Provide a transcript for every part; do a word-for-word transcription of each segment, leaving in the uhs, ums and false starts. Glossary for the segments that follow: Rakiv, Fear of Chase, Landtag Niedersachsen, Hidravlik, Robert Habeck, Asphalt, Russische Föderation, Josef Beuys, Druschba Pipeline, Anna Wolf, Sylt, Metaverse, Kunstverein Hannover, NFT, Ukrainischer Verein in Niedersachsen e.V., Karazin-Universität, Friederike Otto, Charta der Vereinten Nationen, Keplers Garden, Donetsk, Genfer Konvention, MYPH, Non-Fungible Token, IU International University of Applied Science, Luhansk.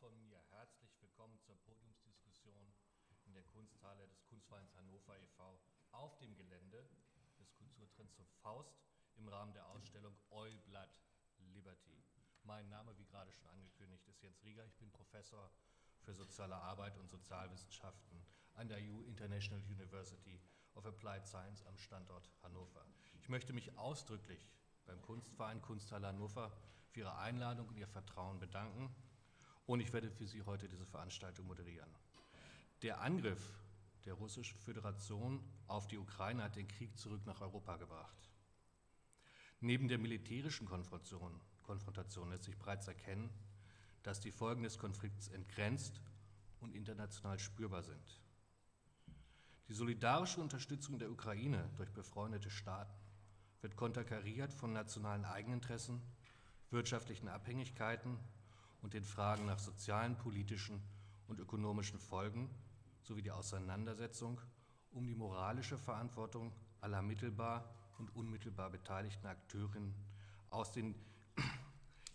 von mir herzlich willkommen zur Podiumsdiskussion in der Kunsthalle des Kunstvereins Hannover e V auf dem Gelände des Kulturtrends zur Faust im Rahmen der Ausstellung Oil Blood Liberty. Mein Name, wie gerade schon angekündigt, ist Jens Rieger. Ich bin Professor für soziale Arbeit und Sozialwissenschaften an der I U International University of Applied Science am Standort Hannover. Ich möchte mich ausdrücklich beim Kunstverein Kunsthalle Hannover für Ihre Einladung und Ihr Vertrauen bedanken und ich werde für Sie heute diese Veranstaltung moderieren. Der Angriff der Russischen Föderation auf die Ukraine hat den Krieg zurück nach Europa gebracht. Neben der militärischen Konfrontation, Konfrontation lässt sich bereits erkennen, dass die Folgen des Konflikts entgrenzt und international spürbar sind. Die solidarische Unterstützung der Ukraine durch befreundete Staaten wird konterkariert von nationalen Eigeninteressen, wirtschaftlichen Abhängigkeiten und den Fragen nach sozialen, politischen und ökonomischen Folgen sowie die Auseinandersetzung um die moralische Verantwortung aller mittelbar und unmittelbar beteiligten Akteurinnen aus den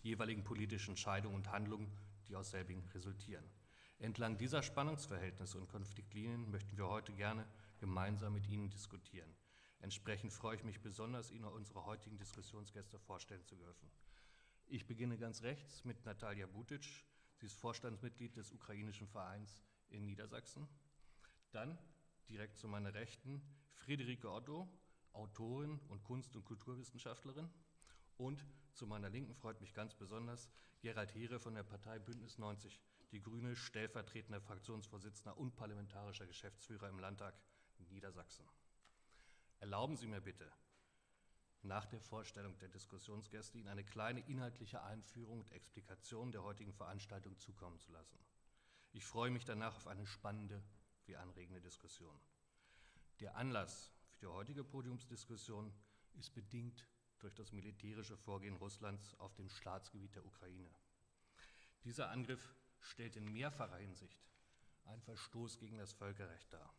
jeweiligen politischen Entscheidungen und Handlungen, die aus selbigen resultieren. Entlang dieser Spannungsverhältnisse und Konfliktlinien möchten wir heute gerne gemeinsam mit Ihnen diskutieren. Entsprechend freue ich mich besonders, Ihnen unsere heutigen Diskussionsgäste vorstellen zu dürfen. Ich beginne ganz rechts mit Nataliya Butych. Sie ist Vorstandsmitglied des ukrainischen Vereins in Niedersachsen. Dann direkt zu meiner Rechten Friederike Otto, Autorin und Kunst- und Kulturwissenschaftlerin. Und zu meiner Linken freut mich ganz besonders Gerald Heere von der Partei Bündnis neunzig/Die Grüne, stellvertretender Fraktionsvorsitzender und parlamentarischer Geschäftsführer im Landtag Niedersachsen. Erlauben Sie mir bitte, nach der Vorstellung der Diskussionsgäste Ihnen eine kleine inhaltliche Einführung und Explikation der heutigen Veranstaltung zukommen zu lassen. Ich freue mich danach auf eine spannende wie anregende Diskussion. Der Anlass für die heutige Podiumsdiskussion ist bedingt durch das militärische Vorgehen Russlands auf dem Staatsgebiet der Ukraine. Dieser Angriff stellt in mehrfacher Hinsicht einen Verstoß gegen das Völkerrecht dar.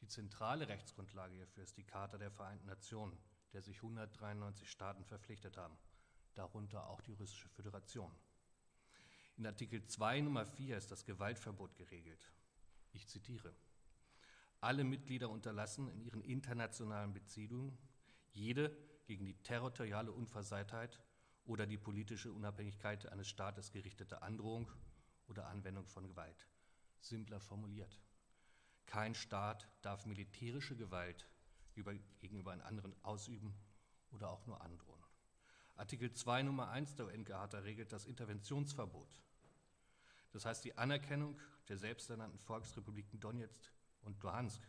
Die zentrale Rechtsgrundlage hierfür ist die Charta der Vereinten Nationen, der sich hundertdreiundneunzig Staaten verpflichtet haben, darunter auch die Russische Föderation. In Artikel zwei Nummer vier ist das Gewaltverbot geregelt. Ich zitiere: Alle Mitglieder unterlassen in ihren internationalen Beziehungen jede gegen die territoriale Unversehrtheit oder die politische Unabhängigkeit eines Staates gerichtete Androhung oder Anwendung von Gewalt. Simpler formuliert: Kein Staat darf militärische Gewalt gegenüber einem anderen ausüben oder auch nur androhen. Artikel zwei Nummer eins der U N-Charta regelt das Interventionsverbot. Das heißt, die Anerkennung der selbsternannten Volksrepubliken Donetsk und Luhansk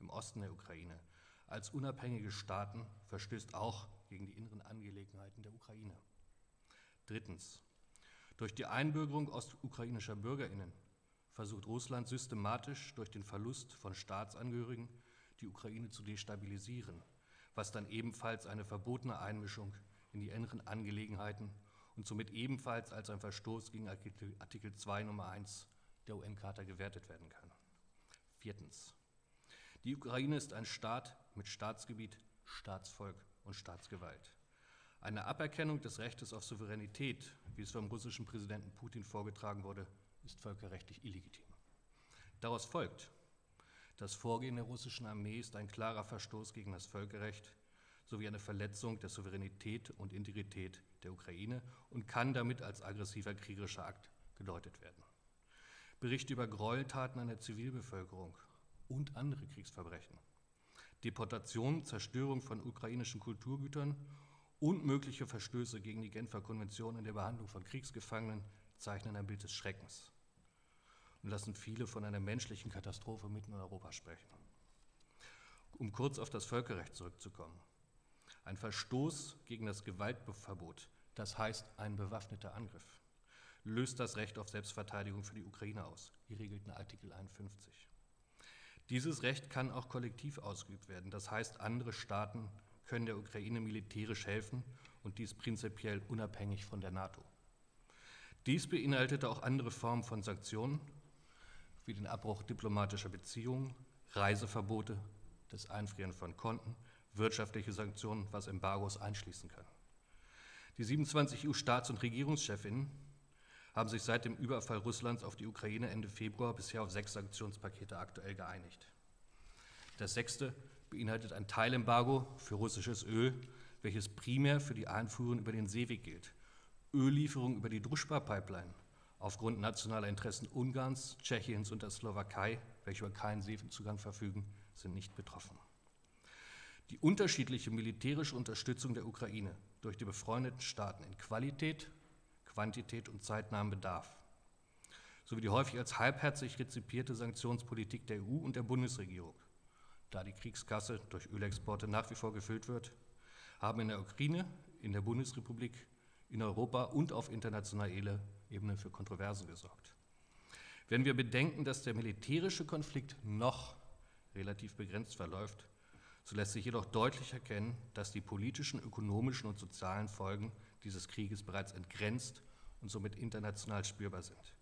im Osten der Ukraine als unabhängige Staaten verstößt auch gegen die inneren Angelegenheiten der Ukraine. Drittens: Durch die Einbürgerung ostukrainischer BürgerInnen versucht Russland systematisch durch den Verlust von Staatsangehörigen die Ukraine zu destabilisieren, was dann ebenfalls eine verbotene Einmischung in die inneren Angelegenheiten und somit ebenfalls als ein Verstoß gegen Artikel zwei Nummer eins der U N-Charta gewertet werden kann. Viertens: Die Ukraine ist ein Staat mit Staatsgebiet, Staatsvolk und Staatsgewalt. Eine Aberkennung des Rechtes auf Souveränität, wie es vom russischen Präsidenten Putin vorgetragen wurde, ist völkerrechtlich illegitim. Daraus folgt: Das Vorgehen der russischen Armee ist ein klarer Verstoß gegen das Völkerrecht sowie eine Verletzung der Souveränität und Integrität der Ukraine und kann damit als aggressiver kriegerischer Akt gedeutet werden. Berichte über Gräueltaten an der Zivilbevölkerung und andere Kriegsverbrechen, Deportation, Zerstörung von ukrainischen Kulturgütern und mögliche Verstöße gegen die Genfer Konvention in der Behandlung von Kriegsgefangenen zeichnen ein Bild des Schreckens und lassen viele von einer menschlichen Katastrophe mitten in Europa sprechen. Um kurz auf das Völkerrecht zurückzukommen: Ein Verstoß gegen das Gewaltverbot, das heißt ein bewaffneter Angriff, löst das Recht auf Selbstverteidigung für die Ukraine aus. Hier regelt Artikel einundfünfzig. Dieses Recht kann auch kollektiv ausgeübt werden, das heißt, andere Staaten können der Ukraine militärisch helfen und dies prinzipiell unabhängig von der NATO. Dies beinhaltete auch andere Formen von Sanktionen, wie den Abbruch diplomatischer Beziehungen, Reiseverbote, das Einfrieren von Konten, wirtschaftliche Sanktionen, was Embargos einschließen kann. Die siebenundzwanzig E U-Staats- und Regierungschefinnen haben sich seit dem Überfall Russlands auf die Ukraine Ende Februar bisher auf sechs Sanktionspakete aktuell geeinigt. Das sechste beinhaltet ein Teilembargo für russisches Öl, welches primär für die Einfuhren über den Seeweg gilt. Öllieferungen über die Druschba Pipeline aufgrund nationaler Interessen Ungarns, Tschechiens und der Slowakei, welche über keinen Seezugang verfügen, sind nicht betroffen. Die unterschiedliche militärische Unterstützung der Ukraine durch die befreundeten Staaten in Qualität, Quantität und zeitnahem Bedarf sowie die häufig als halbherzig rezipierte Sanktionspolitik der E U und der Bundesregierung, da die Kriegskasse durch Ölexporte nach wie vor gefüllt wird, haben in der Ukraine, in der Bundesrepublik, in Europa und auf internationaler Ebene für Kontroversen gesorgt. Wenn wir bedenken, dass der militärische Konflikt noch relativ begrenzt verläuft, so lässt sich jedoch deutlich erkennen, dass die politischen, ökonomischen und sozialen Folgen dieses Krieges bereits entgrenzt und somit international spürbar sind.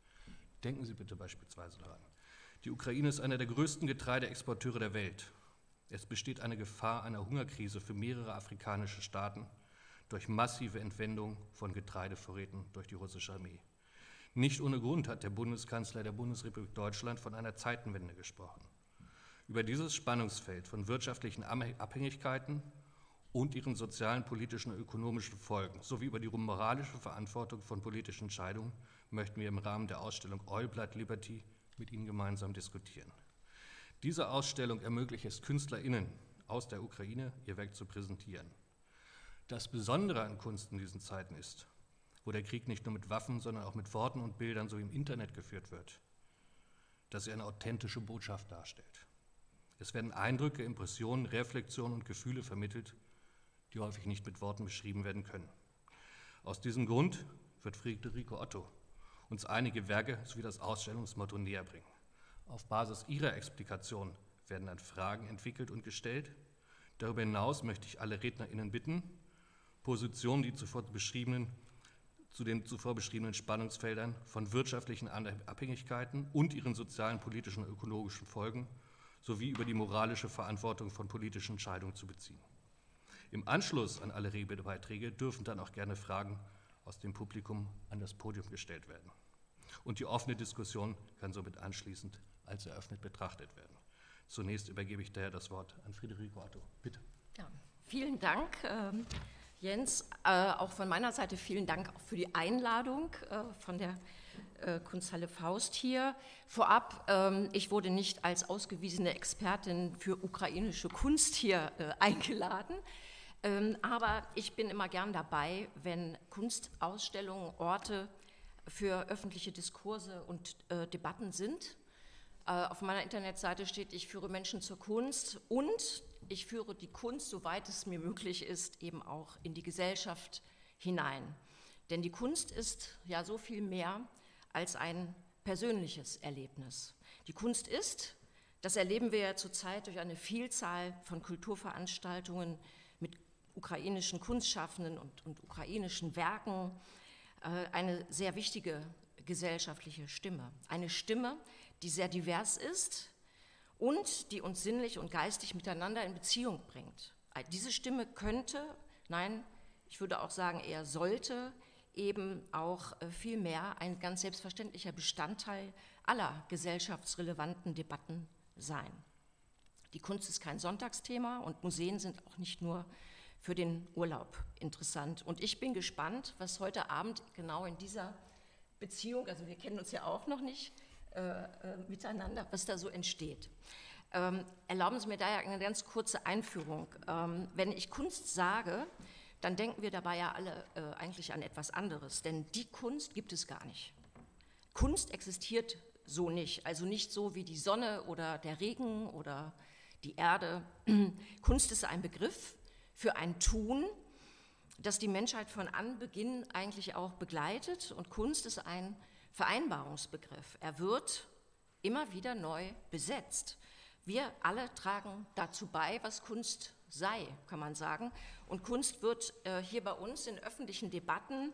Denken Sie bitte beispielsweise daran. Die Ukraine ist einer der größten Getreideexporteure der Welt. Es besteht eine Gefahr einer Hungerkrise für mehrere afrikanische Staaten durch massive Entwendung von Getreidevorräten durch die russische Armee. Nicht ohne Grund hat der Bundeskanzler der Bundesrepublik Deutschland von einer Zeitenwende gesprochen. Über dieses Spannungsfeld von wirtschaftlichen Abhängigkeiten und ihren sozialen, politischen und ökonomischen Folgen sowie über die moralische Verantwortung von politischen Entscheidungen möchten wir im Rahmen der Ausstellung Oil Blood Liberty mit Ihnen gemeinsam diskutieren. Diese Ausstellung ermöglicht es KünstlerInnen aus der Ukraine, ihr Werk zu präsentieren. Das Besondere an Kunst in diesen Zeiten ist, wo der Krieg nicht nur mit Waffen, sondern auch mit Worten und Bildern sowie im Internet geführt wird, dass sie eine authentische Botschaft darstellt. Es werden Eindrücke, Impressionen, Reflexionen und Gefühle vermittelt, die häufig nicht mit Worten beschrieben werden können. Aus diesem Grund wird Friederike Otto uns einige Werke sowie das Ausstellungsmotto näher bringen. Auf Basis ihrer Explikationen werden dann Fragen entwickelt und gestellt. Darüber hinaus möchte ich alle RednerInnen bitten, Positionen, die zuvor beschriebenen, zu den zuvor beschriebenen Spannungsfeldern von wirtschaftlichen Abhängigkeiten und ihren sozialen, politischen und ökologischen Folgen sowie über die moralische Verantwortung von politischen Entscheidungen zu beziehen. Im Anschluss an alle Redebeiträge dürfen dann auch gerne Fragen aus dem Publikum an das Podium gestellt werden. Und die offene Diskussion kann somit anschließend als eröffnet betrachtet werden. Zunächst übergebe ich daher das Wort an Friederike Otto. Bitte. Ja, vielen Dank, ähm, Jens. Äh, auch von meiner Seite vielen Dank auch für die Einladung äh, von der äh, Kunsthalle Faust hier. Vorab, ähm, ich wurde nicht als ausgewiesene Expertin für ukrainische Kunst hier äh, eingeladen. Ähm, aber ich bin immer gern dabei, wenn Kunstausstellungen Orte für öffentliche Diskurse und äh, Debatten sind. Äh, auf meiner Internetseite steht, ich führe Menschen zur Kunst und ich führe die Kunst, soweit es mir möglich ist, eben auch in die Gesellschaft hinein. Denn die Kunst ist ja so viel mehr als ein persönliches Erlebnis. Die Kunst ist, das erleben wir ja zurzeit durch eine Vielzahl von Kulturveranstaltungen, mit ukrainischen Kunstschaffenden und, und ukrainischen Werken äh, eine sehr wichtige gesellschaftliche Stimme. Eine Stimme, die sehr divers ist und die uns sinnlich und geistig miteinander in Beziehung bringt. Diese Stimme könnte, nein, ich würde auch sagen eher sollte, eben auch äh, vielmehr ein ganz selbstverständlicher Bestandteil aller gesellschaftsrelevanten Debatten sein. Die Kunst ist kein Sonntagsthema und Museen sind auch nicht nur für den Urlaub interessant. Und ich bin gespannt, was heute Abend genau in dieser Beziehung, also wir kennen uns ja auch noch nicht äh, äh, miteinander, was da so entsteht. Ähm, erlauben Sie mir daher eine ganz kurze Einführung. Ähm, wenn ich Kunst sage, dann denken wir dabei ja alle äh, eigentlich an etwas anderes, denn die Kunst gibt es gar nicht. Kunst existiert so nicht, also nicht so wie die Sonne oder der Regen oder die Erde. Kunst ist ein Begriff für ein Tun, das die Menschheit von Anbeginn eigentlich auch begleitet. Und Kunst ist ein Vereinbarungsbegriff. Er wird immer wieder neu besetzt. Wir alle tragen dazu bei, was Kunst sei, kann man sagen. Und Kunst wird äh, hier bei uns in öffentlichen Debatten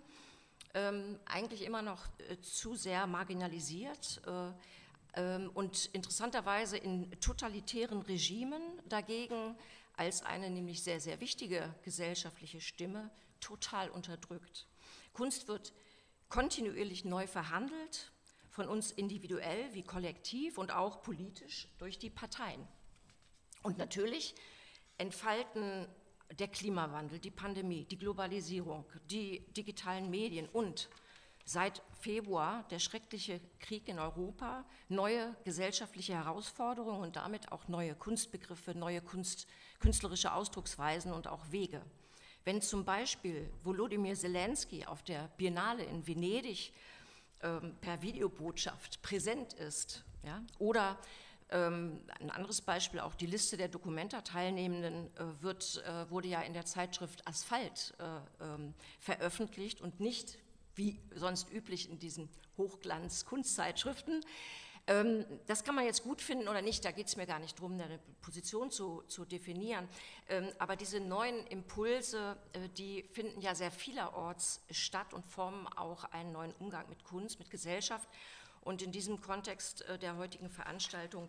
ähm, eigentlich immer noch äh, zu sehr marginalisiert. Äh, Und interessanterweise in totalitären Regimen dagegen als eine nämlich sehr, sehr wichtige gesellschaftliche Stimme total unterdrückt. Kunst wird kontinuierlich neu verhandelt, von uns individuell wie kollektiv und auch politisch durch die Parteien. Und natürlich entfalten der Klimawandel, die Pandemie, die Globalisierung, die digitalen Medien und seit Februar der schreckliche Krieg in Europa neue gesellschaftliche Herausforderungen und damit auch neue Kunstbegriffe, neue Kunst, künstlerische Ausdrucksweisen und auch Wege. Wenn zum Beispiel Volodymyr Zelensky auf der Biennale in Venedig ähm, per Videobotschaft präsent ist, ja, oder ähm, ein anderes Beispiel, auch die Liste der Documenta-Teilnehmenden äh, wird, äh, wurde ja in der Zeitschrift Asphalt äh, ähm, veröffentlicht und nicht wie sonst üblich in diesen Hochglanz-Kunstzeitschriften. Ähm, das kann man jetzt gut finden oder nicht, da geht es mir gar nicht darum, eine Position zu, zu definieren. Ähm, aber diese neuen Impulse, äh, die finden ja sehr vielerorts statt und formen auch einen neuen Umgang mit Kunst, mit Gesellschaft. Und in diesem Kontext äh, der heutigen Veranstaltung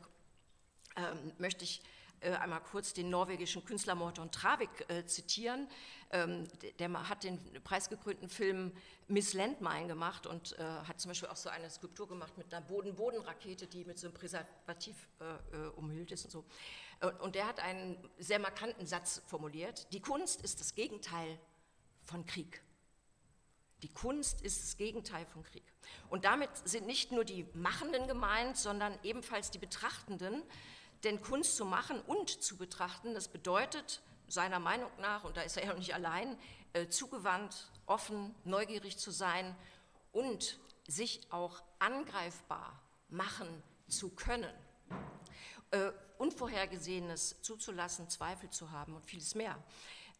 ähm, möchte ich Äh, einmal kurz den norwegischen Künstler Morten Travik äh, zitieren, ähm, der, der hat den preisgekrönten Film Miss Landmine gemacht und äh, hat zum Beispiel auch so eine Skulptur gemacht mit einer Boden-Boden-Rakete, die mit so einem Präservativ äh, umhüllt ist und so. Äh, und der hat einen sehr markanten Satz formuliert: Die Kunst ist das Gegenteil von Krieg. Die Kunst ist das Gegenteil von Krieg. Und damit sind nicht nur die Machenden gemeint, sondern ebenfalls die Betrachtenden. Denn Kunst zu machen und zu betrachten, das bedeutet seiner Meinung nach, und da ist er ja noch nicht allein, äh, zugewandt, offen, neugierig zu sein und sich auch angreifbar machen zu können, äh, Unvorhergesehenes zuzulassen, Zweifel zu haben und vieles mehr.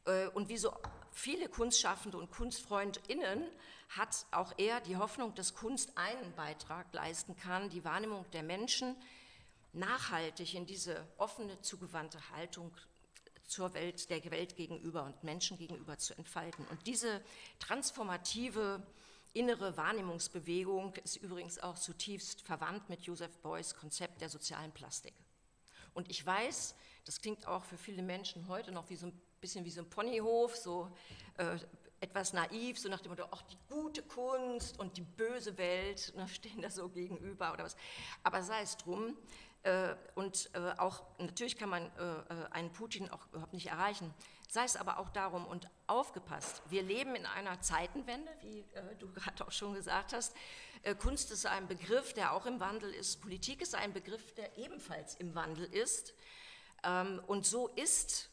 Äh, und wie so viele Kunstschaffende und KunstfreundInnen hat auch er die Hoffnung, dass Kunst einen Beitrag leisten kann, die Wahrnehmung der Menschen nachhaltig in diese offene, zugewandte Haltung zur Welt, der Welt gegenüber und Menschen gegenüber zu entfalten. Und diese transformative innere Wahrnehmungsbewegung ist übrigens auch zutiefst verwandt mit Josef Beuys Konzept der sozialen Plastik. Und ich weiß, das klingt auch für viele Menschen heute noch wie so ein bisschen wie so ein Ponyhof, so äh, etwas naiv, so nach dem Motto, ach, die gute Kunst und die böse Welt, ne, stehen da so gegenüber oder was. Aber sei es drum. Äh, und äh, auch, natürlich kann man äh, einen Putin auch überhaupt nicht erreichen. Sei es aber auch darum, und aufgepasst, wir leben in einer Zeitenwende, wie äh, du gerade auch schon gesagt hast. Äh, Kunst ist ein Begriff, der auch im Wandel ist. Politik ist ein Begriff, der ebenfalls im Wandel ist. Ähm, und so ist,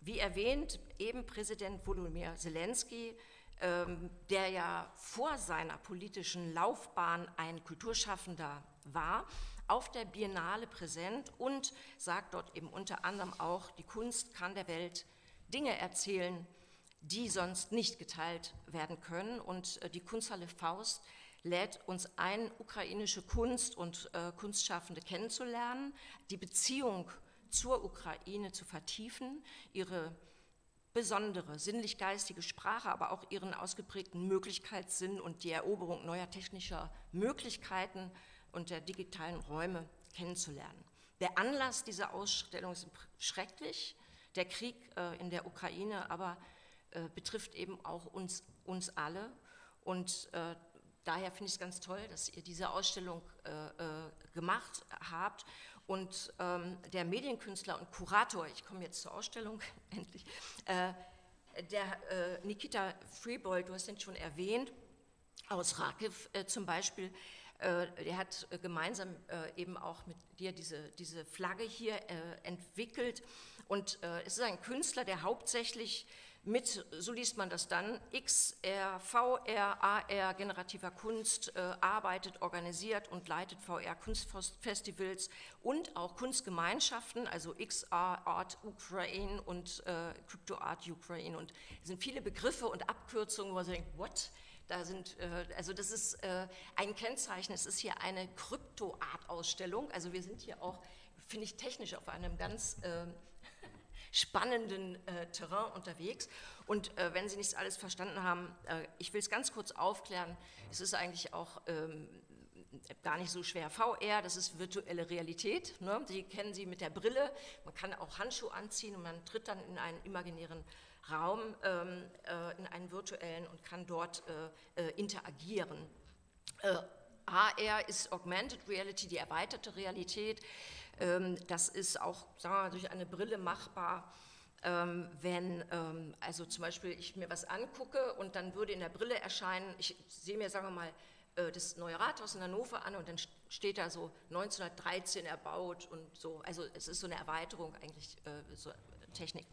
wie erwähnt, eben Präsident Volodymyr Zelensky, ähm, der ja vor seiner politischen Laufbahn ein Kulturschaffender war, auf der Biennale präsent und sagt dort eben unter anderem auch, die Kunst kann der Welt Dinge erzählen, die sonst nicht geteilt werden können. Und äh, die Kunsthalle Faust lädt uns ein, ukrainische Kunst und äh, Kunstschaffende kennenzulernen, die Beziehung zur Ukraine zu vertiefen, ihre besondere sinnlich-geistige Sprache, aber auch ihren ausgeprägten Möglichkeitssinn und die Eroberung neuer technischer Möglichkeiten und der digitalen Räume kennenzulernen. Der Anlass dieser Ausstellung ist schrecklich, der Krieg äh, in der Ukraine, aber äh, betrifft eben auch uns, uns alle. Und äh, daher finde ich es ganz toll, dass ihr diese Ausstellung äh, äh, gemacht habt. Und ähm, der Medienkünstler und Kurator, ich komme jetzt zur Ausstellung, endlich, äh, der äh, Nikita Freebold, du hast ihn schon erwähnt, aus Rakiv äh, zum Beispiel, äh, der hat äh, gemeinsam äh, eben auch mit dir diese, diese Flagge hier äh, entwickelt. Und äh, es ist ein Künstler, der hauptsächlich mit, so liest man das dann, X R, V R, A R, generativer Kunst, äh, arbeitet, organisiert und leitet V R-Kunstfestivals und auch Kunstgemeinschaften, also X R Art Ukraine und äh, Crypto Art Ukraine. Und es sind viele Begriffe und Abkürzungen, wo man so denkt, what? Da sind, äh, also das ist äh, ein Kennzeichen, es ist hier eine Krypto-Art-Ausstellung, also wir sind hier auch, finde ich, technisch auf einem ganz... Äh, spannenden äh, Terrain unterwegs. Und äh, wenn Sie nicht alles verstanden haben, äh, ich will es ganz kurz aufklären, es ist eigentlich auch ähm, gar nicht so schwer. V R, das ist virtuelle Realität, ne? Die kennen Sie mit der Brille, man kann auch Handschuhe anziehen und man tritt dann in einen imaginären Raum, ähm, äh, in einen virtuellen, und kann dort äh, äh, interagieren. Äh, A R ist Augmented Reality, die erweiterte Realität. Ähm, das ist auch, sagen wir mal, durch eine Brille machbar. Ähm, wenn ähm, also zum Beispiel ich mir was angucke und dann würde in der Brille erscheinen, ich sehe mir, sagen wir mal, äh, das neue Rathaus in Hannover an und dann steht da so neunzehnhundertdreizehn erbaut und so. Also es ist so eine Erweiterung eigentlich, äh, so Technik.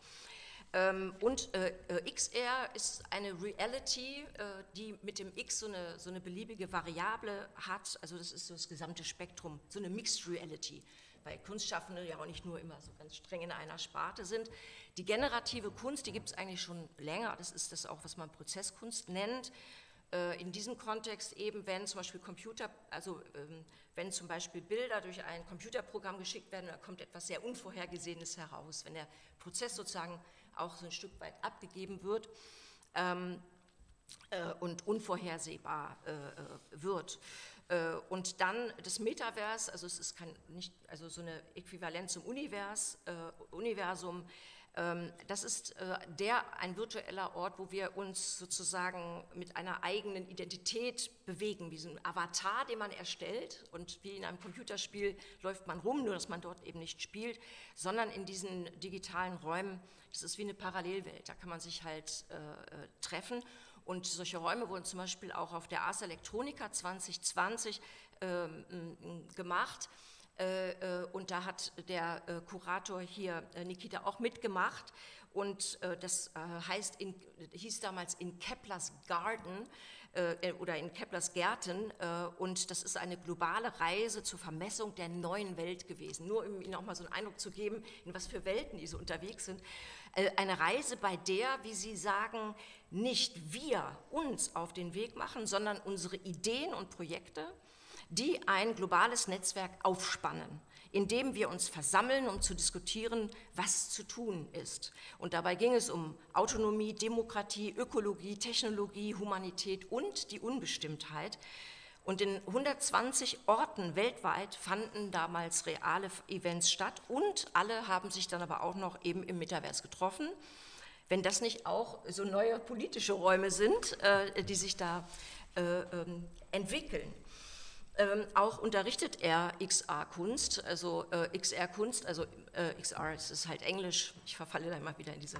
Ähm, und äh, X R ist eine Reality, äh, die mit dem X so eine, so eine beliebige Variable hat, also das ist so das gesamte Spektrum, so eine Mixed Reality, weil Kunstschaffende ja auch nicht nur immer so ganz streng in einer Sparte sind. Die generative Kunst, die gibt es eigentlich schon länger, das ist das auch, was man Prozesskunst nennt. Äh, in diesem Kontext eben, wenn zum Beispiel Computer, also ähm, wenn zum Beispiel Bilder durch ein Computerprogramm geschickt werden, da kommt etwas sehr Unvorhergesehenes heraus, wenn der Prozess sozusagen auch so ein Stück weit abgegeben wird ähm, äh, und unvorhersehbar äh, wird. Äh, und dann das Metaverse, also es ist kein, nicht, also so eine Äquivalenz zum Univers, äh, Universum, ähm, das ist äh, der ein virtueller Ort, wo wir uns sozusagen mit einer eigenen Identität bewegen, wie so ein Avatar, den man erstellt, und wie in einem Computerspiel läuft man rum, nur dass man dort eben nicht spielt, sondern in diesen digitalen Räumen. Das ist wie eine Parallelwelt, da kann man sich halt äh, treffen. Und solche Räume wurden zum Beispiel auch auf der Ars Electronica zwanzig zwanzig ähm, gemacht. Äh, und da hat der äh, Kurator hier, äh, Nikita, auch mitgemacht. Und äh, das äh, heißt in, hieß damals in Keplers Garden äh, oder in Keplers Gärten. Äh, und das ist eine globale Reise zur Vermessung der neuen Welt gewesen. Nur um Ihnen auch mal so einen Eindruck zu geben, in was für Welten die so unterwegs sind. Äh, eine Reise, bei der, wie Sie sagen, nicht wir uns auf den Weg machen, sondern unsere Ideen und Projekte, die ein globales Netzwerk aufspannen, indem wir uns versammeln, um zu diskutieren, was zu tun ist. Und dabei ging es um Autonomie, Demokratie, Ökologie, Technologie, Humanität und die Unbestimmtheit. Und in hundertzwanzig Orten weltweit fanden damals reale Events statt und alle haben sich dann aber auch noch eben im Metaverse getroffen. Wenn das nicht auch so neue politische Räume sind, äh, die sich da äh, ähm, entwickeln. Ähm, auch unterrichtet er X R-Kunst, also äh, X R-Kunst, also äh, X R, es ist halt Englisch, ich verfalle da immer wieder in diese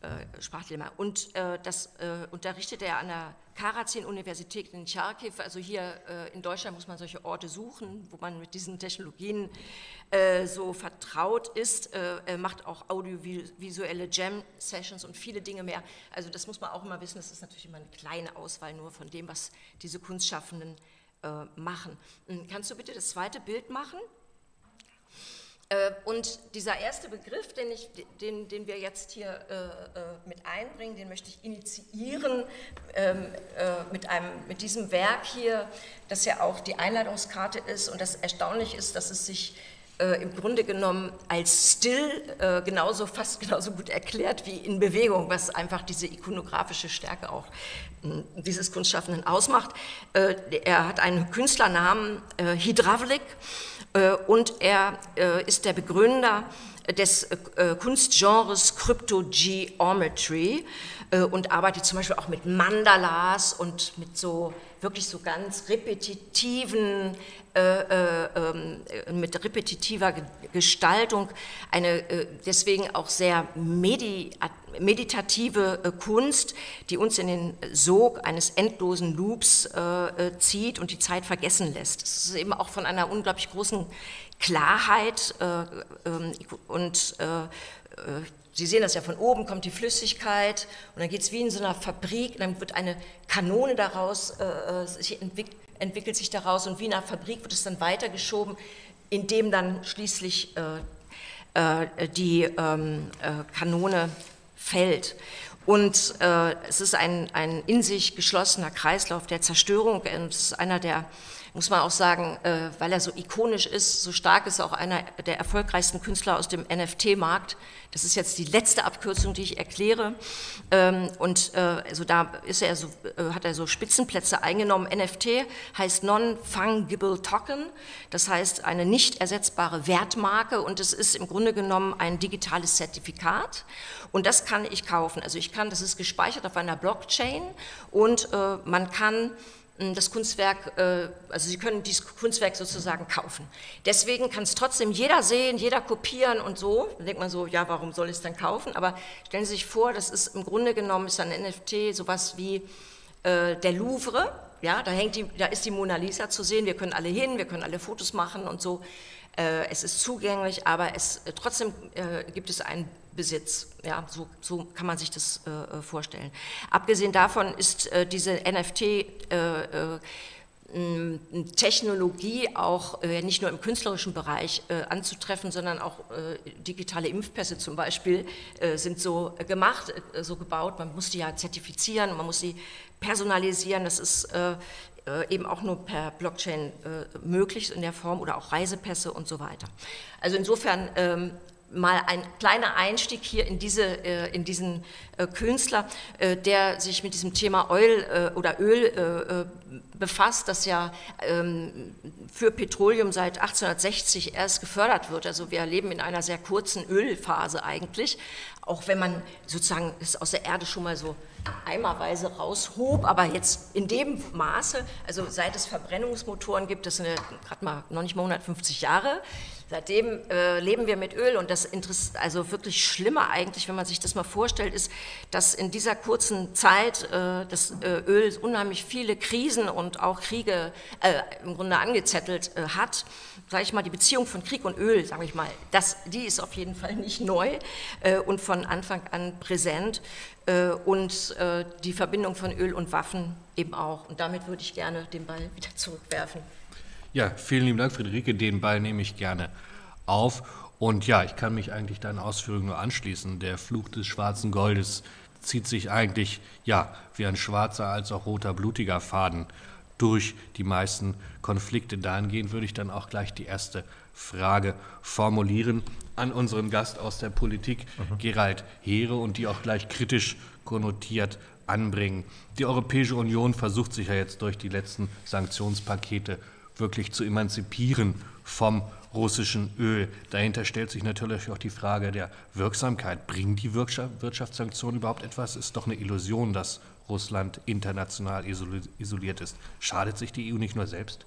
äh, Sprachdilemma. Und äh, das äh, unterrichtet er an der Karazin-Universität in Charkiw, also hier äh, in Deutschland muss man solche Orte suchen, wo man mit diesen Technologien äh, so vertraut ist. Äh, er macht auch audiovisuelle Jam-Sessions und viele Dinge mehr, also das muss man auch immer wissen, das ist natürlich immer eine kleine Auswahl nur von dem, was diese Kunstschaffenden machen. Kannst du bitte das zweite Bild machen? Und dieser erste Begriff, den, ich, den, den wir jetzt hier äh, mit einbringen, den möchte ich initiieren ähm, äh, mit, einem, mit diesem Werk hier, das ja auch die Einladungskarte ist, und das erstaunlich ist, dass es sich äh, im Grunde genommen als Still äh, genauso, fast genauso gut erklärt wie in Bewegung, was einfach diese ikonografische Stärke auch dieses Kunstschaffenden ausmacht. Er hat einen Künstlernamen, Hidravlik, und er ist der Begründer des Kunstgenres Cryptogeometry und arbeitet zum Beispiel auch mit Mandalas und mit so wirklich so ganz repetitiven, äh, äh, mit repetitiver Gestaltung, eine äh, deswegen auch sehr medi meditative äh, Kunst, die uns in den Sog eines endlosen Loops äh, zieht und die Zeit vergessen lässt. Es ist eben auch von einer unglaublich großen Klarheit äh, äh, und äh, äh, Sie sehen das ja, von oben kommt die Flüssigkeit und dann geht es wie in so einer Fabrik, und dann wird eine Kanone daraus, äh, sich entwick entwickelt sich daraus, und wie in einer Fabrik wird es dann weitergeschoben, indem dann schließlich äh, äh, die ähm, äh, Kanone fällt. Und äh, es ist ein, ein in sich geschlossener Kreislauf der Zerstörung, und es ist einer der muss man auch sagen, äh, weil er so ikonisch ist, so stark ist er auch einer der erfolgreichsten Künstler aus dem N F T-Markt. Das ist jetzt die letzte Abkürzung, die ich erkläre. Ähm, und äh, also da ist er so, äh, hat er so Spitzenplätze eingenommen. N F T heißt Non-Fungible Token, das heißt eine nicht ersetzbare Wertmarke, und es ist im Grunde genommen ein digitales Zertifikat. Und das kann ich kaufen. Also ich kann, das ist gespeichert auf einer Blockchain, und äh, man kann das Kunstwerk, also Sie können dieses Kunstwerk sozusagen kaufen. Deswegen kann es trotzdem jeder sehen, jeder kopieren und so. Da denkt man so, ja, warum soll ich es dann kaufen? Aber stellen Sie sich vor, das ist im Grunde genommen, ist ein N F T sowas wie äh, der Louvre. Ja, da, hängt die, da ist die Mona Lisa zu sehen, wir können alle hin, wir können alle Fotos machen und so. Äh, es ist zugänglich, aber es, trotzdem äh, gibt es einen Besitz. Ja, so, so kann man sich das äh, vorstellen. Abgesehen davon ist äh, diese N F T äh, äh, Technologie auch äh, nicht nur im künstlerischen Bereich äh, anzutreffen, sondern auch äh, digitale Impfpässe zum Beispiel äh, sind so gemacht, äh, so gebaut. Man muss die ja zertifizieren, man muss sie personalisieren. Das ist äh, äh, eben auch nur per Blockchain äh, möglich in der Form, oder auch Reisepässe und so weiter. Also insofern ähm, mal ein kleiner Einstieg hier in, diese, in diesen Künstler, der sich mit diesem Thema Oil oder Öl befasst, das ja für Petroleum seit achtzehnhundertsechzig erst gefördert wird. Also wir leben in einer sehr kurzen Ölphase eigentlich, auch wenn man sozusagen es aus der Erde schon mal so eimerweise raushob, aber jetzt in dem Maße, also seit es Verbrennungsmotoren gibt, das sind ja gerade mal noch nicht mal hundertfünfzig Jahre, seitdem äh, leben wir mit Öl, und das Interesse, also wirklich Schlimme eigentlich, wenn man sich das mal vorstellt, ist, dass in dieser kurzen Zeit äh, das äh, Öl unheimlich viele Krisen und auch Kriege äh, im Grunde angezettelt äh, hat. Sage ich mal, die Beziehung von Krieg und Öl, sage ich mal, das, die ist auf jeden Fall nicht neu äh, und von Anfang an präsent, äh, und äh, die Verbindung von Öl und Waffen eben auch. Und damit würde ich gerne den Ball wieder zurückwerfen. Ja, vielen lieben Dank, Friederike. Den Ball nehme ich gerne auf. Und ja, ich kann mich eigentlich deinen Ausführungen nur anschließen. Der Fluch des schwarzen Goldes zieht sich eigentlich, ja, wie ein schwarzer als auch roter blutiger Faden durch die meisten Konflikte. Dahingehend würde ich dann auch gleich die erste Frage formulieren an unseren Gast aus der Politik, mhm. Gerald Heere, und die auch gleich kritisch konnotiert anbringen. Die Europäische Union versucht sich ja jetzt durch die letzten Sanktionspakete wirklich zu emanzipieren vom russischen Öl. Dahinter stellt sich natürlich auch die Frage der Wirksamkeit. Bringen die Wirtschaftssanktionen überhaupt etwas? Ist doch eine Illusion, dass Russland international isoliert ist. Schadet sich die E U nicht nur selbst?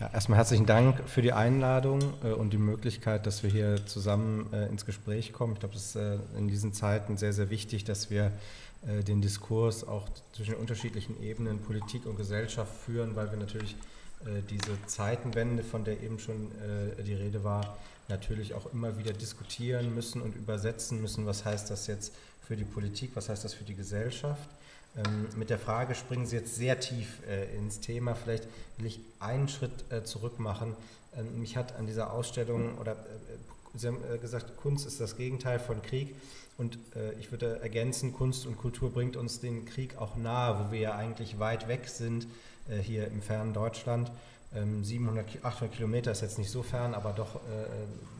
Ja, erstmal herzlichen Dank für die Einladung und die Möglichkeit, dass wir hier zusammen ins Gespräch kommen. Ich glaube, das ist in diesen Zeiten sehr, sehr wichtig, dass wir den Diskurs auch zwischen den unterschiedlichen Ebenen Politik und Gesellschaft führen, weil wir natürlich äh, diese Zeitenwende, von der eben schon äh, die Rede war, natürlich auch immer wieder diskutieren müssen und übersetzen müssen, was heißt das jetzt für die Politik, was heißt das für die Gesellschaft. Ähm, mit der Frage springen Sie jetzt sehr tief äh, ins Thema, vielleicht will ich einen Schritt äh, zurück machen. Ähm, mich hat an dieser Ausstellung, oder äh, Sie haben äh, gesagt, Kunst ist das Gegenteil von Krieg. Und äh, ich würde ergänzen, Kunst und Kultur bringt uns den Krieg auch nahe, wo wir ja eigentlich weit weg sind, äh, hier im fernen Deutschland. Ähm, siebenhundert, achthundert Kilometer ist jetzt nicht so fern, aber doch, äh,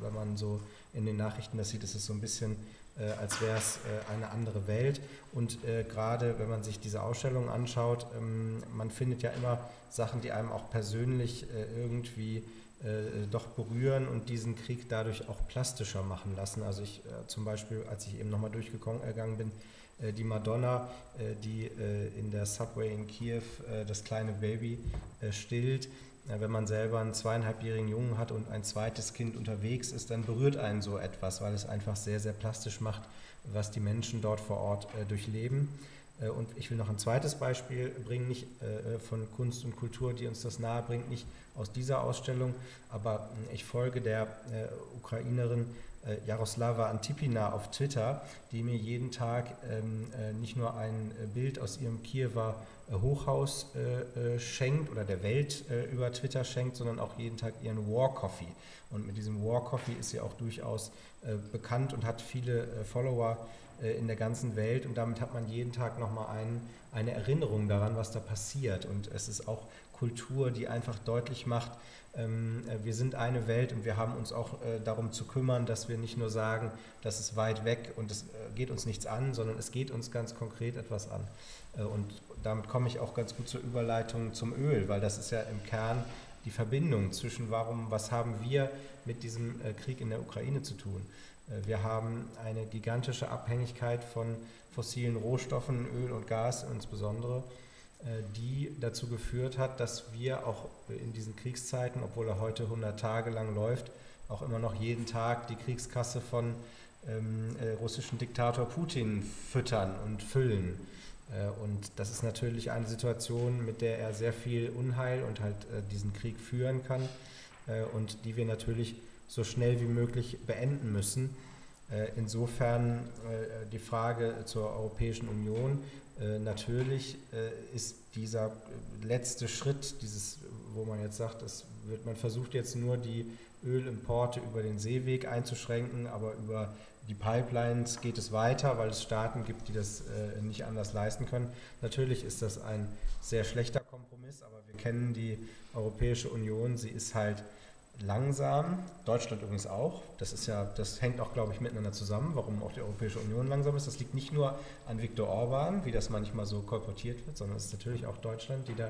wenn man so in den Nachrichten das sieht, ist es so ein bisschen, äh, als wäre es äh, eine andere Welt. Und äh, gerade, wenn man sich diese Ausstellung anschaut, ähm, man findet ja immer Sachen, die einem auch persönlich äh, irgendwie Äh, doch berühren und diesen Krieg dadurch auch plastischer machen lassen. Also ich äh, zum Beispiel, als ich eben nochmal durchgegangen bin, äh, die Madonna, äh, die äh, in der Subway in Kiew äh, das kleine Baby äh, stillt. Äh, wenn man selber einen zweieinhalbjährigen Jungen hat und ein zweites Kind unterwegs ist, dann berührt einen so etwas, weil es einfach sehr, sehr plastisch macht, was die Menschen dort vor Ort äh, durchleben. Äh, und ich will noch ein zweites Beispiel bringen, nicht äh, von Kunst und Kultur, die uns das nahe bringt, nicht aus dieser Ausstellung, aber ich folge der äh, Ukrainerin äh, Jaroslava Antipina auf Twitter, die mir jeden Tag ähm, äh, nicht nur ein Bild aus ihrem Kiewer äh, Hochhaus äh, äh, schenkt oder der Welt äh, über Twitter schenkt, sondern auch jeden Tag ihren War Coffee. Und mit diesem War Coffee ist sie auch durchaus äh, bekannt und hat viele äh, Follower äh, in der ganzen Welt, und damit hat man jeden Tag nochmal ein, eine Erinnerung daran, was da passiert. Und es ist auch Kultur, die einfach deutlich macht, ähm, wir sind eine Welt, und wir haben uns auch äh, darum zu kümmern, dass wir nicht nur sagen, das ist weit weg und es äh, geht uns nichts an, sondern es geht uns ganz konkret etwas an. Äh, und damit komme ich auch ganz gut zur Überleitung zum Öl, weil das ist ja im Kern die Verbindung zwischen warum, was haben wir mit diesem Krieg in der Ukraine zu tun. Wir haben eine gigantische Abhängigkeit von fossilen Rohstoffen, Öl und Gas insbesondere, die dazu geführt hat, dass wir auch in diesen Kriegszeiten, obwohl er heute hundert Tage lang läuft, auch immer noch jeden Tag die Kriegskasse von ähm, russischen Diktator Putin füttern und füllen. Und das ist natürlich eine Situation, mit der er sehr viel Unheil und halt diesen Krieg führen kann und die wir natürlich so schnell wie möglich beenden müssen. Insofern die Frage zur Europäischen Union. Natürlich ist dieser letzte Schritt, dieses, wo man jetzt sagt, es wird, man versucht jetzt nur die Ölimporte über den Seeweg einzuschränken, aber über die Pipelines geht es weiter, weil es Staaten gibt, die das äh, nicht anders leisten können. Natürlich ist das ein sehr schlechter Kompromiss, aber wir kennen die Europäische Union, sie ist halt langsam, Deutschland übrigens auch, das ist ja, das hängt auch, glaube ich, miteinander zusammen, warum auch die Europäische Union langsam ist. Das liegt nicht nur an Viktor Orban, wie das manchmal so kolportiert wird, sondern es ist natürlich auch Deutschland, die da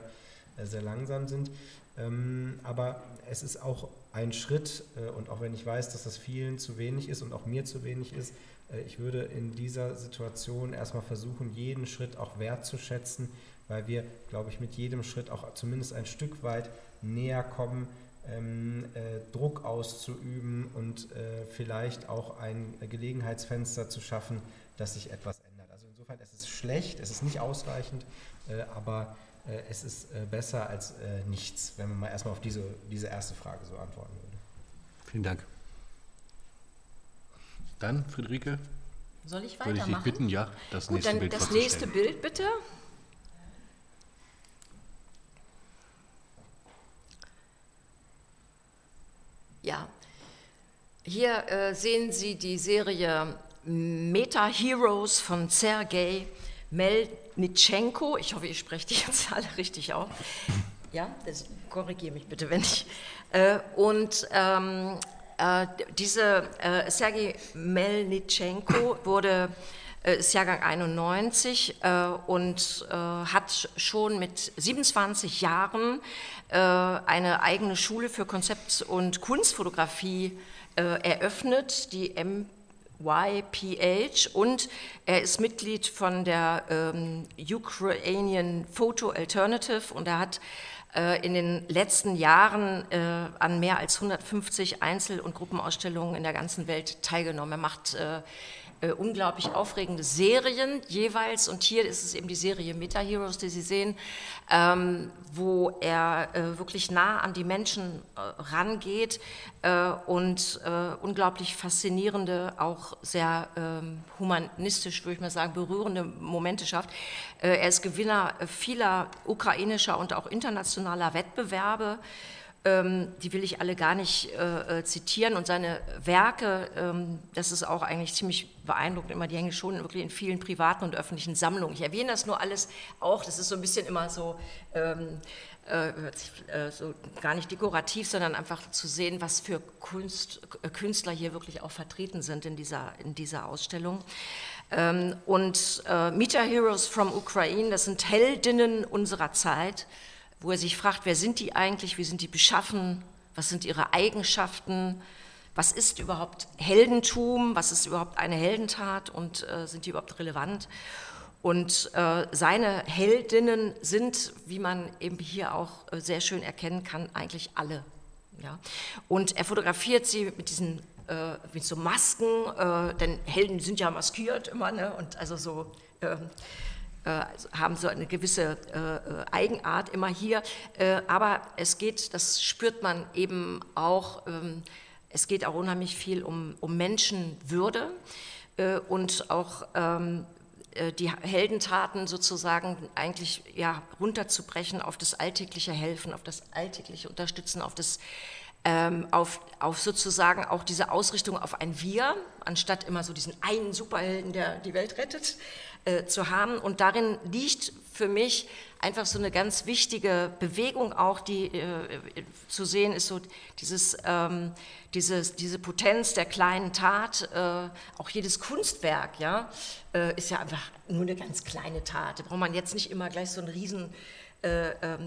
äh, sehr langsam sind. Ähm, aber es ist auch ein Schritt, äh, und auch wenn ich weiß, dass das vielen zu wenig ist und auch mir zu wenig ist, äh, ich würde in dieser Situation erstmal versuchen, jeden Schritt auch wertzuschätzen, weil wir, glaube ich, mit jedem Schritt auch zumindest ein Stück weit näher kommen, ähm, äh, Druck auszuüben und äh, vielleicht auch ein Gelegenheitsfenster zu schaffen, dass sich etwas ändert. Also insofern, es ist schlecht, es ist nicht ausreichend, äh, aber es ist besser als nichts, wenn man mal erstmal auf diese, diese erste Frage so antworten würde. Vielen Dank. Dann, Friederike, soll ich weitermachen? Würde ich dich bitten, ja, das Gut, nächste dann Bild das nächste Bild, bitte. Ja, hier äh, sehen Sie die Serie Meta-Heroes von Sergej Melnitschenko, ich hoffe, ich spreche die jetzt alle richtig auf. Ja, das, korrigiere mich bitte, wenn ich. Äh, und ähm, äh, diese äh, Sergej Melnitschenko wurde, äh, ist Jahrgang einundneunzig äh, und äh, hat schon mit siebenundzwanzig Jahren äh, eine eigene Schule für Konzept- und Kunstfotografie äh, eröffnet, die M. Y P H, und er ist Mitglied von der ähm, Ukrainian Photo Alternative, und er hat äh, in den letzten Jahren äh, an mehr als hundertfünfzig Einzel- und Gruppenausstellungen in der ganzen Welt teilgenommen. Er macht äh, äh, unglaublich aufregende Serien jeweils, und hier ist es eben die Serie Meta-Heroes, die Sie sehen, ähm, wo er äh, wirklich nah an die Menschen äh, rangeht, Äh, und äh, unglaublich faszinierende, auch sehr ähm, humanistisch, würde ich mal sagen, berührende Momente schafft. Äh, er ist Gewinner vieler ukrainischer und auch internationaler Wettbewerbe, ähm, die will ich alle gar nicht äh, zitieren, und seine Werke, ähm, das ist auch eigentlich ziemlich beeindruckend immer, die hängen schon wirklich in vielen privaten und öffentlichen Sammlungen. Ich erwähne das nur alles auch, das ist so ein bisschen immer so, ähm, so gar nicht dekorativ, sondern einfach zu sehen, was für Kunst, Künstler hier wirklich auch vertreten sind in dieser, in dieser Ausstellung. Und Meta-Heroes from Ukraine, das sind Heldinnen unserer Zeit, wo er sich fragt, wer sind die eigentlich, wie sind die beschaffen, was sind ihre Eigenschaften, was ist überhaupt Heldentum, was ist überhaupt eine Heldentat und sind die überhaupt relevant? Und äh, seine Heldinnen sind, wie man eben hier auch äh, sehr schön erkennen kann, eigentlich alle. Ja? Und er fotografiert sie mit diesen äh, mit so Masken, äh, denn Helden sind ja maskiert immer, ne? Und also so äh, äh, haben so eine gewisse äh, Eigenart immer hier. Äh, aber es geht, das spürt man eben auch, äh, es geht auch unheimlich viel um, um Menschenwürde äh, und auch ähm, die Heldentaten sozusagen eigentlich ja, runterzubrechen auf das alltägliche Helfen, auf das alltägliche Unterstützen, auf das ähm, auf, auf sozusagen auch diese Ausrichtung auf ein Wir, anstatt immer so diesen einen Superhelden, der die Welt rettet, äh, zu haben. Und darin liegt für mich einfach so eine ganz wichtige Bewegung auch, die äh, zu sehen ist, so dieses, ähm, dieses, diese Potenz der kleinen Tat, äh, auch jedes Kunstwerk, ja, äh, ist ja einfach nur eine ganz kleine Tat. Da braucht man jetzt nicht immer gleich so einen riesen äh, äh,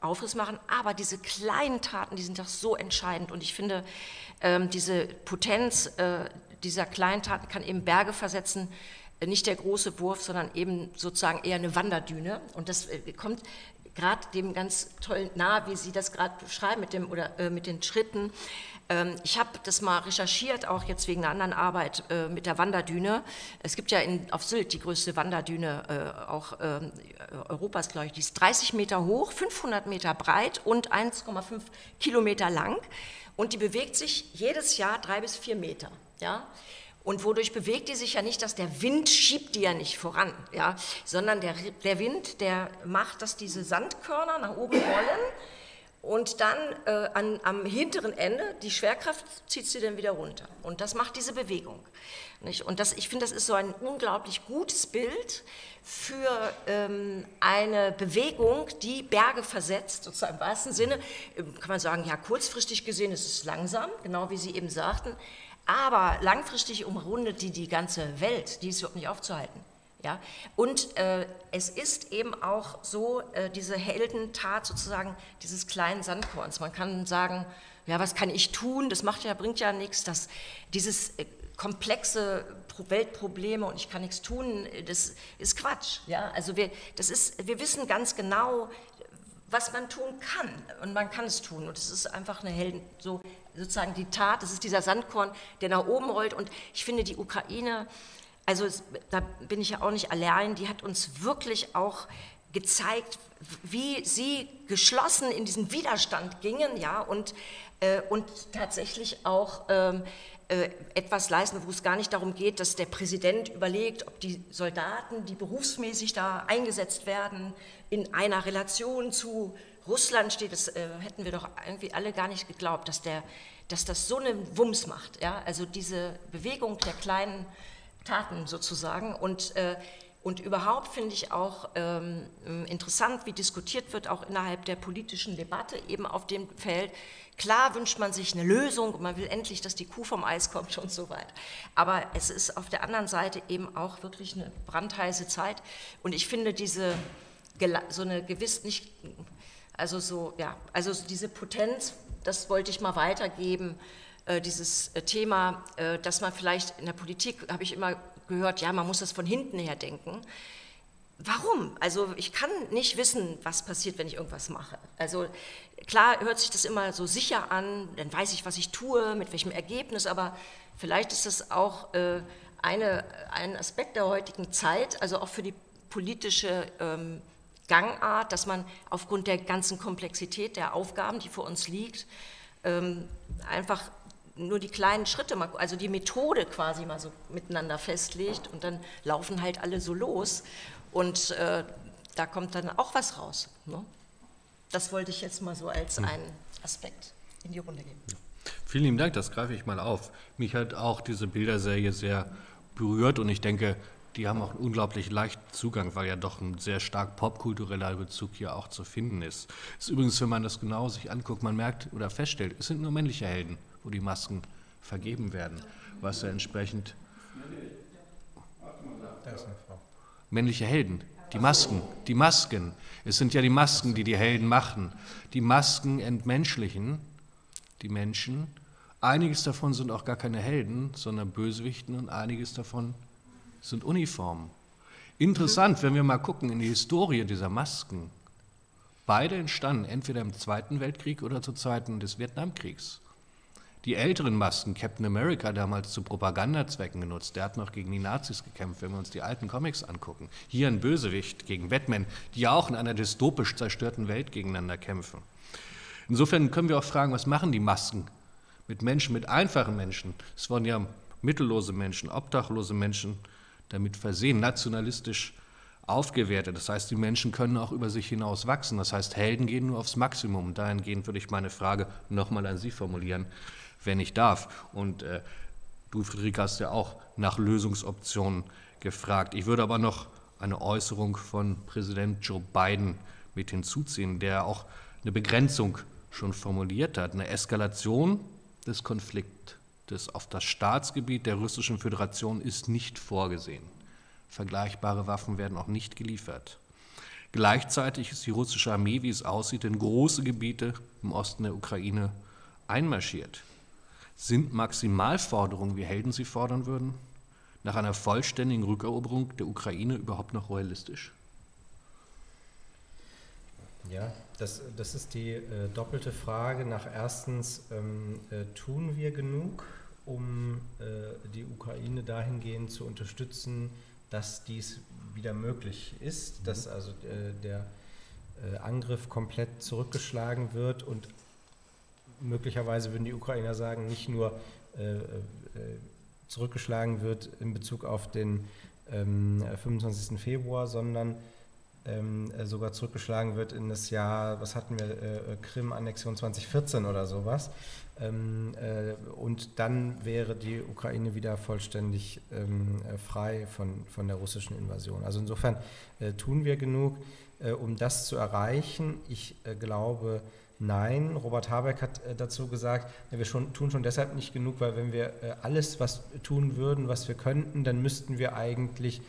Aufriss machen, aber diese kleinen Taten, die sind doch so entscheidend, und ich finde, äh, diese Potenz äh, dieser kleinen Taten kann eben Berge versetzen, nicht der große Wurf, sondern eben sozusagen eher eine Wanderdüne. Und das kommt gerade dem ganz toll nahe, wie Sie das gerade beschreiben mit, dem, oder, äh, mit den Schritten. Ähm, ich habe das mal recherchiert, auch jetzt wegen einer anderen Arbeit äh, mit der Wanderdüne. Es gibt ja in, auf Sylt die größte Wanderdüne äh, auch äh, Europas, glaube ich. Die ist dreißig Meter hoch, fünfhundert Meter breit und eins Komma fünf Kilometer lang. Und die bewegt sich jedes Jahr drei bis vier Meter, ja. Und wodurch bewegt die sich ja nicht, dass der Wind schiebt die ja nicht voran, ja, sondern der, der Wind, der macht, dass diese Sandkörner nach oben rollen und dann äh, an, am hinteren Ende, die Schwerkraft zieht sie dann wieder runter. Und das macht diese Bewegung, nicht? Und das, ich finde, das ist so ein unglaublich gutes Bild für ähm, eine Bewegung, die Berge versetzt, sozusagen im wahrsten Sinne. Kann man sagen, ja, kurzfristig gesehen ist es langsam, genau wie Sie eben sagten, aber langfristig umrundet die die ganze Welt, die ist überhaupt nicht aufzuhalten. Ja? Und äh, es ist eben auch so, äh, diese Heldentat sozusagen dieses kleinen Sandkorns. Man kann sagen, ja, was kann ich tun, das macht ja, bringt ja nichts, dass dieses äh, komplexe Weltprobleme und ich kann nichts tun, das ist Quatsch. Ja? Also wir, das ist, wir wissen ganz genau, was man tun kann, und man kann es tun, und es ist einfach eine Helden, so sozusagen die Tat, das ist dieser Sandkorn, der nach oben rollt. Und ich finde, die Ukraine, also es, da bin ich ja auch nicht allein, die hat uns wirklich auch gezeigt, wie sie geschlossen in diesen Widerstand gingen, ja, und, äh, und tatsächlich auch ähm, äh, etwas leisten, wo es gar nicht darum geht, dass der Präsident überlegt, ob die Soldaten, die berufsmäßig da eingesetzt werden, in einer Relation zu Russland steht. Das äh, hätten wir doch irgendwie alle gar nicht geglaubt, dass, der, dass das so einen Wumms macht, ja, also diese Bewegung der kleinen Taten sozusagen. Und äh, Und überhaupt finde ich auch ähm, interessant, wie diskutiert wird, auch innerhalb der politischen Debatte eben auf dem Feld. Klar wünscht man sich eine Lösung und man will endlich, dass die Kuh vom Eis kommt und so weiter. Aber es ist auf der anderen Seite eben auch wirklich eine brandheiße Zeit. Und ich finde diese, so eine gewiss nicht, also so, ja, also diese Potenz, das wollte ich mal weitergeben, äh, dieses Thema, äh, dass man vielleicht in der Politik, habe ich immer gehört, ja, man muss das von hinten her denken. Warum? Also ich kann nicht wissen, was passiert, wenn ich irgendwas mache. Also klar hört sich das immer so sicher an, dann weiß ich, was ich tue, mit welchem Ergebnis, aber vielleicht ist das auch äh, eine, ein Aspekt der heutigen Zeit, also auch für die politische ähm, Gangart, dass man aufgrund der ganzen Komplexität der Aufgaben, die vor uns liegt, ähm, einfach nur die kleinen Schritte, also die Methode quasi mal so miteinander festlegt, und dann laufen halt alle so los, und äh, da kommt dann auch was raus, ne? Das wollte ich jetzt mal so als einen Aspekt in die Runde geben. Vielen lieben Dank, das greife ich mal auf. Mich hat auch diese Bilderserie sehr berührt, und ich denke, die haben auch einen unglaublich leichten Zugang, weil ja doch ein sehr stark popkultureller Bezug hier auch zu finden ist. Das ist übrigens, wenn man das genau sich anguckt, man merkt oder feststellt, es sind nur männliche Helden, wo die Masken vergeben werden, was ja entsprechend männliche Helden, die Masken, die Masken, es sind ja die Masken, die die Helden machen, die Masken entmenschlichen die Menschen, einiges davon sind auch gar keine Helden, sondern Bösewichten, und einiges davon sind Uniformen. Interessant, wenn wir mal gucken in die Historie dieser Masken, beide entstanden entweder im Zweiten Weltkrieg oder zu Zeiten des Vietnamkriegs. Die älteren Masken, Captain America, damals zu Propagandazwecken genutzt. Der hat noch gegen die Nazis gekämpft, wenn wir uns die alten Comics angucken. Hier ein Bösewicht gegen Batman, die ja auch in einer dystopisch zerstörten Welt gegeneinander kämpfen. Insofern können wir auch fragen, was machen die Masken mit Menschen, mit einfachen Menschen? Es wurden ja mittellose Menschen, obdachlose Menschen damit versehen, nationalistisch aufgewertet. Das heißt, die Menschen können auch über sich hinaus wachsen. Das heißt, Helden gehen nur aufs Maximum. Dahingehend würde ich meine Frage nochmal an Sie formulieren, wenn ich darf. Und äh, du, Friederike, hast ja auch nach Lösungsoptionen gefragt. Ich würde aber noch eine Äußerung von Präsident Joe Biden mit hinzuziehen, der auch eine Begrenzung schon formuliert hat, eine Eskalation des Konfliktes auf das Staatsgebiet der Russischen Föderation ist nicht vorgesehen. Vergleichbare Waffen werden auch nicht geliefert. Gleichzeitig ist die russische Armee, wie es aussieht, in große Gebiete im Osten der Ukraine einmarschiert. Sind Maximalforderungen, wie Helden sie fordern würden, nach einer vollständigen Rückeroberung der Ukraine überhaupt noch realistisch? Ja, das, das ist die äh, doppelte Frage nach erstens, ähm, äh, tun wir genug, um äh, die Ukraine dahingehend zu unterstützen, dass dies wieder möglich ist, mhm. dass also äh, der äh, Angriff komplett zurückgeschlagen wird und möglicherweise würden die Ukrainer sagen, nicht nur äh, äh, zurückgeschlagen wird in Bezug auf den ähm, fünfundzwanzigsten Februar, sondern Ähm, äh, sogar zurückgeschlagen wird in das Jahr, was hatten wir, äh, Krim-Annexion zweitausendvierzehn oder sowas. Ähm, äh, und dann wäre die Ukraine wieder vollständig ähm, äh, frei von, von der russischen Invasion. Also insofern äh, tun wir genug, äh, um das zu erreichen. Ich äh, glaube, nein. Robert Habeck hat äh, dazu gesagt, ja, wir schon, tun schon deshalb nicht genug, weil wenn wir äh, alles was tun würden, was wir könnten, dann müssten wir eigentlich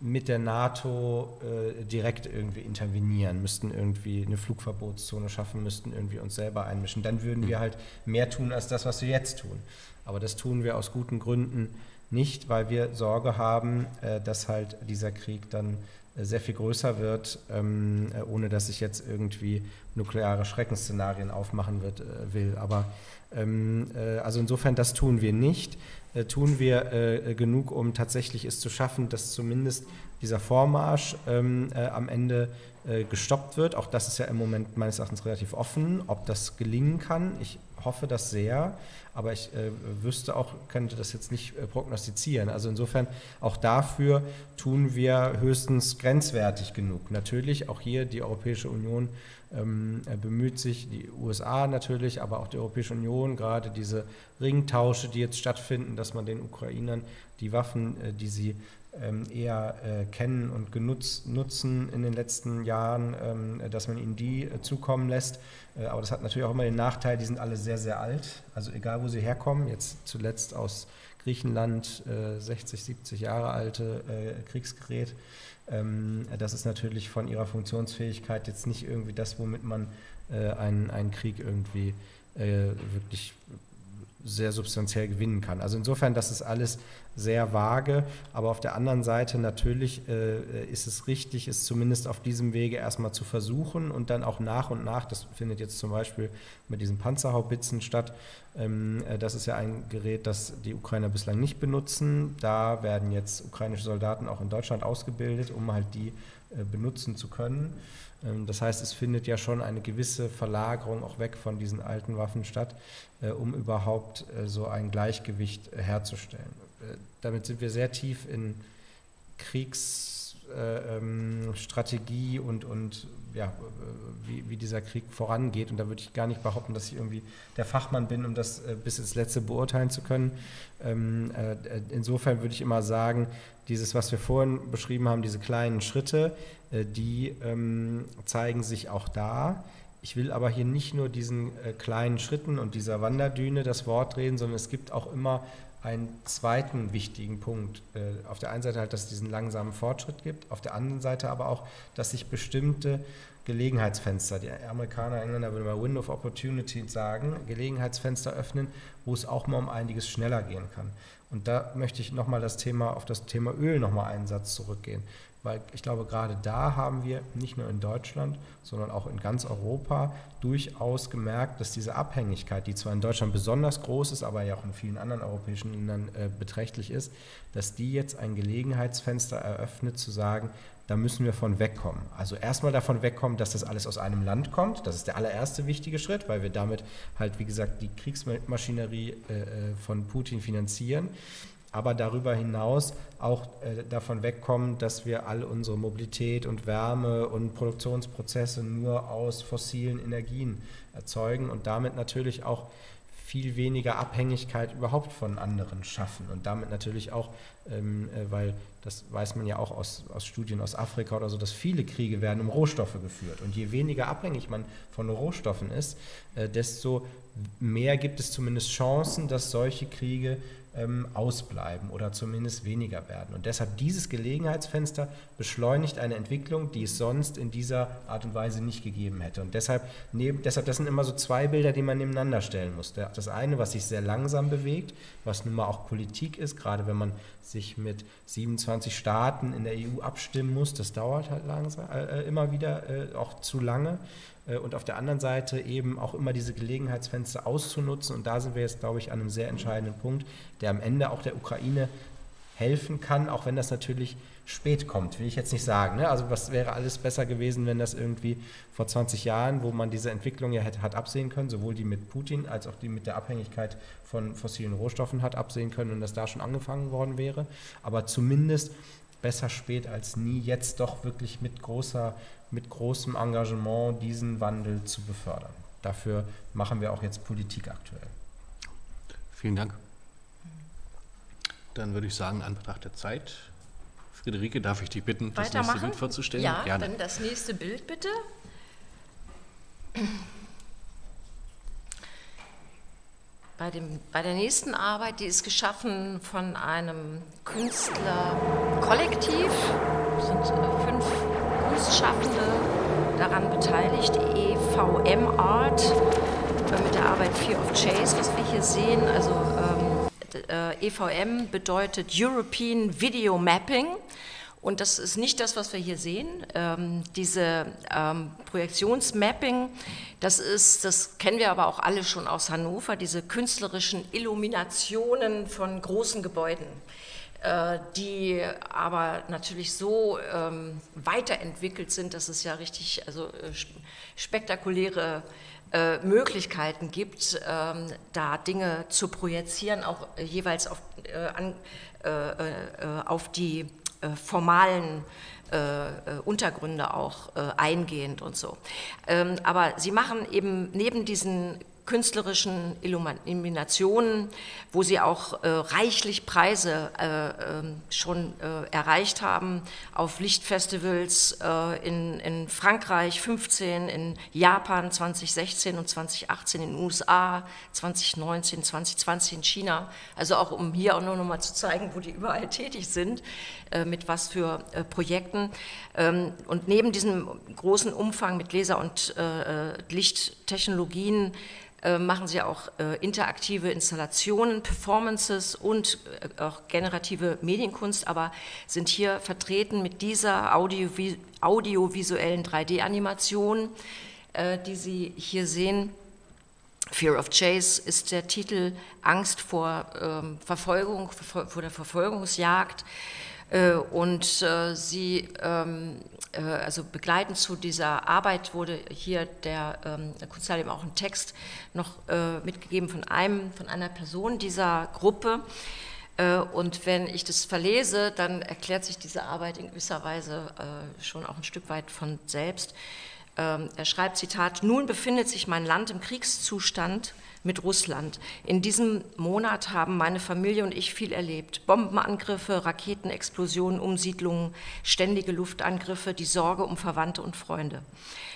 mit der NATO äh, direkt irgendwie intervenieren, müssten irgendwie eine Flugverbotszone schaffen, müssten irgendwie uns selber einmischen. Dann würden wir halt mehr tun als das, was wir jetzt tun. Aber das tun wir aus guten Gründen nicht, weil wir Sorge haben, äh, dass halt dieser Krieg dann äh, sehr viel größer wird, ähm, äh, ohne dass ich jetzt irgendwie nukleare Schreckensszenarien aufmachen wird, äh, will. Aber ähm, äh, also insofern, das tun wir nicht. Tun wir äh, genug, um tatsächlich es zu schaffen, dass zumindest dieser Vormarsch ähm, äh, am Ende äh, gestoppt wird. Auch das ist ja im Moment meines Erachtens relativ offen, ob das gelingen kann. Ich hoffe das sehr, aber ich äh, wüsste auch, könnte das jetzt nicht äh, prognostizieren. Also insofern, auch dafür tun wir höchstens grenzwertig genug. Natürlich, auch hier die Europäische Union ähm, bemüht sich, die U S A natürlich, aber auch die Europäische Union, gerade diese Ringtausche, die jetzt stattfinden, dass man den Ukrainern die Waffen, äh, die sie ähm, eher äh, kennen und genutzt, nutzen in den letzten Jahren, ähm, dass man ihnen die äh, zukommen lässt. Äh, aber das hat natürlich auch immer den Nachteil, die sind alle sehr, sehr alt. Also egal, wo sie herkommen, jetzt zuletzt aus Griechenland, äh, sechzig, siebzig Jahre alte äh, Kriegsgerät. Ähm, das ist natürlich von ihrer Funktionsfähigkeit jetzt nicht irgendwie das, womit man äh, einen, einen Krieg irgendwie äh, wirklich sehr substanziell gewinnen kann. Also insofern, das ist alles sehr vage, aber auf der anderen Seite natürlich äh, ist es richtig, es zumindest auf diesem Wege erstmal zu versuchen und dann auch nach und nach, das findet jetzt zum Beispiel mit diesen Panzerhaubitzen statt, ähm, äh, das ist ja ein Gerät, das die Ukrainer bislang nicht benutzen, da werden jetzt ukrainische Soldaten auch in Deutschland ausgebildet, um halt die äh, benutzen zu können. Das heißt, es findet ja schon eine gewisse Verlagerung auch weg von diesen alten Waffen statt, äh, um überhaupt äh, so ein Gleichgewicht äh, herzustellen. Äh, damit sind wir sehr tief in Kriegsstrategie äh, ähm, und, und ja, wie, wie dieser Krieg vorangeht. Und da würde ich gar nicht behaupten, dass ich irgendwie der Fachmann bin, um das äh, bis ins Letzte beurteilen zu können. Ähm, äh, insofern würde ich immer sagen, dieses, was wir vorhin beschrieben haben, diese kleinen Schritte, die ähm, zeigen sich auch da. Ich will aber hier nicht nur diesen äh, kleinen Schritten und dieser Wanderdüne das Wort reden, sondern es gibt auch immer einen zweiten wichtigen Punkt. Äh, auf der einen Seite halt, dass es diesen langsamen Fortschritt gibt, auf der anderen Seite aber auch, dass sich bestimmte Gelegenheitsfenster, die Amerikaner, Engländer würden mal Window of Opportunity sagen, Gelegenheitsfenster öffnen, wo es auch mal um einiges schneller gehen kann. Und da möchte ich nochmal das Thema, auf das Thema Öl nochmal einen Satz zurückgehen. Weil ich glaube, gerade da haben wir nicht nur in Deutschland, sondern auch in ganz Europa durchaus gemerkt, dass diese Abhängigkeit, die zwar in Deutschland besonders groß ist, aber ja auch in vielen anderen europäischen Ländern äh, beträchtlich ist, dass die jetzt ein Gelegenheitsfenster eröffnet, zu sagen, da müssen wir von wegkommen. Also erstmal davon wegkommen, dass das alles aus einem Land kommt. Das ist der allererste wichtige Schritt, weil wir damit halt, wie gesagt, die Kriegsmaschinerie äh, von Putin finanzieren. aber darüber hinaus auch äh, davon wegkommen, dass wir all unsere Mobilität und Wärme und Produktionsprozesse nur aus fossilen Energien erzeugen und damit natürlich auch viel weniger Abhängigkeit überhaupt von anderen schaffen und damit natürlich auch, ähm, äh, weil das weiß man ja auch aus, aus Studien aus Afrika oder so, dass viele Kriege werden um Rohstoffe geführt und je weniger abhängig man von Rohstoffen ist, äh, desto mehr gibt es zumindest Chancen, dass solche Kriege ähm, ausbleiben oder zumindest weniger werden. Und deshalb dieses Gelegenheitsfenster beschleunigt eine Entwicklung, die es sonst in dieser Art und Weise nicht gegeben hätte. Und deshalb, neben, deshalb das sind immer so zwei Bilder, die man nebeneinander stellen muss. Das eine, was sich sehr langsam bewegt, was nun mal auch Politik ist, gerade wenn man sich mit siebenundzwanzig Staaten in der E U abstimmen muss, das dauert halt langsam, äh, immer wieder äh, auch zu lange. Und auf der anderen Seite eben auch immer diese Gelegenheitsfenster auszunutzen. Und da sind wir jetzt, glaube ich, an einem sehr entscheidenden Punkt, der am Ende auch der Ukraine helfen kann, auch wenn das natürlich spät kommt, will ich jetzt nicht sagen. Ne? Also was wäre alles besser gewesen, wenn das irgendwie vor zwanzig Jahren, wo man diese Entwicklung ja hat, hat absehen können, sowohl die mit Putin als auch die mit der Abhängigkeit von fossilen Rohstoffen hat absehen können und das da schon angefangen worden wäre. Aber zumindest besser spät als nie, jetzt doch wirklich mit großer mit großem Engagement diesen Wandel zu befördern. Dafür machen wir auch jetzt Politik aktuell. Vielen Dank. Dann würde ich sagen, in Anbetracht der Zeit, Friederike, darf ich dich bitten, das nächste Bild vorzustellen? Ja, gerne. Dann das nächste Bild bitte. Bei, dem, bei der nächsten Arbeit, die ist geschaffen von einem Künstlerkollektiv, das sind fünf Kunstschaffende daran beteiligt, E V M Art, mit der Arbeit Fear of Chase, was wir hier sehen. Also ähm, E V M bedeutet European Video Mapping und das ist nicht das, was wir hier sehen. Ähm, diese ähm, Projektionsmapping, das ist, das kennen wir aber auch alle schon aus Hannover, diese künstlerischen Illuminationen von großen Gebäuden, die aber natürlich so ähm, weiterentwickelt sind, dass es ja richtig also, äh, spektakuläre äh, Möglichkeiten gibt, ähm, da Dinge zu projizieren, auch äh, jeweils auf, äh, an, äh, äh, auf die äh, formalen Äh, Untergründe auch äh, eingehend und so. Ähm, aber sie machen eben neben diesen künstlerischen Illuminationen, wo sie auch äh, reichlich Preise äh, äh, schon äh, erreicht haben, auf Lichtfestivals äh, in, in Frankreich fünfzehn, in Japan zwanzig sechzehn und zwanzig achtzehn, in den U S A zwanzig neunzehn, zwanzig zwanzig in China, also auch um hier auch nur noch mal zu zeigen, wo die überall tätig sind, äh, mit was für äh, Projekten. Ähm, und neben diesem großen Umfang mit Laser- und äh, Lichttechnologien machen sie auch äh, interaktive Installationen, Performances und äh, auch generative Medienkunst, aber sind hier vertreten mit dieser audiovi- audiovisuellen drei D-Animation, äh, die Sie hier sehen. Fear of Chase ist der Titel, Angst vor ähm, Verfolgung, vor, vor der Verfolgungsjagd. Äh, und äh, sie ähm, äh, also begleitend zu dieser Arbeit wurde hier der ähm, Kunsthalle eben auch ein Text noch äh, mitgegeben von einem von einer Person dieser Gruppe. Äh, und wenn ich das verlese, dann erklärt sich diese Arbeit in gewisser Weise äh, schon auch ein Stück weit von selbst. Ähm, er schreibt, Zitat, nun befindet sich mein Land im Kriegszustand mit Russland. In diesem Monat haben meine Familie und ich viel erlebt. Bombenangriffe, Raketenexplosionen, Umsiedlungen, ständige Luftangriffe, die Sorge um Verwandte und Freunde.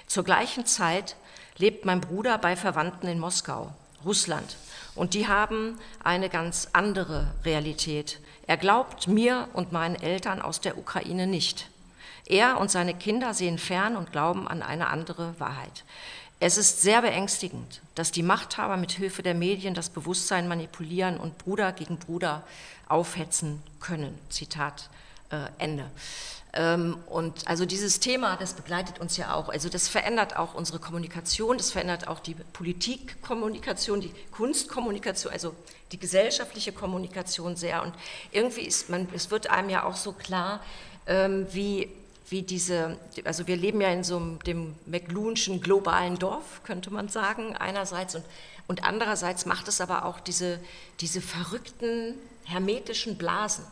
Zur gleichen Zeit lebt mein Bruder bei Verwandten in Moskau, Russland. Und die haben eine ganz andere Realität. Er glaubt mir und meinen Eltern aus der Ukraine nicht. Er und seine Kinder sehen fern und glauben an eine andere Wahrheit. Es ist sehr beängstigend, dass die Machthaber mit Hilfe der Medien das Bewusstsein manipulieren und Bruder gegen Bruder aufhetzen können. Zitat äh, Ende. Ähm, und also dieses Thema, das begleitet uns ja auch. Also das verändert auch unsere Kommunikation, das verändert auch die Politikkommunikation, die Kunstkommunikation, also die gesellschaftliche Kommunikation sehr. Und irgendwie ist man, es wird einem ja auch so klar, ähm, wie wie diese, also wir leben ja in so einem, dem McLuhanschen globalen Dorf, könnte man sagen, einerseits und, und andererseits macht es aber auch diese, diese verrückten hermetischen Blasen,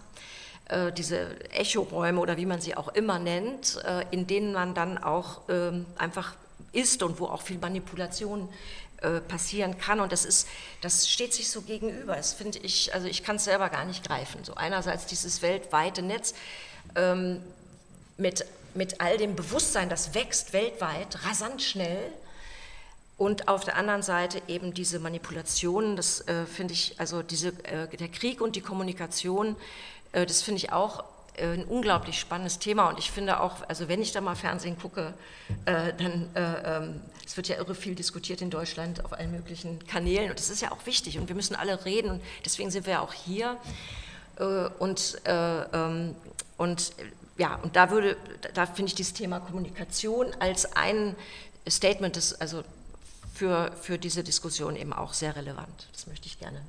äh, diese Echoräume oder wie man sie auch immer nennt, äh, in denen man dann auch äh, einfach ist und wo auch viel Manipulation äh, passieren kann. Und das ist, das steht sich so gegenüber. Das finde ich, also ich kann es selber gar nicht greifen. So einerseits dieses weltweite Netz ähm, mit, mit all dem Bewusstsein, das wächst weltweit rasant schnell. Und auf der anderen Seite eben diese Manipulationen, das äh, finde ich, also diese, äh, der Krieg und die Kommunikation, äh, das finde ich auch äh, ein unglaublich spannendes Thema. Und ich finde auch, also wenn ich da mal Fernsehen gucke, äh, dann, äh, es wird ja irre viel diskutiert in Deutschland auf allen möglichen Kanälen. Und das ist ja auch wichtig und wir müssen alle reden und deswegen sind wir ja auch hier. Äh, und, äh, ähm, und, ja, und da würde, da finde ich dieses Thema Kommunikation als ein Statement, das, also, Für, für diese Diskussion eben auch sehr relevant. Das möchte ich gerne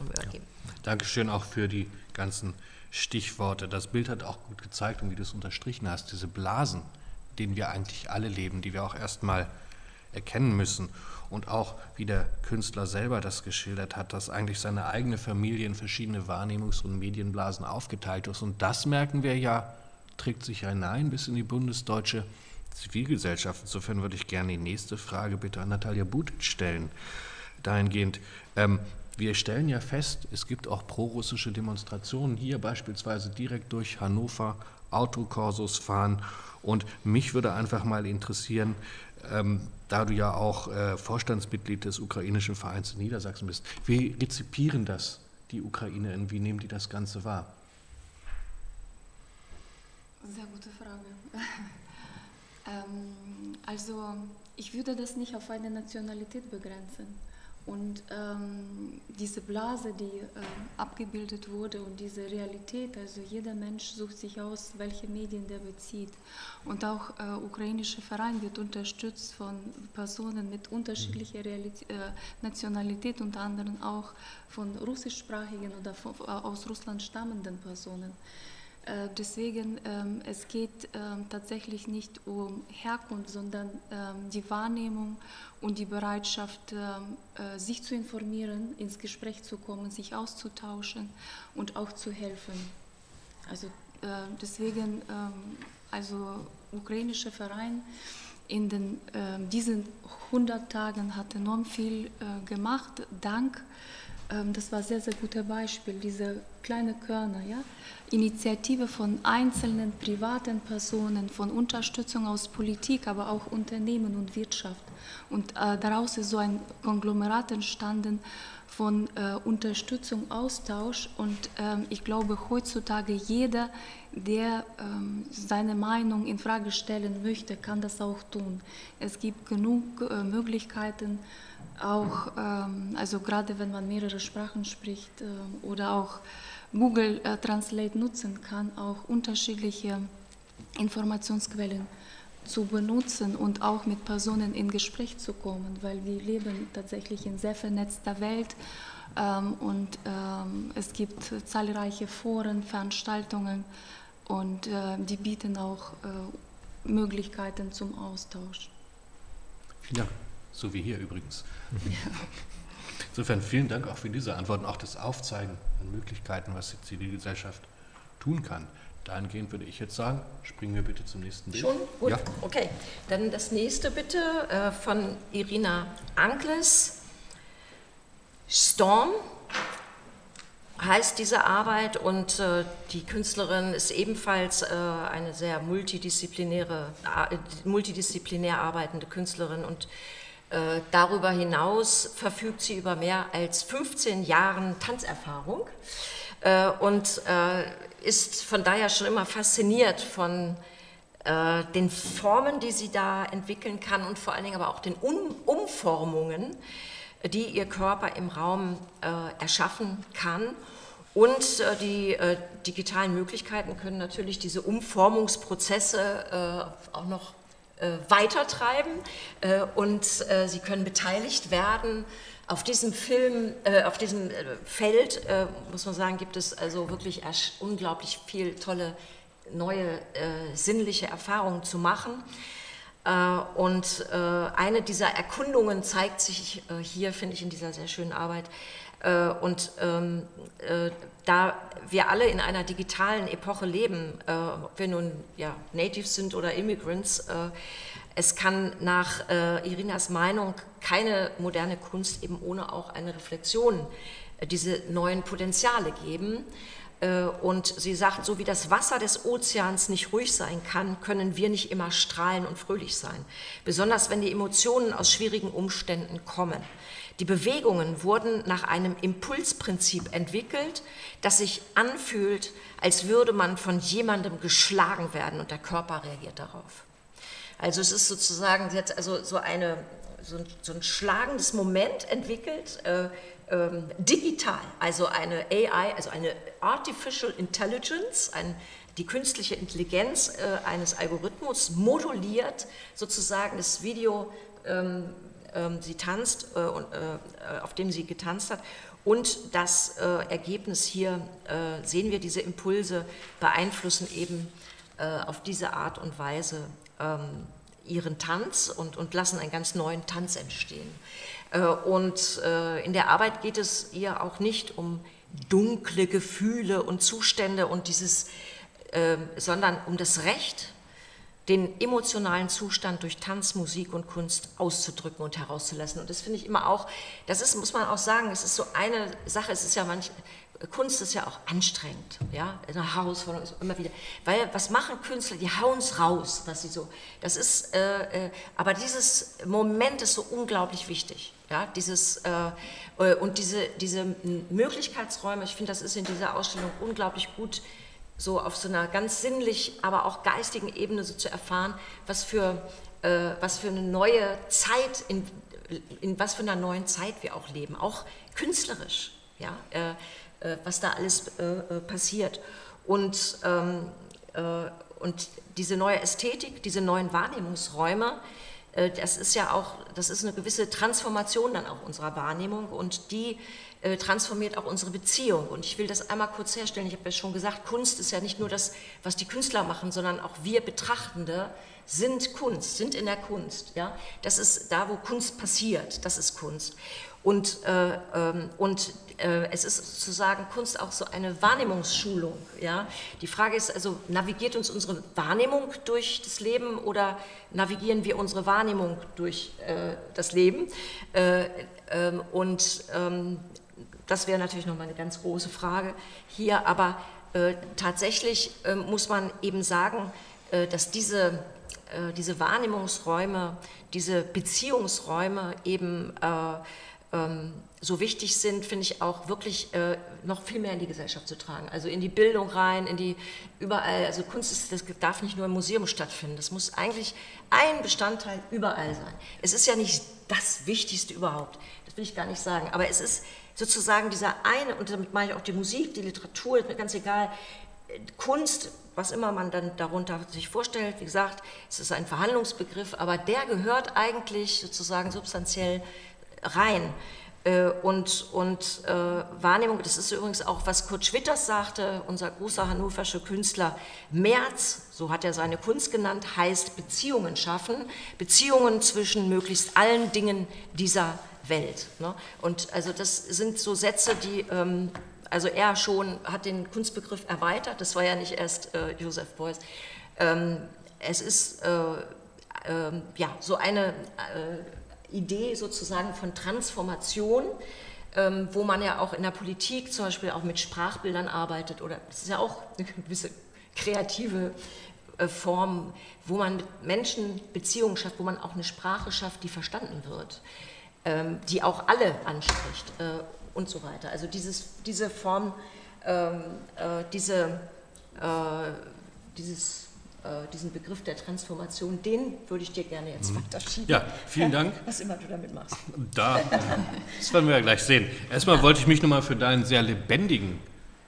übergeben. Ja. Dankeschön auch für die ganzen Stichworte. Das Bild hat auch gut gezeigt und wie du es unterstrichen hast, diese Blasen, denen wir eigentlich alle leben, die wir auch erstmal erkennen müssen. Und auch wie der Künstler selber das geschildert hat, dass eigentlich seine eigene Familie in verschiedene Wahrnehmungs- und Medienblasen aufgeteilt ist. Und das merken wir ja, trägt sich hinein bis in die bundesdeutsche Zivilgesellschaft. Insofern würde ich gerne die nächste Frage bitte an Nataliya Butych stellen. Dahingehend, ähm, wir stellen ja fest, es gibt auch prorussische Demonstrationen hier, beispielsweise direkt durch Hannover, Autokorsos fahren. Und mich würde einfach mal interessieren, ähm, da du ja auch äh, Vorstandsmitglied des ukrainischen Vereins in Niedersachsen bist, wie rezipieren das die Ukrainerinnen? Wie nehmen die das Ganze wahr? Sehr gute Frage. Ähm, also ich würde das nicht auf eine Nationalität begrenzen und ähm, diese Blase, die äh, abgebildet wurde und diese Realität, also jeder Mensch sucht sich aus, welche Medien der bezieht und auch äh, ukrainische Verein wird unterstützt von Personen mit unterschiedlicher Realität, äh, Nationalität, unter anderem auch von russischsprachigen oder von, äh, aus Russland stammenden Personen. Deswegen, ähm, es geht ähm, tatsächlich nicht um Herkunft, sondern ähm, die Wahrnehmung und die Bereitschaft, ähm, äh, sich zu informieren, ins Gespräch zu kommen, sich auszutauschen und auch zu helfen. Also äh, deswegen, ähm, also ukrainischer Verein in den, äh, diesen hundert Tagen hat enorm viel äh, gemacht, dank. Das war sehr, sehr gutes Beispiel, diese kleine Körner, ja? Initiative von einzelnen privaten Personen, von Unterstützung aus Politik, aber auch Unternehmen und Wirtschaft. Und äh, daraus ist so ein Konglomerat entstanden von äh, Unterstützung, Austausch. Und äh, ich glaube, heutzutage jeder, der äh, seine Meinung in Frage stellen möchte, kann das auch tun. Es gibt genug äh, Möglichkeiten, auch, ähm, also gerade wenn man mehrere Sprachen spricht äh, oder auch Google äh, Translate nutzen kann, auch unterschiedliche Informationsquellen zu benutzen und auch mit Personen in Gespräch zu kommen, weil wir leben tatsächlich in sehr vernetzter Welt ähm, und ähm, es gibt zahlreiche Foren, Veranstaltungen und äh, die bieten auch äh, Möglichkeiten zum Austausch. Vielen Dank. So wie hier übrigens. Insofern vielen Dank auch für diese Antworten, auch das Aufzeigen an Möglichkeiten, was die Zivilgesellschaft tun kann. Dahingehend würde ich jetzt sagen, springen wir bitte zum nächsten Bild. Schon? Gut, ja. Okay. Dann das nächste bitte äh, von Irina Ankles. Storm heißt diese Arbeit und äh, die Künstlerin ist ebenfalls äh, eine sehr multidisziplinäre, äh, multidisziplinär arbeitende Künstlerin und äh, darüber hinaus verfügt sie über mehr als fünfzehn Jahren Tanzerfahrung äh, und äh, ist von daher schon immer fasziniert von äh, den Formen, die sie da entwickeln kann und vor allen Dingen aber auch den um Umformungen, die ihr Körper im Raum äh, erschaffen kann. Und äh, die äh, digitalen Möglichkeiten können natürlich diese Umformungsprozesse äh, auch noch äh, weitertreiben äh, und äh, sie können beteiligt werden. Auf diesem Film, äh, auf diesem Feld, äh, muss man sagen, gibt es also wirklich unglaublich viel tolle neue äh, sinnliche Erfahrungen zu machen. Und eine dieser Erkundungen zeigt sich hier, finde ich, in dieser sehr schönen Arbeit. Und da wir alle in einer digitalen Epoche leben, ob wir nun ja, Natives sind oder Immigrants, es kann nach Irinas Meinung keine moderne Kunst eben ohne auch eine Reflexion diese neuen Potenziale geben. Und sie sagt, so wie das Wasser des Ozeans nicht ruhig sein kann, können wir nicht immer strahlen und fröhlich sein. Besonders wenn die Emotionen aus schwierigen Umständen kommen. Die Bewegungen wurden nach einem Impulsprinzip entwickelt, das sich anfühlt, als würde man von jemandem geschlagen werden und der Körper reagiert darauf. Also es ist sozusagen, sie hat also so, eine, so, ein, so ein schlagendes Moment entwickelt, äh, digital, also eine A I, also eine Artificial Intelligence, ein, die künstliche Intelligenz äh, eines Algorithmus moduliert sozusagen das Video, ähm, ähm, sie tanzt, äh, und, äh, auf dem sie getanzt hat, und das äh, Ergebnis hier äh, sehen wir, diese Impulse beeinflussen eben äh, auf diese Art und Weise ähm, ihren Tanz und, und lassen einen ganz neuen Tanz entstehen. Und in der Arbeit geht es ihr auch nicht um dunkle Gefühle und Zustände und dieses, sondern um das Recht, den emotionalen Zustand durch Tanz, Musik und Kunst auszudrücken und herauszulassen. Und das finde ich immer auch, das ist, muss man auch sagen, es ist so eine Sache, es ist ja manchmal, Kunst ist ja auch anstrengend, ja, eine Herausforderung ist immer wieder, weil was machen Künstler, die hauen es raus, dass sie so, das ist, äh, äh, aber dieses Moment ist so unglaublich wichtig, ja, dieses, äh, und diese, diese Möglichkeitsräume, ich finde, das ist in dieser Ausstellung unglaublich gut, so auf so einer ganz sinnlich, aber auch geistigen Ebene so zu erfahren, was für, äh, was für eine neue Zeit, in, in was für einer neuen Zeit wir auch leben, auch künstlerisch, ja, äh, was da alles äh, passiert. Und, ähm, äh, und diese neue Ästhetik, diese neuen Wahrnehmungsräume, äh, das ist ja auch, das ist eine gewisse Transformation dann auch unserer Wahrnehmung und die äh, transformiert auch unsere Beziehung. Und ich will das einmal kurz herstellen, ich habe ja schon gesagt, Kunst ist ja nicht nur das, was die Künstler machen, sondern auch wir Betrachtende sind Kunst, sind in der Kunst. Ja? Das ist da, wo Kunst passiert, das ist Kunst. Und, äh, ähm, und äh, es ist sozusagen Kunst auch so eine Wahrnehmungsschulung. Ja? Die Frage ist also, navigiert uns unsere Wahrnehmung durch das Leben oder navigieren wir unsere Wahrnehmung durch äh, das Leben? Äh, ähm, und ähm, das wäre natürlich nochmal eine ganz große Frage hier, aber äh, tatsächlich äh, muss man eben sagen, äh, dass diese, äh, diese Wahrnehmungsräume, diese Beziehungsräume eben äh, so wichtig sind, finde ich auch wirklich äh, noch viel mehr in die Gesellschaft zu tragen, also in die Bildung rein, in die überall, also Kunst ist, das darf nicht nur im Museum stattfinden, das muss eigentlich ein Bestandteil überall sein. Es ist ja nicht das Wichtigste überhaupt, das will ich gar nicht sagen, aber es ist sozusagen dieser eine, und damit meine ich auch die Musik, die Literatur, ganz egal, Kunst, was immer man dann darunter sich vorstellt, wie gesagt, es ist ein Verhandlungsbegriff, aber der gehört eigentlich sozusagen substanziell rein. Und, und äh, Wahrnehmung, das ist übrigens auch, was Kurt Schwitters sagte, unser großer hannoverscher Künstler, Merz, so hat er seine Kunst genannt, heißt Beziehungen schaffen, Beziehungen zwischen möglichst allen Dingen dieser Welt. Ne? Und also das sind so Sätze, die, ähm, also er schon hat den Kunstbegriff erweitert, das war ja nicht erst äh, Josef Beuys, ähm, es ist äh, äh, ja so eine äh, Idee sozusagen von Transformation, ähm, wo man ja auch in der Politik zum Beispiel auch mit Sprachbildern arbeitet, oder das ist ja auch eine gewisse kreative äh, Form, wo man mit Menschen Beziehungen schafft, wo man auch eine Sprache schafft, die verstanden wird, ähm, die auch alle anspricht äh, und so weiter. Also dieses, diese Form, ähm, äh, diese, äh, dieses diesen Begriff der Transformation, den würde ich dir gerne jetzt weiter schieben. Ja, vielen Dank. Was immer du damit machst. Da, das werden wir ja gleich sehen. Erstmal wollte ich mich nochmal für deinen sehr lebendigen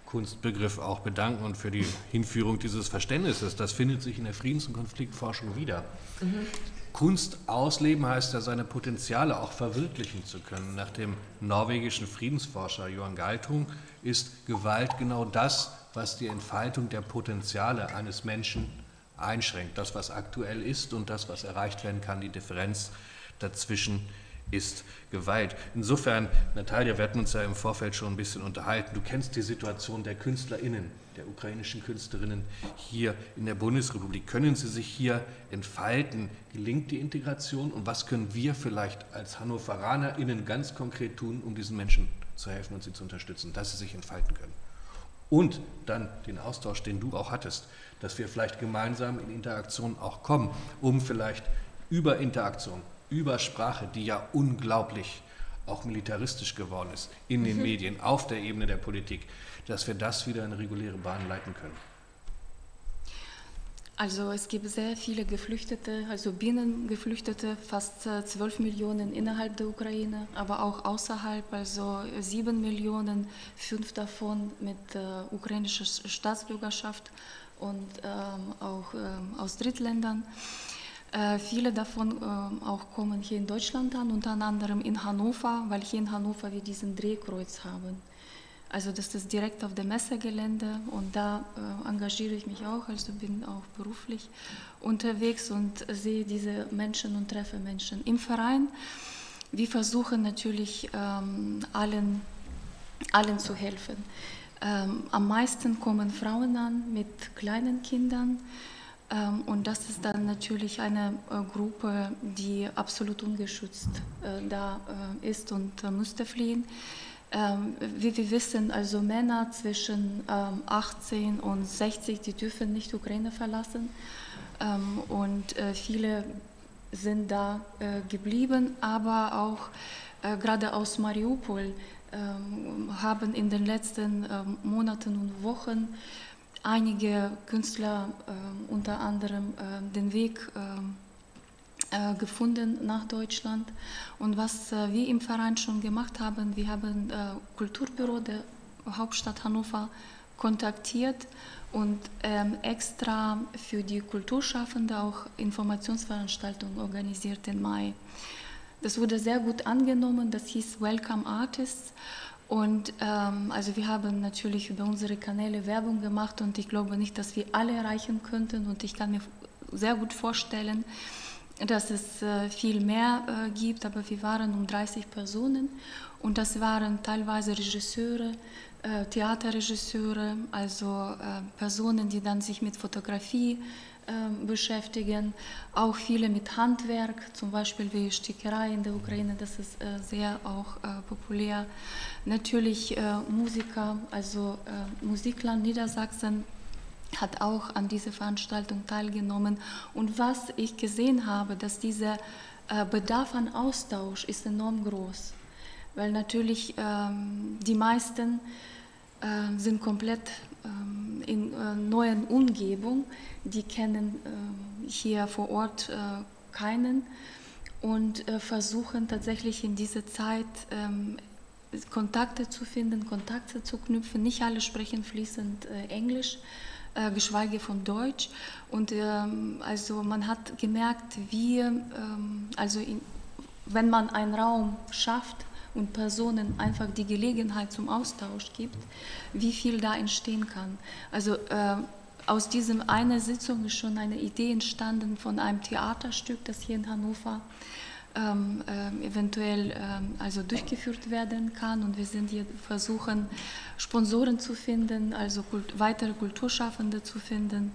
Kunstbegriff auch bedanken und für die Hinführung dieses Verständnisses. Das findet sich in der Friedens- und Konfliktforschung wieder. Mhm. Kunst ausleben heißt ja, seine Potenziale auch verwirklichen zu können. Nach dem norwegischen Friedensforscher Johan Galtung ist Gewalt genau das, was die Entfaltung der Potenziale eines Menschen einschränkt. Das, was aktuell ist und das, was erreicht werden kann, die Differenz dazwischen ist Gewalt. Insofern, Nataliya, wir hatten uns ja im Vorfeld schon ein bisschen unterhalten. Du kennst die Situation der KünstlerInnen, der ukrainischen KünstlerInnen hier in der Bundesrepublik. Können sie sich hier entfalten? Gelingt die Integration? Und was können wir vielleicht als HannoveranerInnen ganz konkret tun, um diesen Menschen zu helfen und sie zu unterstützen, dass sie sich entfalten können? Und dann den Austausch, den du auch hattest, dass wir vielleicht gemeinsam in Interaktion auch kommen, um vielleicht über Interaktion, über Sprache, die ja unglaublich auch militaristisch geworden ist, in den mhm. Medien, auf der Ebene der Politik, dass wir das wieder in reguläre Bahnen leiten können? Also es gibt sehr viele Geflüchtete, also Binnengeflüchtete, fast zwölf Millionen innerhalb der Ukraine, aber auch außerhalb, also sieben Millionen, fünf davon mit äh, ukrainischer Staatsbürgerschaft und ähm, auch ähm, aus Drittländern. Äh, viele davon äh, auch kommen hier in Deutschland an, unter anderem in Hannover, weil hier in Hannover wir diesen Drehkreuz haben. Also das ist direkt auf dem Messegelände und da äh, engagiere ich mich auch, also bin auch beruflich unterwegs und sehe diese Menschen und treffe Menschen. Im Verein, wir versuchen natürlich ähm, allen, allen zu helfen. Ähm, am meisten kommen Frauen an mit kleinen Kindern. Und das ist dann natürlich eine Gruppe, die absolut ungeschützt da ist und müsste fliehen. Wie wir wissen, also Männer zwischen achtzehn und sechzig, die dürfen nicht die Ukraine verlassen. Und viele sind da geblieben, aber auch gerade aus Mariupol haben in den letzten Monaten und Wochen einige Künstler äh, unter anderem äh, den Weg äh, äh, gefunden nach Deutschland. Und was äh, wir im Verein schon gemacht haben, wir haben das äh, Kulturbüro der Hauptstadt Hannover kontaktiert und ähm, extra für die Kulturschaffende auch Informationsveranstaltungen organisiert im Mai. Das wurde sehr gut angenommen, das hieß Welcome Artists. Und ähm, also wir haben natürlich über unsere Kanäle Werbung gemacht und ich glaube nicht, dass wir alle erreichen könnten. Und ich kann mir sehr gut vorstellen, dass es äh, viel mehr äh, gibt, aber wir waren um dreißig Personen und das waren teilweise Regisseure, äh, Theaterregisseure, also äh, Personen, die dann sich mit Fotografie äh, beschäftigen, auch viele mit Handwerk, zum Beispiel wie Stickerei in der Ukraine, das ist äh, sehr auch äh, populär. Natürlich äh, Musiker, also äh, Musikland Niedersachsen hat auch an dieser Veranstaltung teilgenommen. Und was ich gesehen habe, dass dieser äh, Bedarf an Austausch ist enorm groß, weil natürlich ähm, die meisten äh, sind komplett ähm, in äh, neuen Umgebung, die kennen äh, hier vor Ort äh, keinen und äh, versuchen tatsächlich in dieser Zeit ähm, Kontakte zu finden, Kontakte zu knüpfen. Nicht alle sprechen fließend äh, Englisch, äh, geschweige von Deutsch. Und ähm, also man hat gemerkt, wie, ähm, also in, wenn man einen Raum schafft und Personen einfach die Gelegenheit zum Austausch gibt, wie viel da entstehen kann. Also äh, aus dieser einer Sitzung ist schon eine Idee entstanden von einem Theaterstück, das hier in Hannover Ähm, äh, eventuell ähm, also durchgeführt werden kann. Und wir sind hier versuchen, Sponsoren zu finden, also Kult weitere Kulturschaffende zu finden,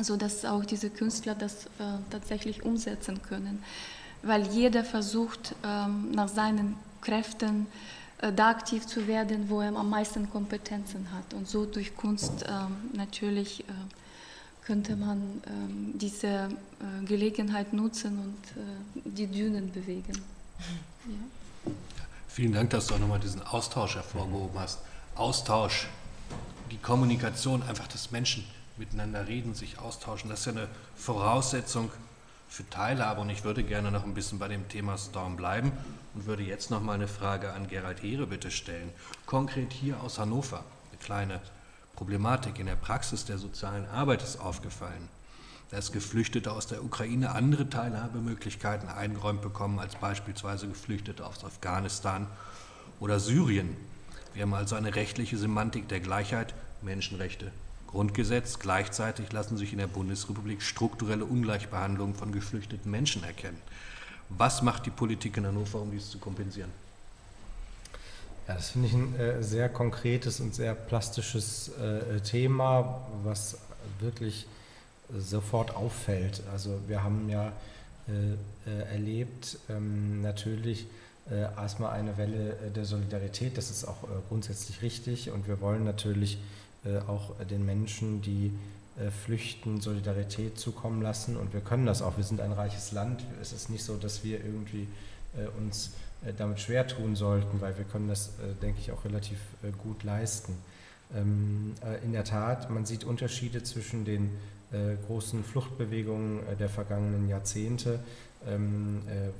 sodass auch diese Künstler das äh, tatsächlich umsetzen können. Weil jeder versucht, ähm, nach seinen Kräften äh, da aktiv zu werden, wo er am meisten Kompetenzen hat. Und so durch Kunst äh, natürlich äh, könnte man ähm, diese äh, Gelegenheit nutzen und äh, die Dünen bewegen. Ja. Vielen Dank, dass du auch nochmal diesen Austausch hervorgehoben hast. Austausch, die Kommunikation, einfach dass Menschen miteinander reden, sich austauschen, das ist ja eine Voraussetzung für Teilhabe. Und ich würde gerne noch ein bisschen bei dem Thema Storm bleiben und würde jetzt nochmal eine Frage an Gerald Heere bitte stellen. Konkret hier aus Hannover, eine kleine Problematik in der Praxis der sozialen Arbeit ist aufgefallen, dass Geflüchtete aus der Ukraine andere Teilhabemöglichkeiten eingeräumt bekommen als beispielsweise Geflüchtete aus Afghanistan oder Syrien. Wir haben also eine rechtliche Semantik der Gleichheit, Menschenrechte, Grundgesetz. Gleichzeitig lassen sich in der Bundesrepublik strukturelle Ungleichbehandlungen von geflüchteten Menschen erkennen. Was macht die Politik in Hannover, um dies zu kompensieren? Ja, das finde ich ein äh, sehr konkretes und sehr plastisches äh, Thema, was wirklich äh, sofort auffällt. Also wir haben ja äh, äh, erlebt, ähm, natürlich äh, erstmal eine Welle äh, der Solidarität, das ist auch äh, grundsätzlich richtig, und wir wollen natürlich äh, auch äh, den Menschen, die äh, flüchten, Solidarität zukommen lassen, und wir können das auch. Wir sind ein reiches Land, es ist nicht so, dass wir irgendwie äh, uns damit schwer tun sollten, weil wir können das, denke ich, auch relativ gut leisten. In der Tat, man sieht Unterschiede zwischen den großen Fluchtbewegungen der vergangenen Jahrzehnte,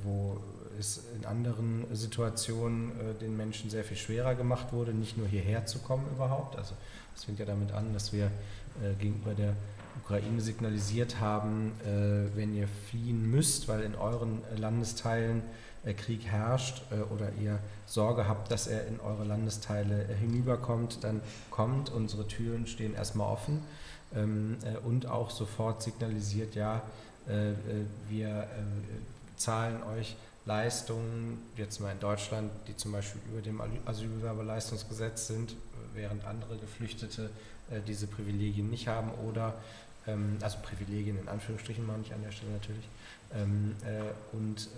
wo es in anderen Situationen den Menschen sehr viel schwerer gemacht wurde, nicht nur hierher zu kommen überhaupt. Also es fängt ja damit an, dass wir gegenüber der Ukraine signalisiert haben, wenn ihr fliehen müsst, weil in euren Landesteilen Krieg herrscht oder ihr Sorge habt, dass er in eure Landesteile hinüberkommt, dann kommt, unsere Türen stehen erstmal offen, und auch sofort signalisiert, ja, wir zahlen euch Leistungen, jetzt mal in Deutschland, die zum Beispiel über dem Asylbewerberleistungsgesetz sind, während andere Geflüchtete diese Privilegien nicht haben oder, also Privilegien in Anführungsstrichen meine ich an der Stelle natürlich, und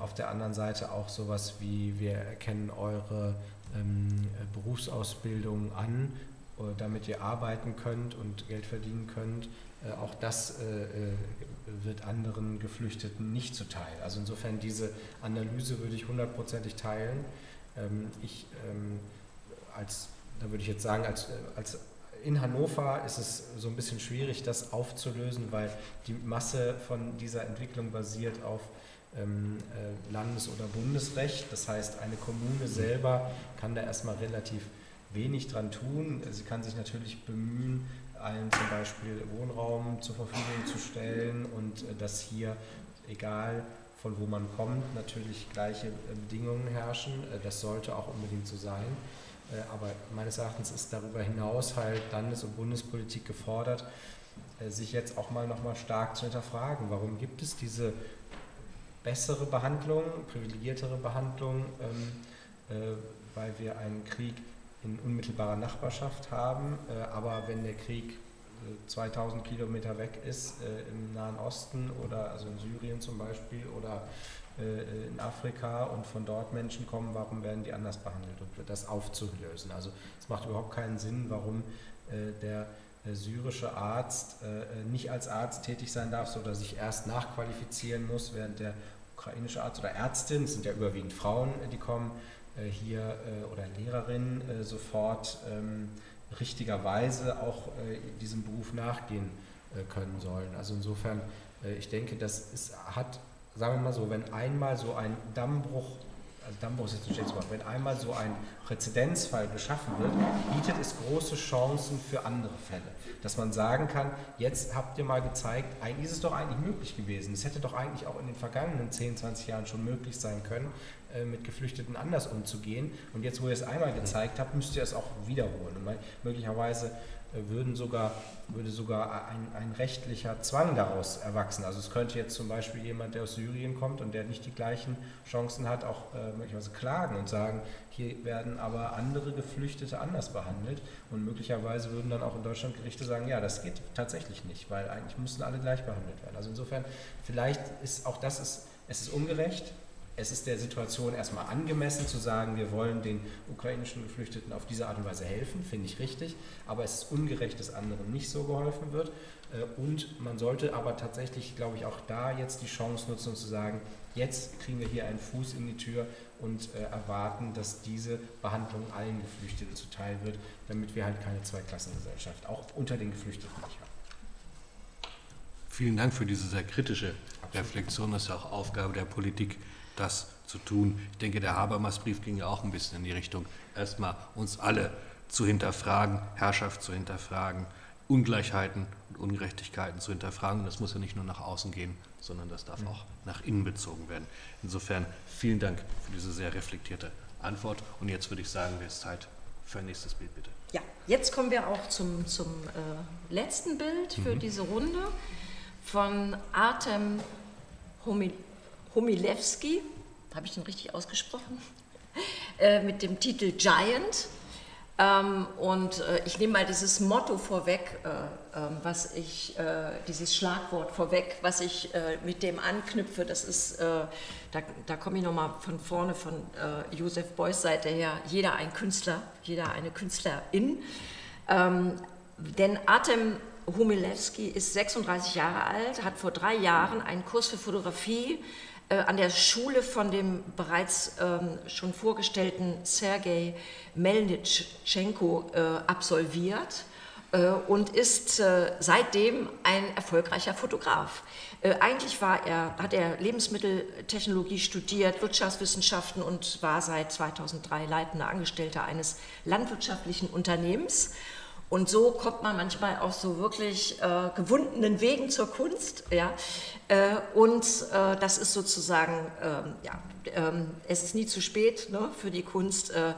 auf der anderen Seite auch sowas wie, wir erkennen eure ähm, Berufsausbildung an, damit ihr arbeiten könnt und Geld verdienen könnt. Äh, auch das äh, wird anderen Geflüchteten nicht zuteil. Also insofern diese Analyse würde ich hundertprozentig teilen. Ähm, ich, ähm, als, da würde ich jetzt sagen, als, als in Hannover ist es so ein bisschen schwierig, das aufzulösen, weil die Masse von dieser Entwicklung basiert auf Landes- oder Bundesrecht. Das heißt, eine Kommune selber kann da erstmal relativ wenig dran tun. Sie kann sich natürlich bemühen, allen zum Beispiel Wohnraum zur Verfügung zu stellen und dass hier, egal von wo man kommt, natürlich gleiche Bedingungen herrschen. Das sollte auch unbedingt so sein. Aber meines Erachtens ist darüber hinaus halt Landes- und Bundespolitik gefordert, sich jetzt auch mal nochmal stark zu hinterfragen. Warum gibt es diese bessere Behandlung, privilegiertere Behandlung, ähm, äh, weil wir einen Krieg in unmittelbarer Nachbarschaft haben. Äh, aber wenn der Krieg äh, zweitausend Kilometer weg ist, äh, im Nahen Osten oder also in Syrien zum Beispiel oder äh, in Afrika, und von dort Menschen kommen, warum werden die anders behandelt? Und das aufzulösen. Also es macht überhaupt keinen Sinn, warum äh, der syrische Arzt äh, nicht als Arzt tätig sein darf oder sich erst nachqualifizieren muss, während der ukrainische Arzt oder Ärztin, es sind ja überwiegend Frauen, die kommen, äh, hier äh, oder Lehrerinnen äh, sofort ähm, richtigerweise auch äh, diesem Beruf nachgehen äh, können sollen. Also insofern, äh, ich denke, das ist, hat, sagen wir mal so, wenn einmal so ein Dammbruch, also Dammbruch ist jetzt ein schlechtes Wort, wenn einmal so ein Präzedenzfall geschaffen wird, bietet es große Chancen für andere Fälle. Dass man sagen kann, jetzt habt ihr mal gezeigt, eigentlich ist es doch eigentlich möglich gewesen. Es hätte doch eigentlich auch in den vergangenen zehn, zwanzig Jahren schon möglich sein können, mit Geflüchteten anders umzugehen. Und jetzt, wo ihr es einmal gezeigt habt, müsst ihr es auch wiederholen. Und möglicherweise würden sogar, würde sogar ein, ein rechtlicher Zwang daraus erwachsen. Also es könnte jetzt zum Beispiel jemand, der aus Syrien kommt und der nicht die gleichen Chancen hat, auch äh, möglicherweise klagen und sagen, hier werden aber andere Geflüchtete anders behandelt. Und möglicherweise würden dann auch in Deutschland Gerichte sagen, ja, das geht tatsächlich nicht, weil eigentlich müssen alle gleich behandelt werden. Also insofern, vielleicht ist auch das, ist, es ist ungerecht. Es ist der Situation erstmal angemessen zu sagen, wir wollen den ukrainischen Geflüchteten auf diese Art und Weise helfen, finde ich richtig, aber es ist ungerecht, dass anderen nicht so geholfen wird, und man sollte aber tatsächlich, glaube ich, auch da jetzt die Chance nutzen, um zu sagen, jetzt kriegen wir hier einen Fuß in die Tür und erwarten, dass diese Behandlung allen Geflüchteten zuteil wird, damit wir halt keine Zweiklassengesellschaft auch unter den Geflüchteten nicht haben. Vielen Dank für diese sehr kritische Absolut. Reflexion, das ist ja auch Aufgabe der Politik, das zu tun. Ich denke, der Habermas-Brief ging ja auch ein bisschen in die Richtung, erstmal uns alle zu hinterfragen, Herrschaft zu hinterfragen, Ungleichheiten und Ungerechtigkeiten zu hinterfragen. Und das muss ja nicht nur nach außen gehen, sondern das darf auch nach innen bezogen werden. Insofern vielen Dank für diese sehr reflektierte Antwort. Und jetzt würde ich sagen, wäre es Zeit Für ein nächstes Bild bitte. Ja, jetzt kommen wir auch zum, zum äh, letzten Bild für mhm. diese Runde von Artem Humil Humilewski, habe ich den richtig ausgesprochen, äh, mit dem Titel Giant. Ähm, und äh, ich nehme mal dieses Motto vorweg, äh, äh, was ich, äh, dieses Schlagwort vorweg, was ich äh, mit dem anknüpfe, das ist, äh, da, da komme ich nochmal von vorne, von äh, Josef Beuys Seite her, jeder ein Künstler, jeder eine Künstlerin. Ähm, denn Artem Humilewski ist sechsunddreißig Jahre alt, hat vor drei Jahren einen Kurs für Fotografie an der Schule von dem bereits ähm, schon vorgestellten Sergej Melnitschenko äh, absolviert äh, und ist äh, seitdem ein erfolgreicher Fotograf. Äh, eigentlich war er, hat er Lebensmitteltechnologie studiert, Wirtschaftswissenschaften und war seit zweitausenddrei leitender Angestellter eines landwirtschaftlichen Unternehmens. Und so kommt man manchmal auf so wirklich äh, gewundenen Wegen zur Kunst. Ja? Äh, und äh, das ist sozusagen, ähm, ja, ähm, es ist nie zu spät, ne, für die Kunst. Äh,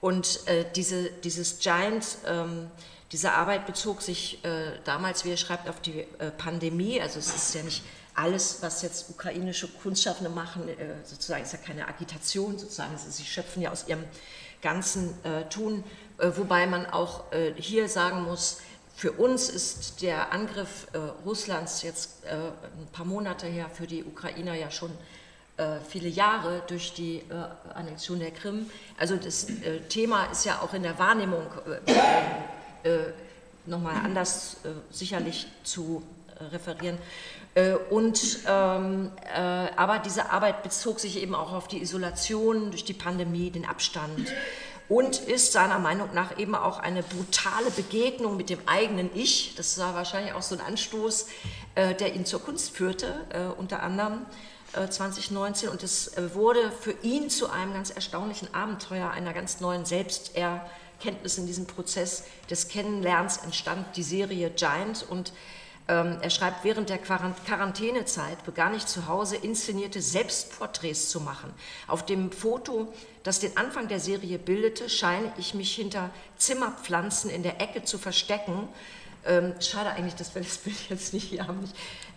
und äh, diese, dieses Giant, ähm, diese Arbeit bezog sich äh, damals, wie ihr schreibt, auf die äh, Pandemie. Also es ist ja nicht alles, was jetzt ukrainische Kunstschaffende machen, äh, sozusagen ist ja keine Agitation, sozusagen. Sie, sie schöpfen ja aus ihrem ganzen äh, Tun, äh, wobei man auch äh, hier sagen muss, für uns ist der Angriff äh, Russlands jetzt äh, ein paar Monate her, für die Ukrainer ja schon äh, viele Jahre durch die äh, Annexion der Krim. Also das äh, Thema ist ja auch in der Wahrnehmung äh, äh, nochmal anders äh, sicherlich zu äh, referieren. Und, ähm, äh, aber diese Arbeit bezog sich eben auch auf die Isolation durch die Pandemie, den Abstand und ist seiner Meinung nach eben auch eine brutale Begegnung mit dem eigenen Ich. Das war wahrscheinlich auch so ein Anstoß, äh, der ihn zur Kunst führte, äh, unter anderem äh, zweitausendneunzehn. Und es äh, wurde für ihn zu einem ganz erstaunlichen Abenteuer, einer ganz neuen Selbsterkenntnis. In diesem Prozess des Kennenlernens entstand die Serie Giant. Und er schreibt, während der Quarantänezeit begann ich zu Hause inszenierte Selbstporträts zu machen. Auf dem Foto, das den Anfang der Serie bildete, scheine ich mich hinter Zimmerpflanzen in der Ecke zu verstecken. Ähm, schade eigentlich, dass wir das Bild jetzt nicht hier haben.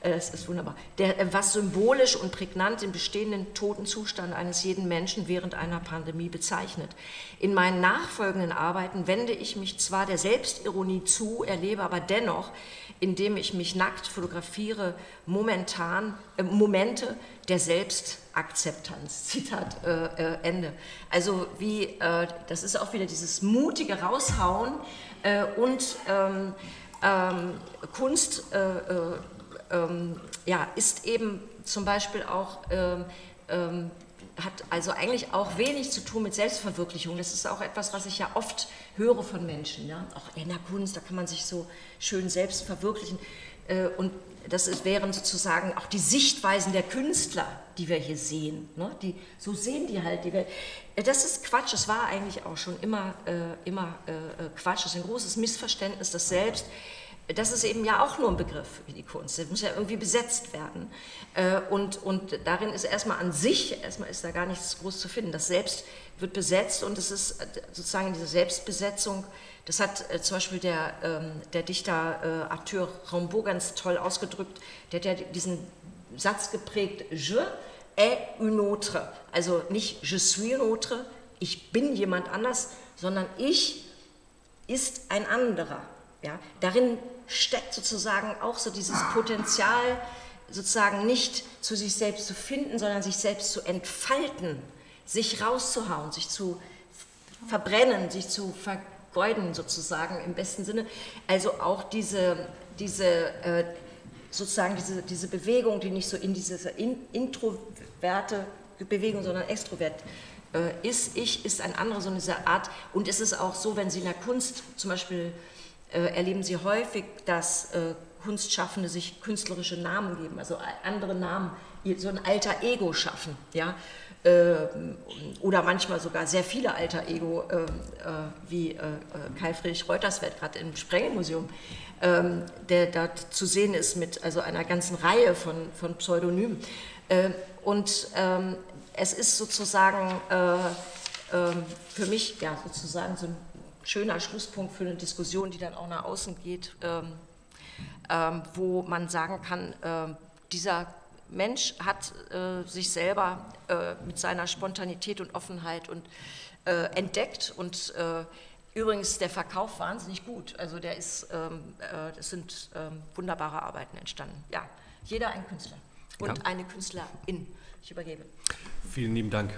Es äh, ist wunderbar. Der, äh, was symbolisch und prägnant den bestehenden toten Zustand eines jeden Menschen während einer Pandemie bezeichnet. In meinen nachfolgenden Arbeiten wende ich mich zwar der Selbstironie zu, erlebe aber dennoch, indem ich mich nackt fotografiere, momentan äh, Momente der Selbstakzeptanz. Zitat äh, äh, Ende. Also wie, äh, das ist auch wieder dieses mutige Raushauen äh, und ähm, ähm, Kunst äh, äh, ähm, ja, ist eben zum Beispiel auch ähm, ähm, hat also eigentlich auch wenig zu tun mit Selbstverwirklichung. Das ist auch etwas, was ich ja oft höre von Menschen. Ja? Auch in der Kunst, da kann man sich so schön selbst verwirklichen. Und das wären sozusagen auch die Sichtweisen der Künstler, die wir hier sehen. Ne? Die, so sehen die halt die Welt. Das ist Quatsch, das war eigentlich auch schon immer, äh, immer äh, Quatsch. Das ist ein großes Missverständnis, das Selbst. Das ist eben ja auch nur ein Begriff wie die Kunst, der muss ja irgendwie besetzt werden. Und, und darin ist erstmal an sich, erstmal ist da gar nichts groß zu finden. Das Selbst wird besetzt und es ist sozusagen diese Selbstbesetzung, das hat zum Beispiel der, der Dichter Arthur Rimbaud ganz toll ausgedrückt, der hat ja diesen Satz geprägt, je est une autre, also nicht je suis une autre, ich bin jemand anders, sondern ich ist ein anderer. Ja, darin steckt sozusagen auch so dieses Potenzial, sozusagen nicht zu sich selbst zu finden, sondern sich selbst zu entfalten, sich rauszuhauen, sich zu verbrennen, sich zu vergeuden sozusagen im besten Sinne. Also auch diese, diese äh, sozusagen diese, diese Bewegung, die nicht so in diese in, introverte Bewegung, sondern extrovert äh, ist, ich ist ein anderer, so eine Art. Und es ist auch so, wenn Sie in der Kunst zum Beispiel erleben Sie häufig, dass äh, Kunstschaffende sich künstlerische Namen geben, also andere Namen, so ein alter Ego schaffen, ja? ähm, oder manchmal sogar sehr viele alter Ego, äh, äh, wie äh, Karl Friedrich Reuterswert gerade im Sprengelmuseum, ähm, der da zu sehen ist mit also einer ganzen Reihe von, von Pseudonymen. Ähm, und ähm, es ist sozusagen äh, äh, für mich ja, sozusagen so ein schöner Schlusspunkt für eine Diskussion, die dann auch nach außen geht, ähm, ähm, wo man sagen kann, äh, dieser Mensch hat äh, sich selber äh, mit seiner Spontanität und Offenheit und, äh, entdeckt und äh, übrigens der Verkauf wahnsinnig gut. Also der ist, ähm, äh, das sind ähm, wunderbare Arbeiten entstanden. Ja, jeder ein Künstler und ja. eine Künstlerin. Ich übergebe. Vielen lieben Dank.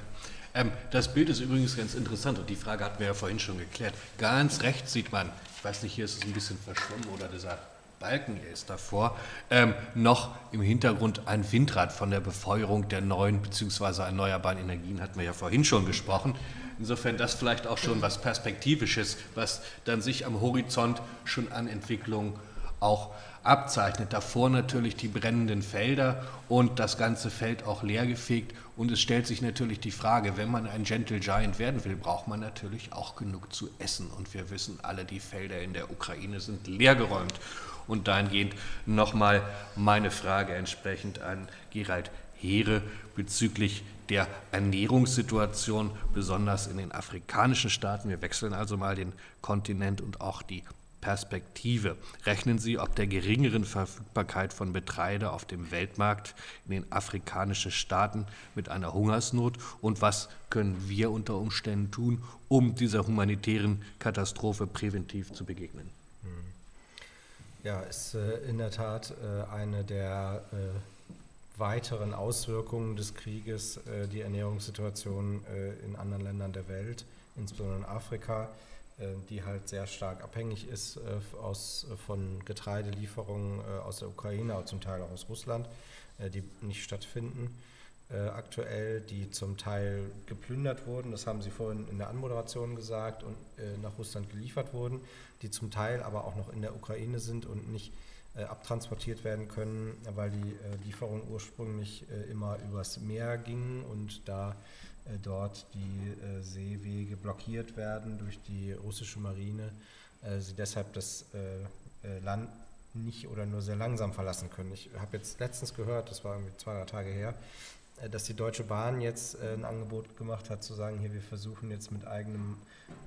Ähm, das Bild ist übrigens ganz interessant und die Frage hatten wir ja vorhin schon geklärt. Ganz rechts sieht man, ich weiß nicht, hier ist es ein bisschen verschwommen oder dieser Balken ist davor, ähm, noch im Hintergrund ein Windrad von der Befeuerung der neuen bzw. erneuerbaren Energien, hatten wir ja vorhin schon gesprochen. Insofern das vielleicht auch schon was Perspektivisches, was dann sich am Horizont schon an Entwicklung auch abzeichnet. Davor natürlich die brennenden Felder und das ganze Feld auch leergefegt. Und es stellt sich natürlich die Frage, wenn man ein Gentle Giant werden will, braucht man natürlich auch genug zu essen. Und wir wissen alle, die Felder in der Ukraine sind leergeräumt. Und dahingehend nochmal meine Frage entsprechend an Gerald Heere bezüglich der Ernährungssituation, besonders in den afrikanischen Staaten. Wir wechseln also mal den Kontinent und auch die Perspektive. Rechnen Sie ob der geringeren Verfügbarkeit von Getreide auf dem Weltmarkt in den afrikanischen Staaten mit einer Hungersnot? Und was können wir unter Umständen tun, um dieser humanitären Katastrophe präventiv zu begegnen? Ja, ist in der Tat eine der weiteren Auswirkungen des Krieges, die Ernährungssituation in anderen Ländern der Welt, insbesondere in Afrika, die halt sehr stark abhängig ist äh, aus, von Getreidelieferungen äh, aus der Ukraine, aber zum Teil auch aus Russland, äh, die nicht stattfinden äh, aktuell, die zum Teil geplündert wurden, das haben Sie vorhin in der Anmoderation gesagt, und äh, nach Russland geliefert wurden, die zum Teil aber auch noch in der Ukraine sind und nicht äh, abtransportiert werden können, weil die äh, Lieferungen ursprünglich äh, immer übers Meer gingen und da dort die äh, Seewege blockiert werden durch die russische Marine, äh, sie deshalb das äh, Land nicht oder nur sehr langsam verlassen können. Ich habe jetzt letztens gehört, das war irgendwie zwei, drei Tage her, äh, dass die Deutsche Bahn jetzt äh, ein Angebot gemacht hat, zu sagen, hier, wir versuchen jetzt mit eigenem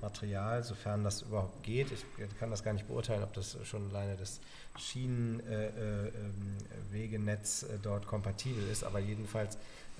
Material, sofern das überhaupt geht, ich kann das gar nicht beurteilen, ob das schon alleine das Schienenwegenetz äh, äh, äh, dort kompatibel ist, aber jedenfalls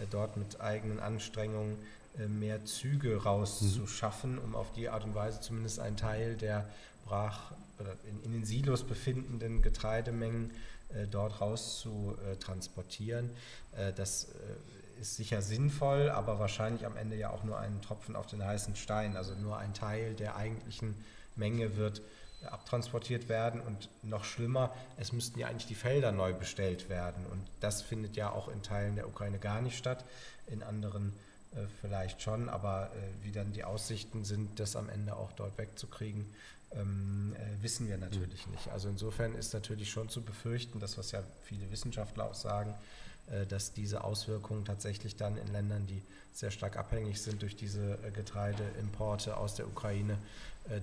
dort mit eigenen Anstrengungen mehr Züge rauszuschaffen, um auf die Art und Weise zumindest einen Teil der brach oder in, in den Silos befindenden Getreidemengen äh, dort rauszutransportieren. Äh, das äh, ist sicher sinnvoll, aber wahrscheinlich am Ende ja auch nur ein Tropfen auf den heißen Stein. Also nur ein Teil der eigentlichen Menge wird abtransportiert werden und noch schlimmer, es müssten ja eigentlich die Felder neu bestellt werden und das findet ja auch in Teilen der Ukraine gar nicht statt, in anderen äh, vielleicht schon, aber äh, wie dann die Aussichten sind, das am Ende auch dort wegzukriegen, ähm, äh, wissen wir natürlich nicht. Also insofern ist natürlich schon zu befürchten, das was ja viele Wissenschaftler auch sagen, äh, dass diese Auswirkungen tatsächlich dann in Ländern, die sehr stark abhängig sind durch diese äh, Getreideimporte aus der Ukraine,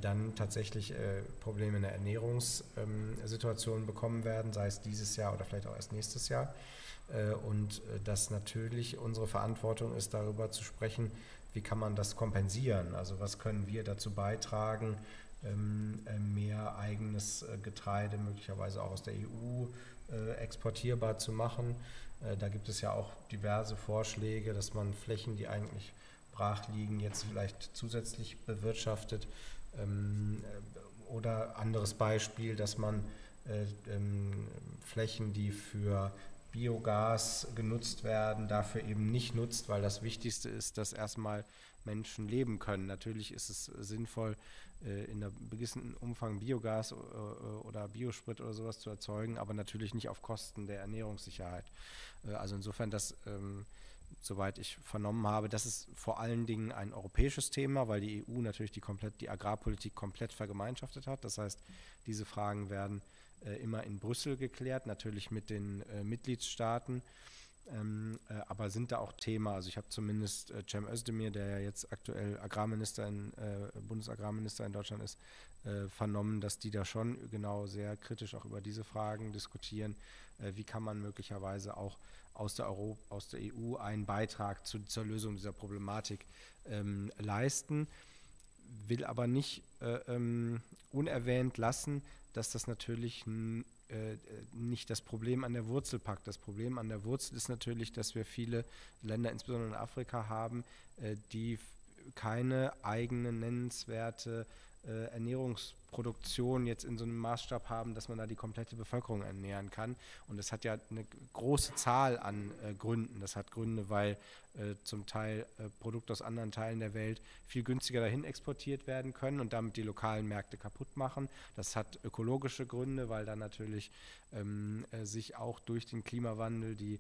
dann tatsächlich äh, Probleme in der Ernährungssituation ähm, bekommen werden, sei es dieses Jahr oder vielleicht auch erst nächstes Jahr. Äh, und äh, dass natürlich unsere Verantwortung ist, darüber zu sprechen, wie kann man das kompensieren? Also was können wir dazu beitragen, ähm, äh, mehr eigenes äh, Getreide möglicherweise auch aus der E U äh, exportierbar zu machen? Äh, da gibt es ja auch diverse Vorschläge, dass man Flächen, die eigentlich brach liegen, jetzt vielleicht zusätzlich bewirtschaftet. Oder anderes Beispiel, dass man äh, ähm, Flächen, die für Biogas genutzt werden, dafür eben nicht nutzt, weil das Wichtigste ist, dass erstmal Menschen leben können. Natürlich ist es sinnvoll, äh, in einem gewissen Umfang Biogas äh, oder Biosprit oder sowas zu erzeugen, aber natürlich nicht auf Kosten der Ernährungssicherheit. Äh, also insofern, dass ähm, soweit ich vernommen habe, das ist vor allen Dingen ein europäisches Thema, weil die E U natürlich die, komplett, die Agrarpolitik komplett vergemeinschaftet hat. Das heißt, diese Fragen werden äh, immer in Brüssel geklärt, natürlich mit den äh, Mitgliedstaaten, ähm, äh, aber sind da auch Thema. Also ich habe zumindest äh, Cem Özdemir, der ja jetzt aktuell Agrarminister in, äh, Bundesagrarminister in Deutschland ist, äh, vernommen, dass die da schon genau sehr kritisch auch über diese Fragen diskutieren. Äh, wie kann man möglicherweise auch aus der, Euro, aus der E U einen Beitrag zu, zur Lösung dieser Problematik ähm, leisten. will aber nicht äh, ähm, unerwähnt lassen, dass das natürlich äh, nicht das Problem an der Wurzel packt. Das Problem an der Wurzel ist natürlich, dass wir viele Länder, insbesondere in Afrika, haben, äh, die keine eigene nennenswerte äh, Ernährungsproduktion jetzt in so einem Maßstab haben, dass man da die komplette Bevölkerung ernähren kann. Und das hat ja eine große Zahl an äh, Gründen. Das hat Gründe, weil äh, zum Teil äh, Produkte aus anderen Teilen der Welt viel günstiger dahin exportiert werden können und damit die lokalen Märkte kaputt machen. Das hat ökologische Gründe, weil dann natürlich ähm, äh, sich auch durch den Klimawandel die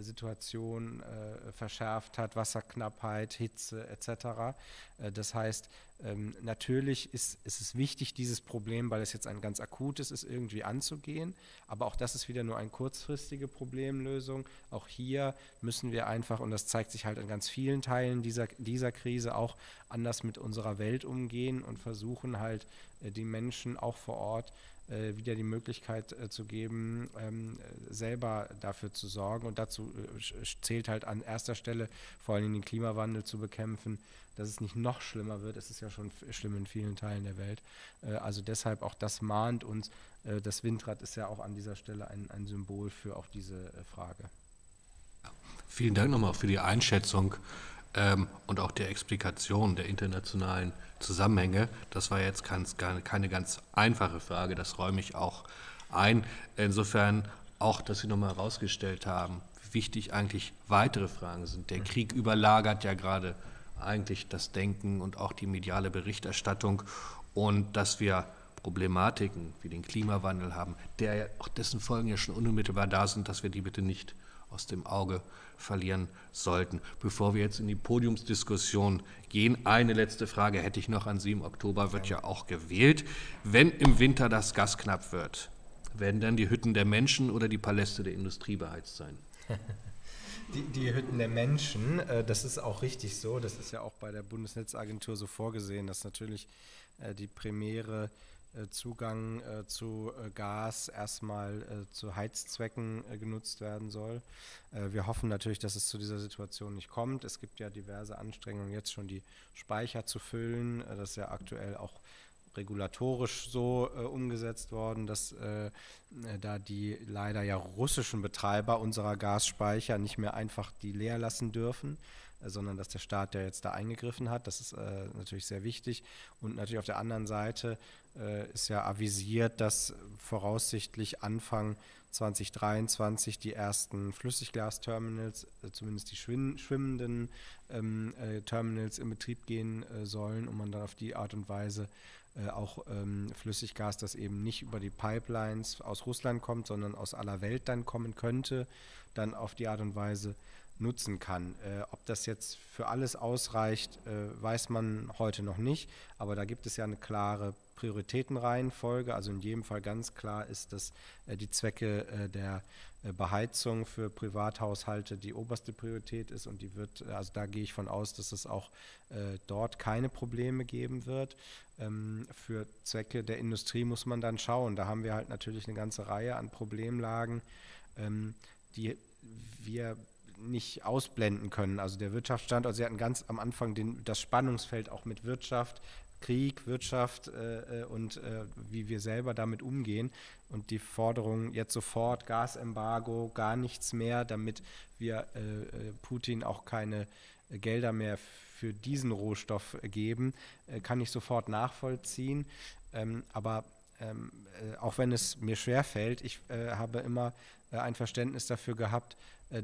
Situation äh, verschärft hat, Wasserknappheit, Hitze et cetera. Äh, das heißt, ähm, natürlich ist, ist es wichtig, dieses Problem, weil es jetzt ein ganz akutes ist, irgendwie anzugehen, aber auch das ist wieder nur eine kurzfristige Problemlösung. Auch hier müssen wir einfach, und das zeigt sich halt in ganz vielen Teilen dieser, dieser Krise, auch anders mit unserer Welt umgehen und versuchen halt, äh, die Menschen auch vor Ort wieder die Möglichkeit äh, zu geben, ähm, selber dafür zu sorgen. Und dazu äh, zählt halt an erster Stelle vor allem den Klimawandel zu bekämpfen, dass es nicht noch schlimmer wird. Es ist ja schon schlimm in vielen Teilen der Welt. Äh, also deshalb auch das mahnt uns. Äh, das Windrad ist ja auch an dieser Stelle ein, ein Symbol für auch diese äh, Frage. Vielen Dank nochmal für die Einschätzung ähm, und auch der Explikation der internationalen Zusammenhänge. Das war jetzt ganz, keine ganz einfache Frage, das räume ich auch ein. Insofern auch, dass Sie nochmal herausgestellt haben, wie wichtig eigentlich weitere Fragen sind. Der Krieg überlagert ja gerade eigentlich das Denken und auch die mediale Berichterstattung, und dass wir Problematiken wie den Klimawandel haben, der auch dessen Folgen ja schon unmittelbar da sind, dass wir die bitte nicht aus dem Auge verlieren sollten. Bevor wir jetzt in die Podiumsdiskussion gehen, eine letzte Frage hätte ich noch an Sie. Im Oktober wird ja auch gewählt. Wenn im Winter das Gas knapp wird, werden dann die Hütten der Menschen oder die Paläste der Industrie beheizt sein? Die, die Hütten der Menschen, äh, das ist auch richtig so. Das ist ja auch bei der Bundesnetzagentur so vorgesehen, dass natürlich äh, die primäre Zugang äh, zu äh, Gas erstmal äh, zu Heizzwecken äh, genutzt werden soll. Äh, wir hoffen natürlich, dass es zu dieser Situation nicht kommt. Es gibt ja diverse Anstrengungen, jetzt schon die Speicher zu füllen. Äh, das ist ja aktuell auch regulatorisch so äh, umgesetzt worden, dass äh, da die leider ja russischen Betreiber unserer Gasspeicher nicht mehr einfach die leer lassen dürfen, sondern dass der Staat, der jetzt da eingegriffen hat, das ist äh, natürlich sehr wichtig. Und natürlich auf der anderen Seite äh, ist ja avisiert, dass voraussichtlich Anfang zwanzig dreiundzwanzig die ersten Flüssiggasterminals, äh, zumindest die schwim schwimmenden ähm, äh, Terminals, in Betrieb gehen äh, sollen, um man dann auf die Art und Weise Äh, auch ähm, Flüssiggas, das eben nicht über die Pipelines aus Russland kommt, sondern aus aller Welt dann kommen könnte, dann auf die Art und Weise nutzen kann. Äh, ob das jetzt für alles ausreicht, äh, weiß man heute noch nicht, aber da gibt es ja eine klare Prioritätenreihenfolge. Also in jedem Fall ganz klar ist, dass äh, die Zwecke äh, der äh, Beheizung für Privathaushalte die oberste Priorität ist, und die wird, also da gehe ich von aus, dass es auch äh, dort keine Probleme geben wird. Ähm, für Zwecke der Industrie muss man dann schauen. Da haben wir halt natürlich eine ganze Reihe an Problemlagen, ähm, die wir nicht ausblenden können. Also der Wirtschaftsstandort, also Sie hatten ganz am Anfang den, das Spannungsfeld auch mit Wirtschaft, Krieg, Wirtschaft äh, und äh, wie wir selber damit umgehen, und die Forderung jetzt sofort Gasembargo, gar nichts mehr, damit wir äh, Putin auch keine Gelder mehr für diesen Rohstoff geben, äh, kann ich sofort nachvollziehen. Ähm, aber ähm, äh, auch wenn es mir schwerfällt, ich äh, habe immer äh, ein Verständnis dafür gehabt,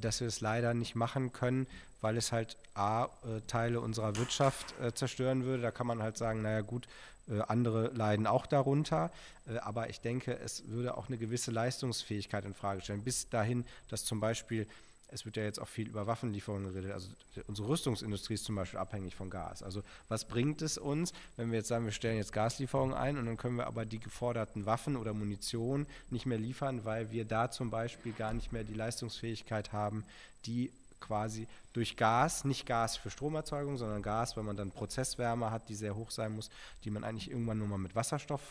dass wir es leider nicht machen können, weil es halt a, Teile unserer Wirtschaft äh, zerstören würde. Da kann man halt sagen, naja gut, äh, andere leiden auch darunter. Äh, aber ich denke, es würde auch eine gewisse Leistungsfähigkeit in Frage stellen. Bis dahin, dass zum Beispiel, es wird ja jetzt auch viel über Waffenlieferungen geredet, also unsere Rüstungsindustrie ist zum Beispiel abhängig von Gas. Also was bringt es uns, wenn wir jetzt sagen, wir stellen jetzt Gaslieferungen ein und dann können wir aber die geforderten Waffen oder Munition nicht mehr liefern, weil wir da zum Beispiel gar nicht mehr die Leistungsfähigkeit haben, die quasi durch Gas, nicht Gas für Stromerzeugung, sondern Gas, wenn man dann Prozesswärme hat, die sehr hoch sein muss, die man eigentlich irgendwann nur mal mit Wasserstoff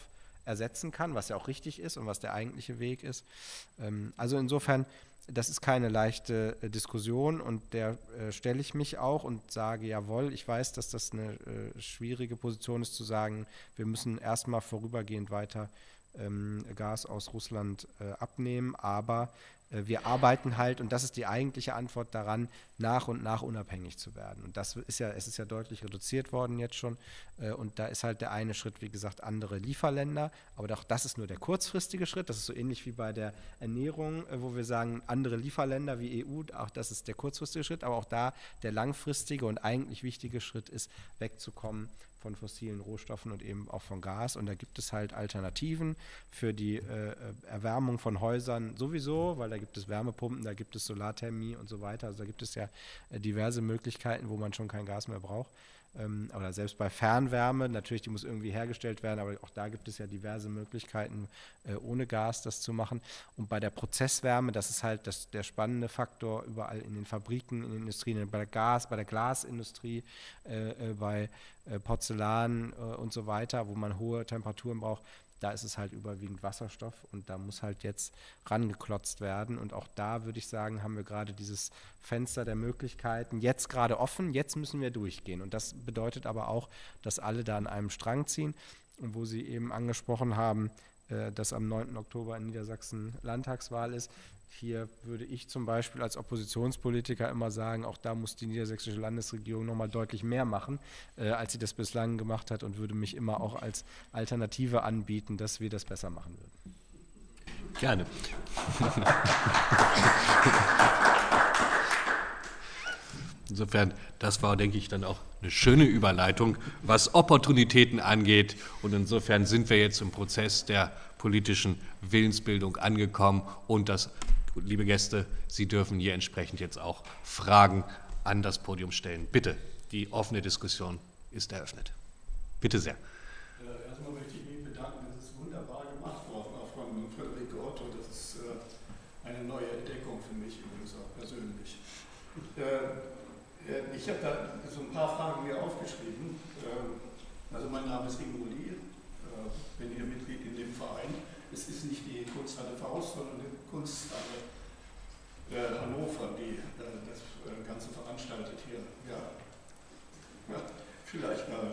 ersetzen kann, was ja auch richtig ist und was der eigentliche Weg ist. Ähm, also insofern, das ist keine leichte Diskussion und der äh, stelle ich mich auch und sage, jawohl, ich weiß, dass das eine äh, schwierige Position ist zu sagen, wir müssen erstmal vorübergehend weiter ähm, Gas aus Russland äh, abnehmen, aber äh, wir arbeiten halt, und das ist die eigentliche Antwort daran, nach und nach unabhängig zu werden. Und das ist ja, es ist ja deutlich reduziert worden jetzt schon äh, und da ist halt der eine Schritt, wie gesagt, andere Lieferländer, aber auch das ist nur der kurzfristige Schritt, das ist so ähnlich wie bei der Ernährung, äh, wo wir sagen, andere Lieferländer wie E U, auch das ist der kurzfristige Schritt, aber auch da der langfristige und eigentlich wichtige Schritt ist, wegzukommen von fossilen Rohstoffen und eben auch von Gas, und da gibt es halt Alternativen für die äh, Erwärmung von Häusern sowieso, weil da gibt es Wärmepumpen, da gibt es Solarthermie und so weiter, also da gibt es ja diverse Möglichkeiten, wo man schon kein Gas mehr braucht. Ähm, oder selbst bei Fernwärme, natürlich, die muss irgendwie hergestellt werden, aber auch da gibt es ja diverse Möglichkeiten, äh, ohne Gas das zu machen. Und bei der Prozesswärme, das ist halt das, der spannende Faktor überall in den Fabriken, in den Industrien, bei der Gas, bei der Glasindustrie, äh, äh, bei äh, Porzellan äh, und so weiter, wo man hohe Temperaturen braucht. Da ist es halt überwiegend Wasserstoff und da muss halt jetzt rangeklotzt werden. Und auch da würde ich sagen, haben wir gerade dieses Fenster der Möglichkeiten jetzt gerade offen, jetzt müssen wir durchgehen. Und das bedeutet aber auch, dass alle da an einem Strang ziehen. Und wo Sie eben angesprochen haben, äh, dass am neunten Oktober in Niedersachsen Landtagswahl ist, hier würde ich zum Beispiel als Oppositionspolitiker immer sagen, auch da muss die niedersächsische Landesregierung nochmal deutlich mehr machen, äh, als sie das bislang gemacht hat, und würde mich immer auch als Alternative anbieten, dass wir das besser machen würden. Gerne. Insofern, das war, denke ich, dann auch eine schöne Überleitung, was Opportunitäten angeht. Und insofern sind wir jetzt im Prozess der politischen Willensbildung angekommen und das... Liebe Gäste, Sie dürfen hier entsprechend jetzt auch Fragen an das Podium stellen. Bitte, die offene Diskussion ist eröffnet. Bitte sehr. Äh, erstmal möchte ich mich bedanken. Das ist wunderbar gemacht worden, auch von Friederike Otto. Das ist äh, eine neue Entdeckung für mich, übrigens auch persönlich. Äh, ich habe da so ein paar Fragen mir aufgeschrieben. Äh, also mein Name ist Humilewski, äh, bin hier Mitglied in dem Verein. Es ist nicht die Kunsthalle Faust, sondern die Kunsthalle äh, Hannover, die äh, das äh, Ganze veranstaltet hier. Ja, ja, vielleicht mal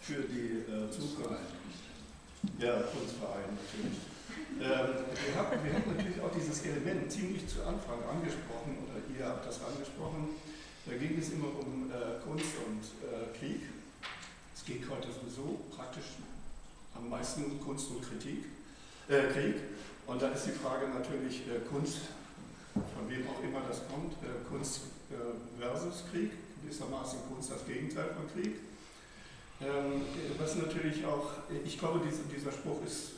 für die äh, Zukunft. Ja, Kunstverein natürlich. Ähm, wir, haben, wir haben natürlich auch dieses Element ziemlich zu Anfang angesprochen, oder ihr habt das angesprochen. Da ging es immer um äh, Kunst und äh, Krieg. Es geht heute sowieso praktisch am meisten um Kunst und Kritik. Äh, Krieg. Und da ist die Frage natürlich äh, Kunst, von wem auch immer das kommt, äh, Kunst äh, versus Krieg, gewissermaßen Kunst das Gegenteil von Krieg. Ähm, was natürlich auch, ich glaube, diese, dieser Spruch ist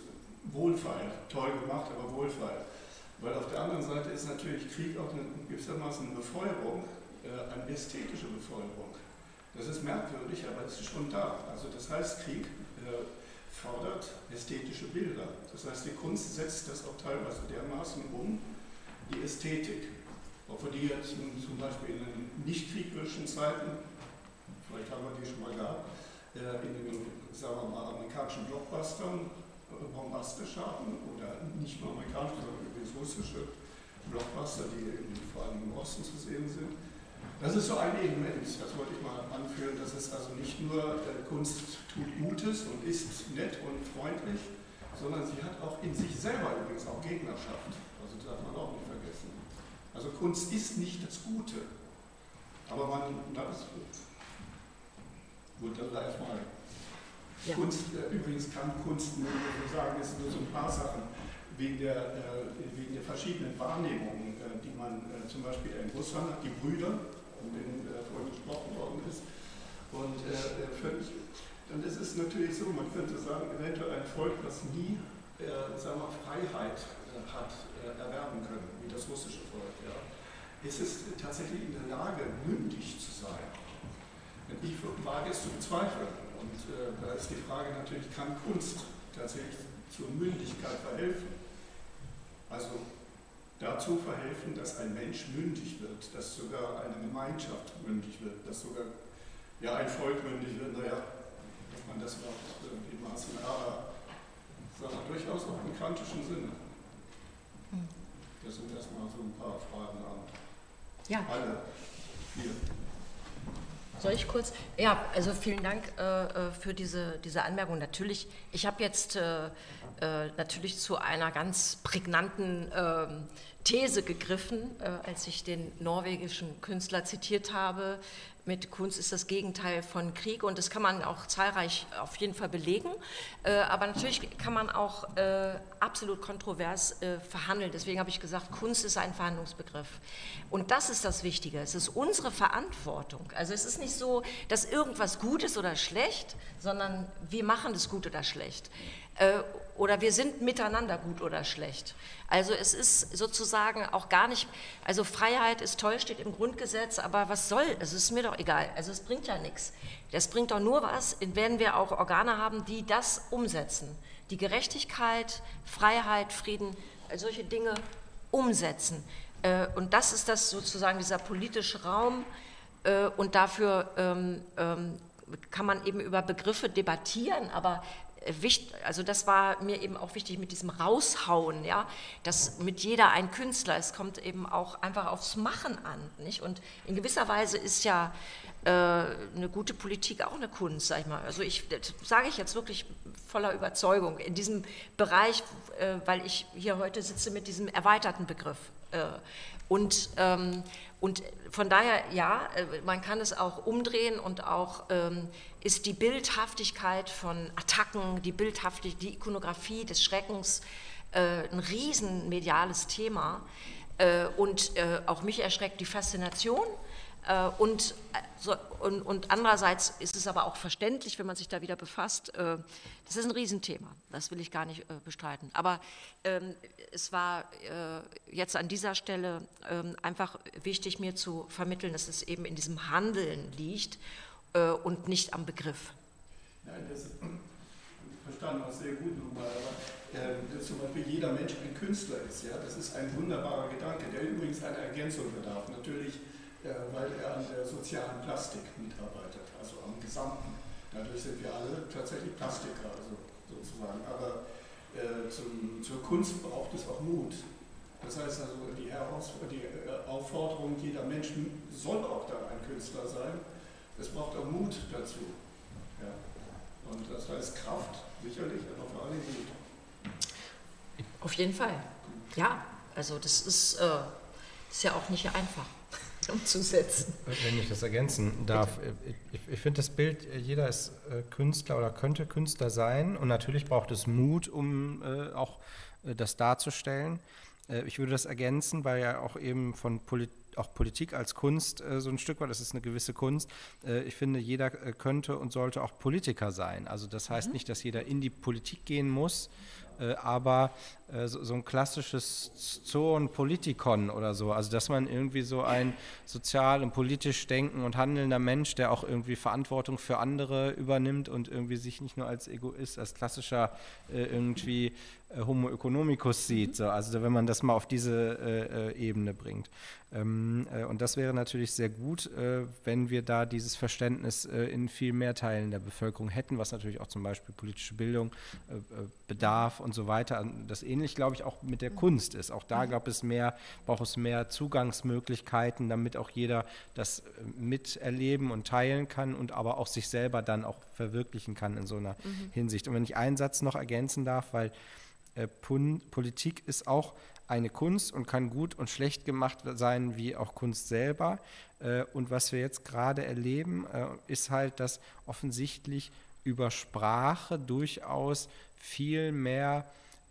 wohlfeil, toll gemacht, aber wohlfeil. Weil auf der anderen Seite ist natürlich Krieg auch eine, gewissermaßen eine Befeuerung, äh, eine ästhetische Befeuerung. Das ist merkwürdig, aber es ist schon da. Also das heißt Krieg äh, fordert ästhetische Bilder. Das heißt, die Kunst setzt das auch teilweise dermaßen um, die Ästhetik. Obwohl die jetzt zum Beispiel in den nicht kriegerischen Zeiten, vielleicht haben wir die schon mal gehabt, in den, sagen wir mal, amerikanischen Blockbustern bombastisch haben, oder nicht nur amerikanische, sondern übrigens russische Blockbuster, die vor allem im Osten zu sehen sind. Das ist so ein Element, das wollte ich mal anführen, dass es also nicht nur äh, Kunst tut Gutes und ist nett und freundlich, sondern sie hat auch in sich selber übrigens auch Gegnerschaft. Also das darf man auch nicht vergessen. Also Kunst ist nicht das Gute, aber man, das ist gut. Gut, dann live mal. Ja. Kunst, äh, übrigens kann Kunst nur so sagen, es sind nur so ein paar Sachen, wegen der, äh, wegen der verschiedenen Wahrnehmungen, äh, die man äh, zum Beispiel in Russland hat, die Brüder, um den äh, vorhin gesprochen worden ist. Und, äh, völlig, und es ist natürlich so, man könnte sagen, eventuell ein Volk, das nie äh, sagen wir, Freiheit äh, hat äh, erwerben können, wie das russische Volk. Ja. Es ist tatsächlich in der Lage, mündig zu sein. Ich wage es zu bezweifeln. Und äh, da ist die Frage natürlich, kann Kunst tatsächlich zur Mündigkeit verhelfen? Also dazu verhelfen, dass ein Mensch mündig wird, dass sogar eine Gemeinschaft mündig wird, dass sogar ja, ein Volk mündig wird, naja, dass man das überhaupt irgendwie maßen, aber sondern durchaus auch im kantischen Sinne. Das sind erstmal so ein paar Fragen an ja. alle vier. Soll ich kurz? Ja, also vielen Dank äh, für diese, diese Anmerkung. Natürlich, ich habe jetzt äh, äh, natürlich zu einer ganz prägnanten äh, These gegriffen, äh, als ich den norwegischen Künstler zitiert habe, mit Kunst ist das Gegenteil von Krieg, und das kann man auch zahlreich auf jeden Fall belegen, äh, aber natürlich kann man auch äh, absolut kontrovers äh, verhandeln. Deswegen habe ich gesagt, Kunst ist ein Verhandlungsbegriff, und das ist das Wichtige, es ist unsere Verantwortung. Also es ist nicht so, dass irgendwas gut ist oder schlecht, sondern wir machen das gut oder schlecht. Äh, oder wir sind miteinander gut oder schlecht. Also es ist sozusagen auch gar nicht, also Freiheit ist toll, steht im Grundgesetz, aber was soll, es ist mir doch egal, also es bringt ja nichts. Das bringt doch nur was, wenn wir auch Organe haben, die das umsetzen, die Gerechtigkeit, Freiheit, Frieden, solche Dinge umsetzen. Und das ist das sozusagen, dieser politische Raum, und dafür kann man eben über Begriffe debattieren, aber also das war mir eben auch wichtig mit diesem Raushauen, ja, dass mit jeder ein Künstler, es kommt eben auch einfach aufs Machen an, nicht? Und in gewisser Weise ist ja äh, eine gute Politik auch eine Kunst, sag ich mal. Also ich, das sage ich jetzt wirklich voller Überzeugung, in diesem Bereich, äh, weil ich hier heute sitze mit diesem erweiterten Begriff. Äh, und, ähm, und von daher, ja, man kann es auch umdrehen, und auch ähm, ist die Bildhaftigkeit von Attacken, die Bildhaftigkeit, die Ikonografie des Schreckens äh, ein riesen mediales Thema, äh, und äh, auch mich erschreckt die Faszination. Und, so, und, und andererseits ist es aber auch verständlich, wenn man sich da wieder befasst, das ist ein Riesenthema, das will ich gar nicht bestreiten. Aber ähm, es war äh, jetzt an dieser Stelle ähm, einfach wichtig, mir zu vermitteln, dass es eben in diesem Handeln liegt äh, und nicht am Begriff. Nein, das ist verstanden, auch sehr gut nochmal, aber äh, dass zum Beispiel jeder Mensch ein Künstler ist, ja? Das ist ein wunderbarer Gedanke, der übrigens eine Ergänzung bedarf, natürlich, weil er an der sozialen Plastik mitarbeitet, also am Gesamten. Dadurch sind wir alle tatsächlich Plastiker, also sozusagen. Aber äh, zum, zur Kunst braucht es auch Mut. Das heißt also, die, Heraus die Aufforderung, jeder Mensch soll auch da ein Künstler sein. Es braucht auch Mut dazu. Ja. Und das heißt Kraft, sicherlich, aber vor allem Mut. Auf jeden Fall. Ja, also das ist, äh, ist ja auch nicht einfach umzusetzen. Wenn ich das ergänzen darf, ich, ich finde das Bild, jeder ist Künstler oder könnte Künstler sein, und natürlich braucht es Mut, um äh, auch äh, das darzustellen. Äh, ich würde das ergänzen, weil ja auch eben von Polit auch Politik als Kunst äh, so ein Stück weit, das ist eine gewisse Kunst. Äh, ich finde, jeder äh, könnte und sollte auch Politiker sein. Also das heißt mhm. nicht, dass jeder in die Politik gehen muss, Äh, aber äh, so, so ein klassisches Zoon-Politikon oder so, also dass man irgendwie so ein sozial und politisch denken und handelnder Mensch, der auch irgendwie Verantwortung für andere übernimmt und irgendwie sich nicht nur als Egoist, als klassischer äh, irgendwie äh, Homo economicus sieht, so. Also wenn man das mal auf diese äh, äh, Ebene bringt. Ähm, äh, und das wäre natürlich sehr gut, äh, wenn wir da dieses Verständnis äh, in viel mehr Teilen der Bevölkerung hätten, was natürlich auch zum Beispiel politische Bildung äh, bedarf und und so weiter. Das ähnlich, glaube ich, auch mit der Kunst ist. Auch da gab es mehr, braucht es mehr Zugangsmöglichkeiten, damit auch jeder das miterleben und teilen kann und aber auch sich selber dann auch verwirklichen kann in so einer mhm. Hinsicht. Und wenn ich einen Satz noch ergänzen darf, weil äh, Politik ist auch eine Kunst und kann gut und schlecht gemacht sein, wie auch Kunst selber. Äh, und was wir jetzt gerade erleben, äh, ist halt, dass offensichtlich über Sprache durchaus viel mehr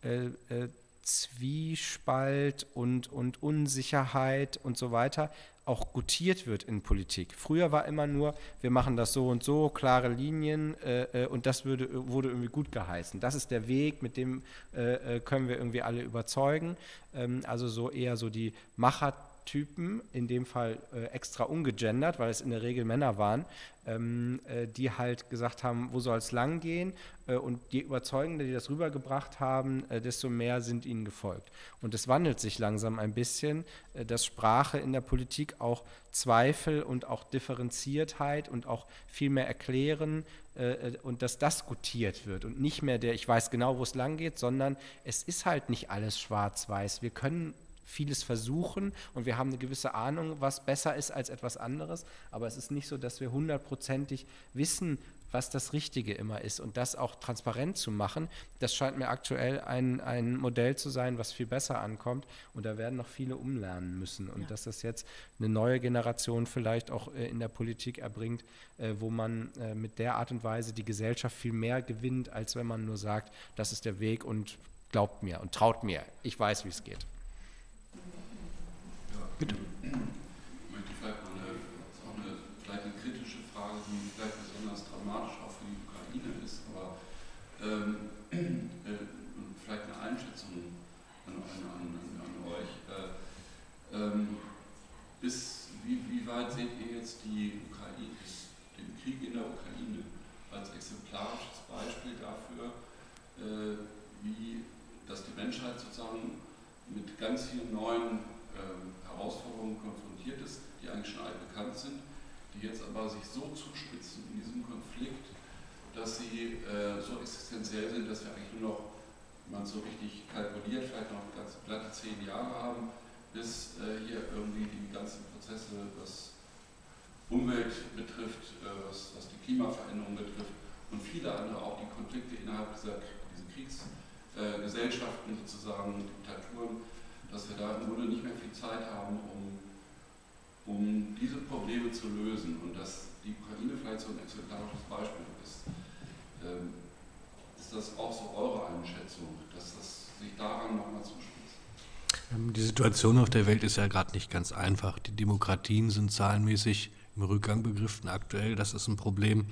äh, äh, Zwiespalt und, und Unsicherheit und so weiter auch gutiert wird in Politik. Früher war immer nur, wir machen das so und so, klare Linien äh, und das würde, wurde irgendwie gut geheißen. Das ist der Weg, mit dem äh, können wir irgendwie alle überzeugen. Ähm, also so eher so die Macher Typen, in dem Fall äh, extra ungegendert, weil es in der Regel Männer waren, ähm, äh, die halt gesagt haben, wo soll es lang gehen? Äh, und je überzeugender die das rübergebracht haben, äh, desto mehr sind ihnen gefolgt. Und es wandelt sich langsam ein bisschen, äh, dass Sprache in der Politik auch Zweifel und auch Differenziertheit und auch viel mehr erklären äh, und dass das gutiert wird und nicht mehr der, ich weiß genau, wo es lang geht, sondern es ist halt nicht alles schwarz-weiß. Wir können vieles versuchen und wir haben eine gewisse Ahnung, was besser ist als etwas anderes, aber es ist nicht so, dass wir hundertprozentig wissen, was das Richtige immer ist, und das auch transparent zu machen, das scheint mir aktuell ein, ein Modell zu sein, was viel besser ankommt, und da werden noch viele umlernen müssen, und ja. dass das jetzt eine neue Generation vielleicht auch äh, in der Politik erbringt, äh, wo man äh, mit der Art und Weise die Gesellschaft viel mehr gewinnt, als wenn man nur sagt, das ist der Weg und glaubt mir und traut mir, ich weiß, wie es geht. Bitte. Ich möchte vielleicht mal eine, auch eine, vielleicht eine kritische Frage, die vielleicht besonders dramatisch auch für die Ukraine ist, aber ähm, äh, vielleicht eine Einschätzung an, an, an, an euch. Äh, ähm, bis, wie, wie weit seht ihr jetzt die Ukraine, den Krieg in der Ukraine als exemplarisches Beispiel dafür, äh, wie, dass die Menschheit sozusagen mit ganz vielen neuen Ähm, Herausforderungen konfrontiert ist, die eigentlich schon altbekannt sind, die jetzt aber sich so zuspitzen in diesem Konflikt, dass sie äh, so existenziell sind, dass wir eigentlich nur noch, wenn man so richtig kalkuliert, vielleicht noch ganz glatte zehn Jahre haben, bis äh, hier irgendwie die ganzen Prozesse, was Umwelt betrifft, äh, was, was die Klimaveränderung betrifft und viele andere, auch die Konflikte innerhalb dieser, dieser Kriegsgesellschaften äh, sozusagen, Diktaturen, dass wir da im Grunde nicht mehr viel Zeit haben, um, um diese Probleme zu lösen, und dass die Ukraine vielleicht so ein exemplarisches Beispiel ist. Ähm, ist das auch so eure Einschätzung, dass das sich daran nochmal zuspitzt? Die Situation auf der Welt ist ja gerade nicht ganz einfach. Die Demokratien sind zahlenmäßig im Rückgang begriffen aktuell, das ist ein Problem.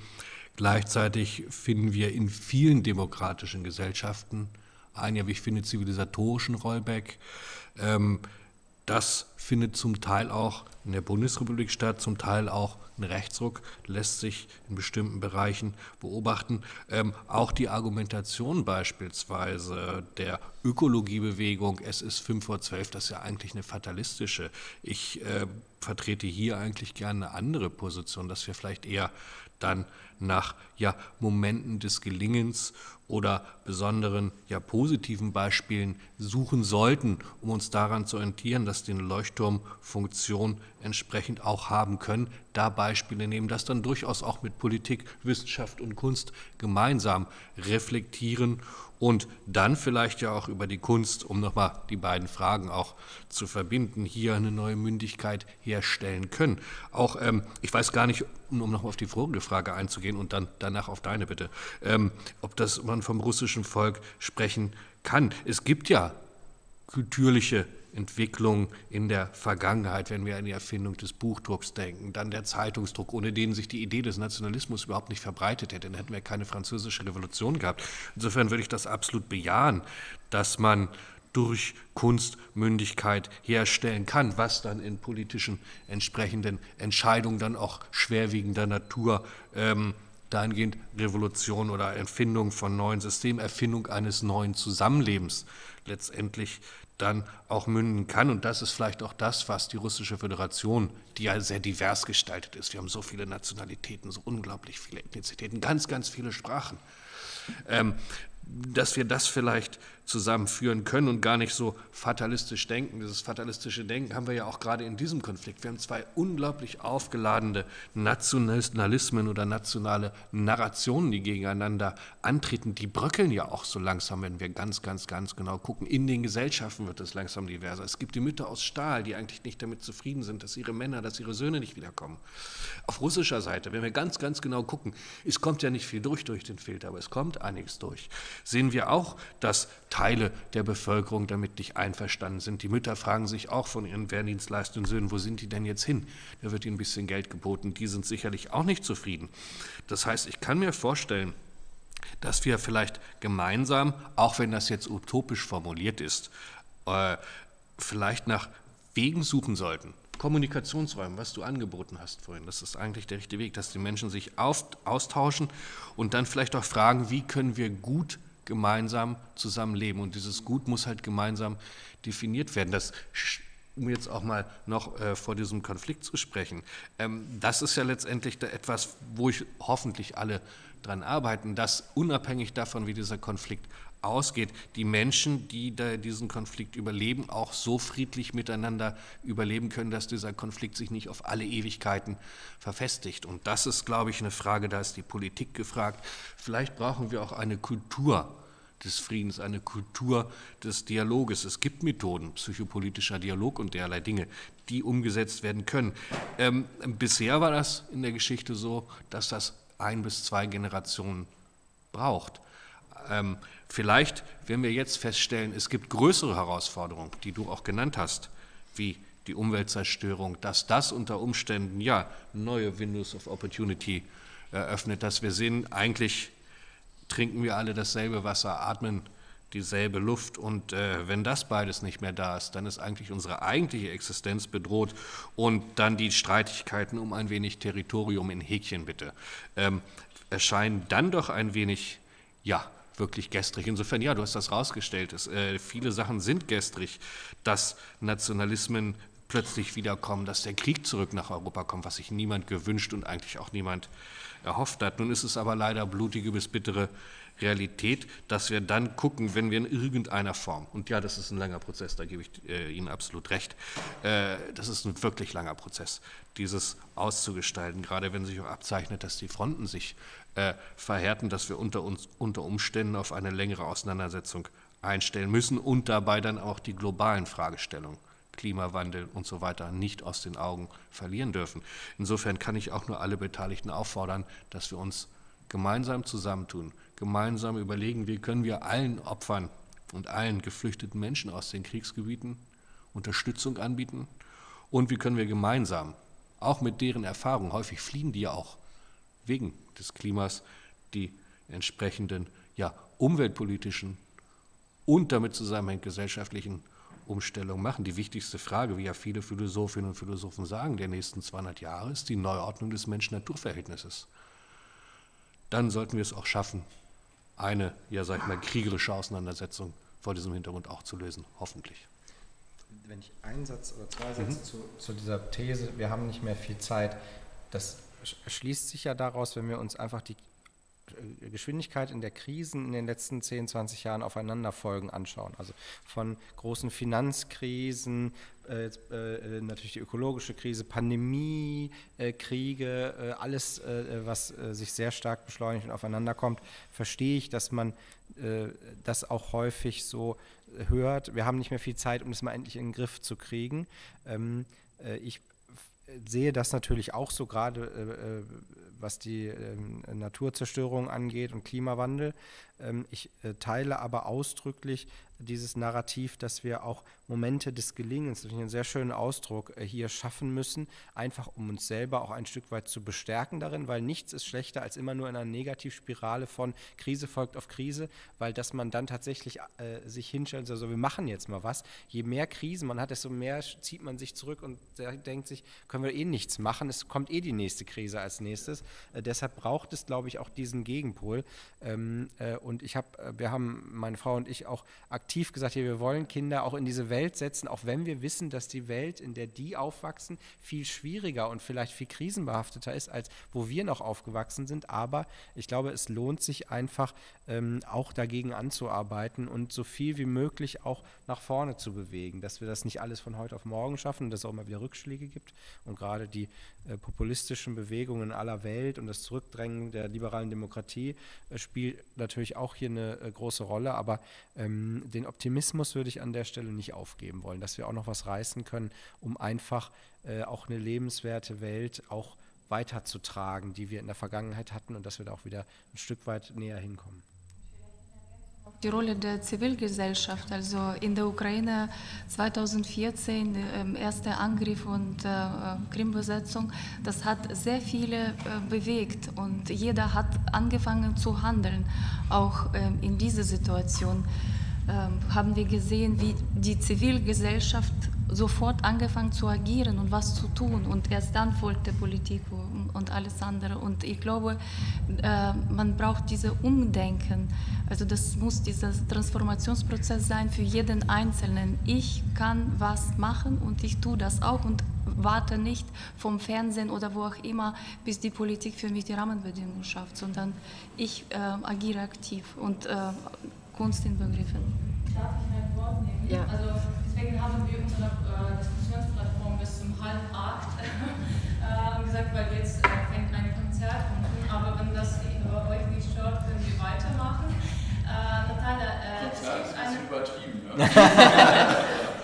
Gleichzeitig finden wir in vielen demokratischen Gesellschaften ein, ja, wie ich finde, zivilisatorischen Rollback. Das findet zum Teil auch in der Bundesrepublik statt, zum Teil auch ein Rechtsruck, lässt sich in bestimmten Bereichen beobachten. Auch die Argumentation beispielsweise der Ökologiebewegung, es ist fünf vor zwölf, das ist ja eigentlich eine fatalistische. Ich äh, vertrete hier eigentlich gerne eine andere Position, dass wir vielleicht eher dann nach ja, Momenten des Gelingens oder besonderen, ja, positiven Beispielen suchen sollten, um uns daran zu orientieren, dass die eine Leuchtturmfunktion entsprechend auch haben können, da Beispiele nehmen, das dann durchaus auch mit Politik, Wissenschaft und Kunst gemeinsam reflektieren und dann vielleicht ja auch über die Kunst, um nochmal die beiden Fragen auch zu verbinden, hier eine neue Mündigkeit herstellen können. Auch, ähm, ich weiß gar nicht, um nochmal auf die vorige Frage einzugehen und dann danach auf deine bitte, ähm, ob das man vom russischen Volk sprechen kann. Es gibt ja kulturliche Entwicklung in der Vergangenheit, wenn wir an die Erfindung des Buchdrucks denken, dann der Zeitungsdruck, ohne den sich die Idee des Nationalismus überhaupt nicht verbreitet hätte. Dann hätten wir keine französische Revolution gehabt. Insofern würde ich das absolut bejahen, dass man durch Kunst Mündigkeit herstellen kann, was dann in politischen entsprechenden Entscheidungen dann auch schwerwiegender Natur ähm, dahingehend Revolution oder Erfindung von neuen Systemen, Erfindung eines neuen Zusammenlebens letztendlich dann auch münden kann. Und das ist vielleicht auch das, was die Russische Föderation, die ja sehr divers gestaltet ist, wir haben so viele Nationalitäten, so unglaublich viele Ethnizitäten, ganz, ganz viele Sprachen, ähm, dass wir das vielleicht zusammenführen können und gar nicht so fatalistisch denken. Dieses fatalistische Denken haben wir ja auch gerade in diesem Konflikt. Wir haben zwei unglaublich aufgeladene Nationalismen oder nationale Narrationen, die gegeneinander antreten. Die bröckeln ja auch so langsam, wenn wir ganz, ganz, ganz genau gucken. In den Gesellschaften wird es langsam diverser. Es gibt die Mütter aus Stahl, die eigentlich nicht damit zufrieden sind, dass ihre Männer, dass ihre Söhne nicht wiederkommen. Auf russischer Seite, wenn wir ganz, ganz genau gucken, es kommt ja nicht viel durch durch den Filter, aber es kommt einiges durch. Sehen wir auch, dass Teile der Bevölkerung damit nicht einverstanden sind. Die Mütter fragen sich auch von ihren wehrdienstleistenden Söhnen, wo sind die denn jetzt hin? Da wird ihnen ein bisschen Geld geboten. Die sind sicherlich auch nicht zufrieden. Das heißt, ich kann mir vorstellen, dass wir vielleicht gemeinsam, auch wenn das jetzt utopisch formuliert ist, äh, vielleicht nach Wegen suchen sollten. Kommunikationsräumen, was du angeboten hast vorhin, das ist eigentlich der richtige Weg, dass die Menschen sich auf, austauschen und dann vielleicht auch fragen, wie können wir gut gemeinsam zusammenleben. Und dieses Gut muss halt gemeinsam definiert werden. Das, um jetzt auch mal noch äh, vor diesem Konflikt zu sprechen, ähm, das ist ja letztendlich da etwas, wo ich hoffentlich alle dran arbeiten, dass unabhängig davon, wie dieser Konflikt ausgeht, die Menschen, die da diesen Konflikt überleben, auch so friedlich miteinander überleben können, dass dieser Konflikt sich nicht auf alle Ewigkeiten verfestigt. Und das ist, glaube ich, eine Frage, da ist die Politik gefragt. Vielleicht brauchen wir auch eine Kultur des Friedens, eine Kultur des Dialoges. Es gibt Methoden, psychopolitischer Dialog und derlei Dinge, die umgesetzt werden können. Ähm, bisher war das in der Geschichte so, dass das ein bis zwei Generationen braucht. Ähm, vielleicht, wenn wir jetzt feststellen, es gibt größere Herausforderungen, die du auch genannt hast, wie die Umweltzerstörung, dass das unter Umständen ja neue Windows of Opportunity eröffnet, dass wir sehen, eigentlich trinken wir alle dasselbe Wasser, atmen dieselbe Luft und äh, wenn das beides nicht mehr da ist, dann ist eigentlich unsere eigentliche Existenz bedroht und dann die Streitigkeiten um ein wenig Territorium in Häkchen bitte ähm, erscheinen dann doch ein wenig, ja, wirklich gestrig. Insofern, ja, du hast das rausgestellt, es, äh, viele Sachen sind gestrig, dass Nationalismen plötzlich wiederkommen, dass der Krieg zurück nach Europa kommt, was sich niemand gewünscht und eigentlich auch niemand erhofft hat. Nun ist es aber leider blutige bis bittere Realität, dass wir dann gucken, wenn wir in irgendeiner Form, und ja, das ist ein langer Prozess, da gebe ich äh, Ihnen absolut recht, äh, das ist ein wirklich langer Prozess, dieses auszugestalten, gerade wenn sich auch abzeichnet, dass die Fronten sich äh, verhärten, dass wir unter uns unter Umständen auf eine längere Auseinandersetzung einstellen müssen und dabei dann auch die globalen Fragestellungen, Klimawandel und so weiter, nicht aus den Augen verlieren dürfen. Insofern kann ich auch nur alle Beteiligten auffordern, dass wir uns gemeinsam zusammentun, gemeinsam überlegen, wie können wir allen Opfern und allen geflüchteten Menschen aus den Kriegsgebieten Unterstützung anbieten und wie können wir gemeinsam, auch mit deren Erfahrung, häufig fliehen die ja auch wegen des Klimas, die entsprechenden ja, umweltpolitischen und damit zusammenhängend gesellschaftlichen Umstellung machen. Die wichtigste Frage, wie ja viele Philosophinnen und Philosophen sagen, der nächsten zweihundert Jahre ist die Neuordnung des Mensch-Natur-Verhältnisses. Dann sollten wir es auch schaffen, eine, ja sag ich mal, kriegerische Auseinandersetzung vor diesem Hintergrund auch zu lösen, hoffentlich. Wenn ich einen Satz oder zwei Sätze mhm. zu, zu dieser These, wir haben nicht mehr viel Zeit, das schließt sich ja daraus, wenn wir uns einfach die Geschwindigkeit in der Krisen in den letzten zehn, zwanzig Jahren aufeinanderfolgen anschauen. Also von großen Finanzkrisen, äh, äh, natürlich die ökologische Krise, Pandemie, äh, Kriege, äh, alles, äh, was äh, sich sehr stark beschleunigt und aufeinanderkommt, verstehe ich, dass man äh, das auch häufig so hört. Wir haben nicht mehr viel Zeit, um das mal endlich in den Griff zu kriegen. Ähm, äh, ich sehe das natürlich auch so, gerade äh, was die ähm, Naturzerstörung angeht und Klimawandel. Ähm, ich äh, teile aber ausdrücklich dieses Narrativ, dass wir auch Momente des Gelingens, das ist ein sehr schöner Ausdruck, äh, hier schaffen müssen, einfach um uns selber auch ein Stück weit zu bestärken darin, weil nichts ist schlechter als immer nur in einer Negativspirale von Krise folgt auf Krise, weil dass man dann tatsächlich äh, sich hinstellt, also wir machen jetzt mal was. Je mehr Krisen man hat, desto mehr zieht man sich zurück und denkt sich, können wir eh nichts machen, es kommt eh die nächste Krise als nächstes. Äh, deshalb braucht es, glaube ich, auch diesen Gegenpol. Ähm, äh, und ich habe, wir haben, meine Frau und ich, auch aktiv gesagt, hier, wir wollen Kinder auch in diese Welt setzen, auch wenn wir wissen, dass die Welt, in der die aufwachsen, viel schwieriger und vielleicht viel krisenbehafteter ist, als wo wir noch aufgewachsen sind. Aber ich glaube, es lohnt sich einfach, ähm, auch dagegen anzuarbeiten und so viel wie möglich auch nach vorne zu bewegen, dass wir das nicht alles von heute auf morgen schaffen und dass es auch immer wieder Rückschläge gibt. Und gerade die äh, populistischen Bewegungen aller Welt und das Zurückdrängen der liberalen Demokratie spielt natürlich auch hier eine große Rolle, aber ähm, den Optimismus würde ich an der Stelle nicht aufgeben wollen, dass wir auch noch was reißen können, um einfach äh, auch eine lebenswerte Welt auch weiterzutragen, die wir in der Vergangenheit hatten, und dass wir da auch wieder ein Stück weit näher hinkommen. Die Rolle der Zivilgesellschaft, also in der Ukraine zweitausendvierzehn, ähm, erster Angriff und äh, Krimbesetzung, das hat sehr viele äh, bewegt und jeder hat angefangen zu handeln. Auch ähm, in dieser Situation ähm, haben wir gesehen, wie die Zivilgesellschaft sofort angefangen zu agieren und was zu tun, und erst dann folgte Politik und alles andere. Und ich glaube, man braucht dieses Umdenken, also das muss dieser Transformationsprozess sein für jeden Einzelnen. Ich kann was machen und ich tue das auch und warte nicht vom Fernsehen oder wo auch immer, bis die Politik für mich die Rahmenbedingungen schafft, sondern ich äh, agiere aktiv und äh, Kunst in Begriffen. Darf ich mein Wort nehmen? Ja. Also deswegen haben wir unsere äh, Diskussionsplattform bis zum halb acht äh, gesagt, weil jetzt äh, fängt ein Konzert an, aber wenn das äh, euch nicht stört, können wir weitermachen. Äh, Nataliya, äh, es gibt das ist eine... übertrieben, ne?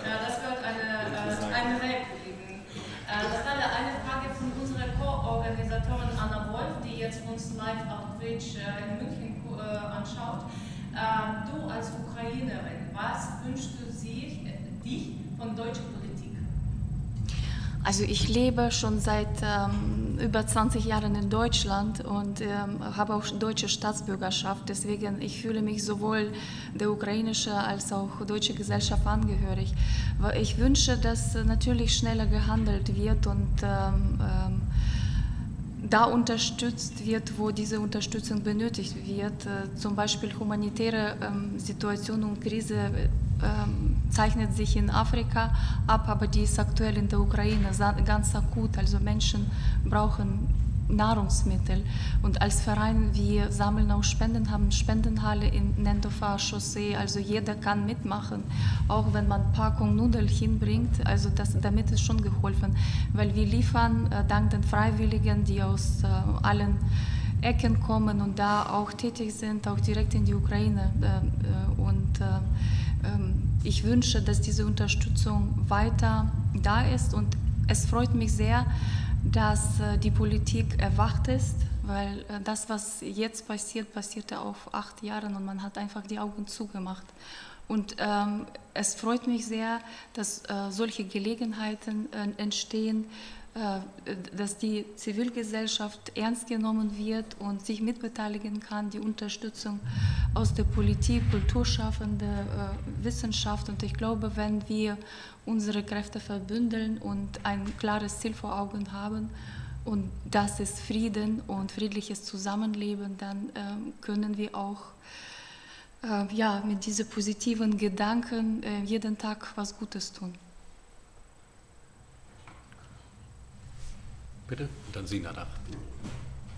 Ja, das wird eine Regel. Äh, Das war eine Frage von unserer Co-Organisatorin Anna Wolf, die jetzt uns live auf Twitch in München anschaut. Du als Ukrainerin, was wünschst du sich, dich von deutscher Politik? Also ich lebe schon seit ähm, über zwanzig Jahren in Deutschland und ähm, habe auch deutsche Staatsbürgerschaft. Deswegen, ich fühle mich sowohl der ukrainischen als auch deutsche Gesellschaft angehörig. Ich wünsche, dass natürlich schneller gehandelt wird und ähm, ähm, da unterstützt wird, wo diese Unterstützung benötigt wird. Äh, zum Beispiel humanitäre ähm, Situation und Krise äh, zeichnet sich in Afrika ab, aber die ist aktuell in der Ukraine ganz akut. Also Menschen brauchen Nahrungsmittel. Und als Verein, wir sammeln auch Spenden, haben Spendenhalle in Nendofer Chaussee. Also jeder kann mitmachen, auch wenn man Packung Nudeln hinbringt. Also das, damit ist schon geholfen, weil wir liefern äh, dank den Freiwilligen, die aus äh, allen Ecken kommen und da auch tätig sind, auch direkt in die Ukraine. Äh, und äh, ich wünsche, dass diese Unterstützung weiter da ist, und es freut mich sehr, dass die Politik erwacht ist, weil das, was jetzt passiert, passierte auf acht Jahren und man hat einfach die Augen zugemacht. Und ähm, es freut mich sehr, dass äh, solche Gelegenheiten äh, entstehen, dass die Zivilgesellschaft ernst genommen wird und sich mitbeteiligen kann, die Unterstützung aus der Politik, Kulturschaffende, Wissenschaft. Und ich glaube, wenn wir unsere Kräfte verbündeln und ein klares Ziel vor Augen haben, und das ist Frieden und friedliches Zusammenleben, dann können wir auch ja, mit diesen positiven Gedanken jeden Tag was Gutes tun. Bitte, und dann Sina da.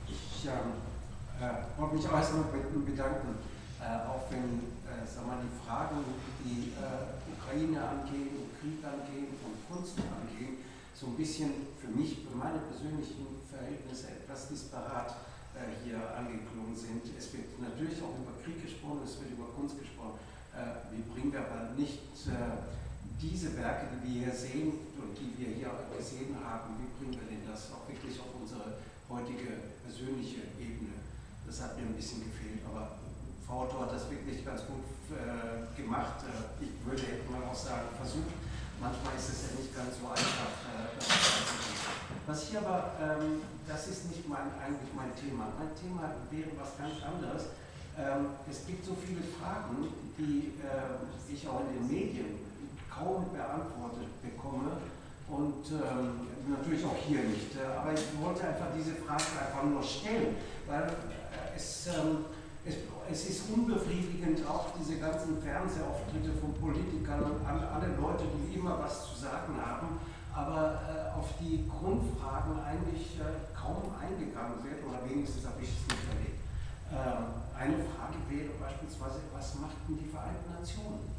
Ich äh, äh, wollte mich auch erstmal bedanken, äh, auch wenn äh, sag mal, die Fragen, die äh, Ukraine angehen, und Krieg angehen und Kunst angehen, so ein bisschen für mich, für meine persönlichen Verhältnisse etwas disparat äh, hier angeklungen sind. Es wird natürlich auch über Krieg gesprochen, es wird über Kunst gesprochen. Äh, wir bringen aber nicht äh, diese Werke, die wir hier sehen und die wir hier gesehen haben, wie bringen wir denn das auch wirklich auf unsere heutige persönliche Ebene? Das hat mir ein bisschen gefehlt, aber Frau Otto hat das wirklich ganz gut äh, gemacht. Ich würde mal auch sagen, versucht. Manchmal ist es ja nicht ganz so einfach. Äh, das was ich aber, ähm, das ist nicht mein, eigentlich mein Thema. Mein Thema wäre was ganz anderes. Ähm, es gibt so viele Fragen, die äh, ich auch in den Medien kaum beantwortet bekomme und ähm, natürlich auch hier nicht. Äh, aber ich wollte einfach diese Frage einfach nur stellen, weil äh, es, ähm, es, es ist unbefriedigend, auch diese ganzen Fernsehauftritte von Politikern und an alle Leute, die immer was zu sagen haben, aber äh, auf die Grundfragen eigentlich äh, kaum eingegangen wird, oder wenigstens habe ich es nicht erlebt. Äh, eine Frage wäre beispielsweise, was machten die Vereinten Nationen?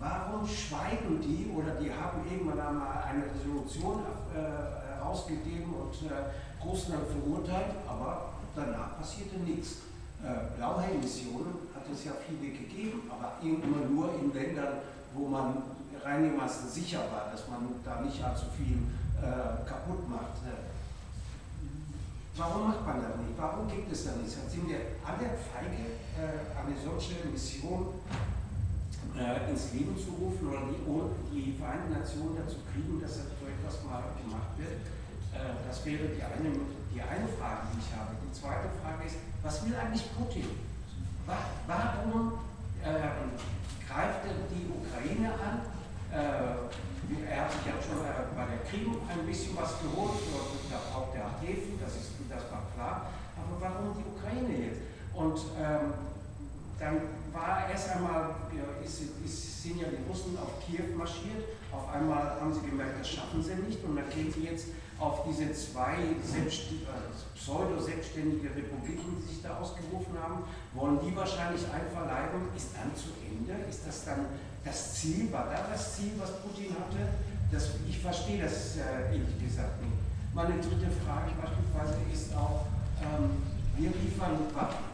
Warum schweigen die, oder die haben irgendwann mal eine Resolution herausgegeben äh, und äh, Russland verurteilt, aber danach passierte nichts. Äh, blaue Emissionen hat es ja viele gegeben, aber immer nur in Ländern, wo man einigermaßen sicher war, dass man da nicht allzu viel äh, kaputt macht. Ne? Warum macht man das nicht? Warum gibt es da nichts? Sind wir alle feige, äh, eine solche Mission ins Leben zu rufen oder die, die Vereinten Nationen dazu kriegen, dass so etwas mal gemacht wird? Das wäre die eine, die eine Frage, die ich habe. Die zweite Frage ist, was will eigentlich Putin? Warum äh, greift er die Ukraine an? Äh, er hat sich ja schon äh, bei der Krim ein bisschen was geholt, auch der Häfen, das, ist, das war klar. Aber warum die Ukraine jetzt? Und ähm, dann war erst einmal, ja, ist, ist, sind ja die Russen auf Kiew marschiert, auf einmal haben sie gemerkt, das schaffen sie nicht, und dann gehen sie jetzt auf diese zwei selbst, äh, pseudo-selbstständige Republiken, die sich da ausgerufen haben, wollen die wahrscheinlich einverleiben. Ist dann zu Ende? Ist das dann das Ziel? War da das Ziel, was Putin hatte? Das, ich verstehe das äh, ehrlich gesagt nicht. Meine dritte Frage beispielsweise ist auch, ähm, wir liefern Waffen.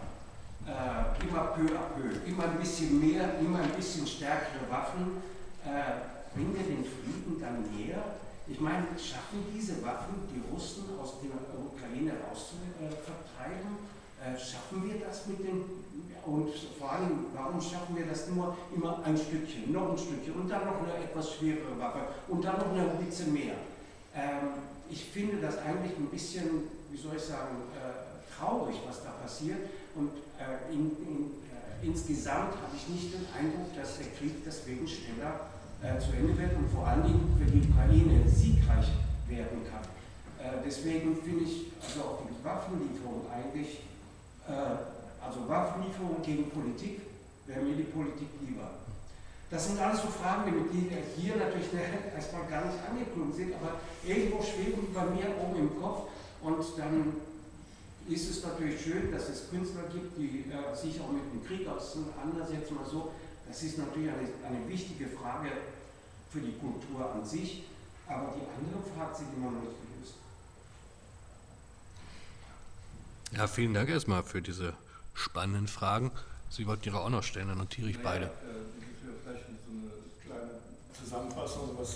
Äh, immer peu à peu, immer ein bisschen mehr, immer ein bisschen stärkere Waffen, äh, bringen wir den Frieden dann näher? Ich meine, schaffen diese Waffen, die Russen aus der Ukraine rauszuvertreiben? Äh, schaffen wir das mit den, und vor allem, warum schaffen wir das nur immer ein Stückchen, noch ein Stückchen und dann noch eine etwas schwerere Waffe und dann noch eine bisschen mehr? Ähm, ich finde das eigentlich ein bisschen, wie soll ich sagen, äh, traurig, was da passiert. Und äh, in, in, äh, insgesamt habe ich nicht den Eindruck, dass der Krieg deswegen schneller äh, zu Ende wird und vor allen Dingen für die Ukraine siegreich werden kann. Äh, deswegen finde ich also auch die Waffenlieferung eigentlich, äh, also Waffenlieferung gegen Politik, wäre mir die Politik lieber. Das sind alles so Fragen, die hier natürlich erstmal gar nicht angeklungen sind, aber irgendwo schweben die bei mir oben im Kopf, und dann ist es natürlich schön, dass es Künstler gibt, die äh, sich auch mit dem Krieg auseinandersetzen oder so. Das ist natürlich eine, eine wichtige Frage für die Kultur an sich, aber die anderen Fragen sind immer noch nicht gelöst. Ja, vielen Dank erstmal für diese spannenden Fragen. Sie wollten Ihre auch noch stellen, dann notiere ich naja, beide. Äh, vielleicht so eine kleine Zusammenfassung, was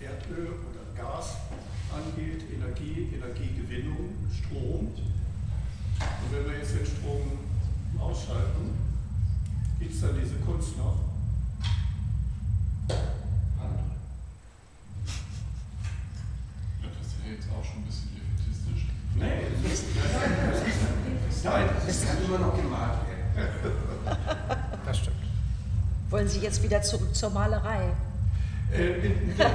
äh, Erdöl oder Gas angeht, Energie, Energiegewinnung, Strom. Und wenn wir jetzt den Strom ausschalten, gibt es dann diese Kunst noch? Ja, das ist ja jetzt auch schon ein bisschen defetistisch. Nee, das ist, das ist, nein, das kann immer noch gemalt werden. Das stimmt. Wollen Sie jetzt wieder zurück zur Malerei? Äh, in, in, das,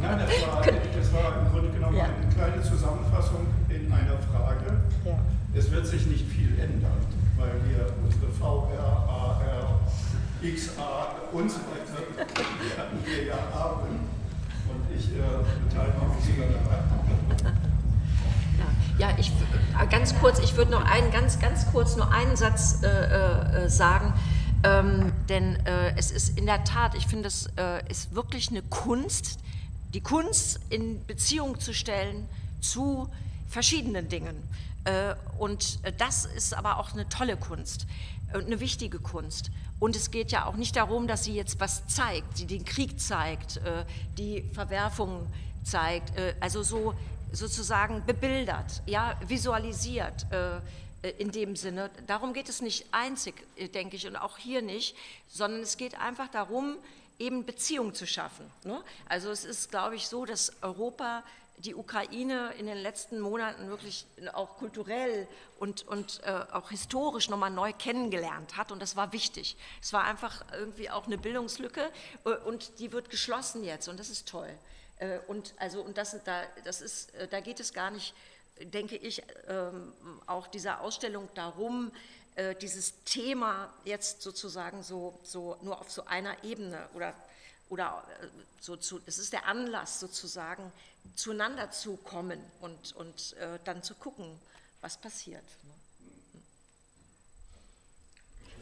nein, das war, das war im Grunde genommen ja. eine kleine Zusammenfassung in einer Frage. Ja. Es wird sich nicht viel ändern, weil wir unsere V R, A R, X R und so weiter wir ja haben. Und ich äh, beteilige mich sogar dabei. Ja, ich, ganz kurz, ich würde noch einen, ganz, ganz kurz nur einen Satz äh, äh, sagen. Ähm, denn äh, es ist in der Tat, ich finde, es äh, ist wirklich eine Kunst, die Kunst in Beziehung zu stellen zu verschiedenen Dingen. Äh, und äh, das ist aber auch eine tolle Kunst und eine wichtige Kunst. Und es geht ja auch nicht darum, dass sie jetzt was zeigt, die den Krieg zeigt, äh, die Verwerfungen zeigt, äh, also so sozusagen bebildert, ja, visualisiert. Äh, In dem Sinne, darum geht es nicht einzig, denke ich, und auch hier nicht, sondern es geht einfach darum, eben Beziehungen zu schaffen. Ne? Also es ist, glaube ich, so, dass Europa die Ukraine in den letzten Monaten wirklich auch kulturell und, und äh, auch historisch nochmal neu kennengelernt hat, und das war wichtig. Es war einfach irgendwie auch eine Bildungslücke, und die wird geschlossen jetzt, und das ist toll. Äh, und also, und das, da, das ist, da geht es gar nicht, denke ich, ähm, auch dieser Ausstellung darum, äh, dieses Thema jetzt sozusagen so, so nur auf so einer Ebene oder, oder äh, so zu, es ist der Anlass sozusagen, zueinander zu kommen und, und äh, dann zu gucken, was passiert.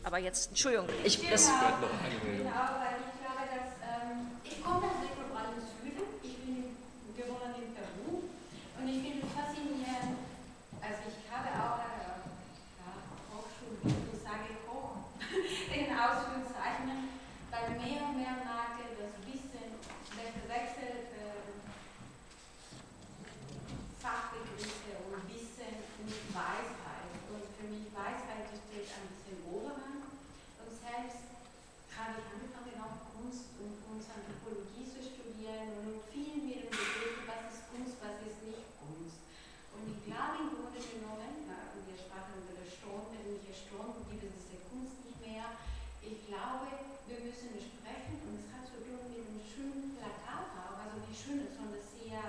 Aber jetzt, Entschuldigung, ich, ich das... Genau, weil ich glaube, dass, ähm, ich komme da sehr gut rein ins Süden, ich bin geboren in Peru, und ich finde faszinierend, also ich habe auch äh, ja, Kochschule, ich sage Koch, in Ausführungszeichen, weil mehr und mehr merke, das Wissen, der verwechselte Fachbegriffe und Wissen mit Weisheit. Und für mich Weisheit steht ein bisschen Obermann. Und selbst habe ich angefangen, auch Kunst und Kunstanthropologie zu studieren und viel mehr Begriffen, was ist Kunst, was ist nicht. Und ich glaube, im Grunde genommen, na, wir sprachen über den Strom, wenn wir Strom gibt es diese Kunst nicht mehr. Ich glaube, wir müssen sprechen, und es hat zu tun mit dem schönen schönes und das sehr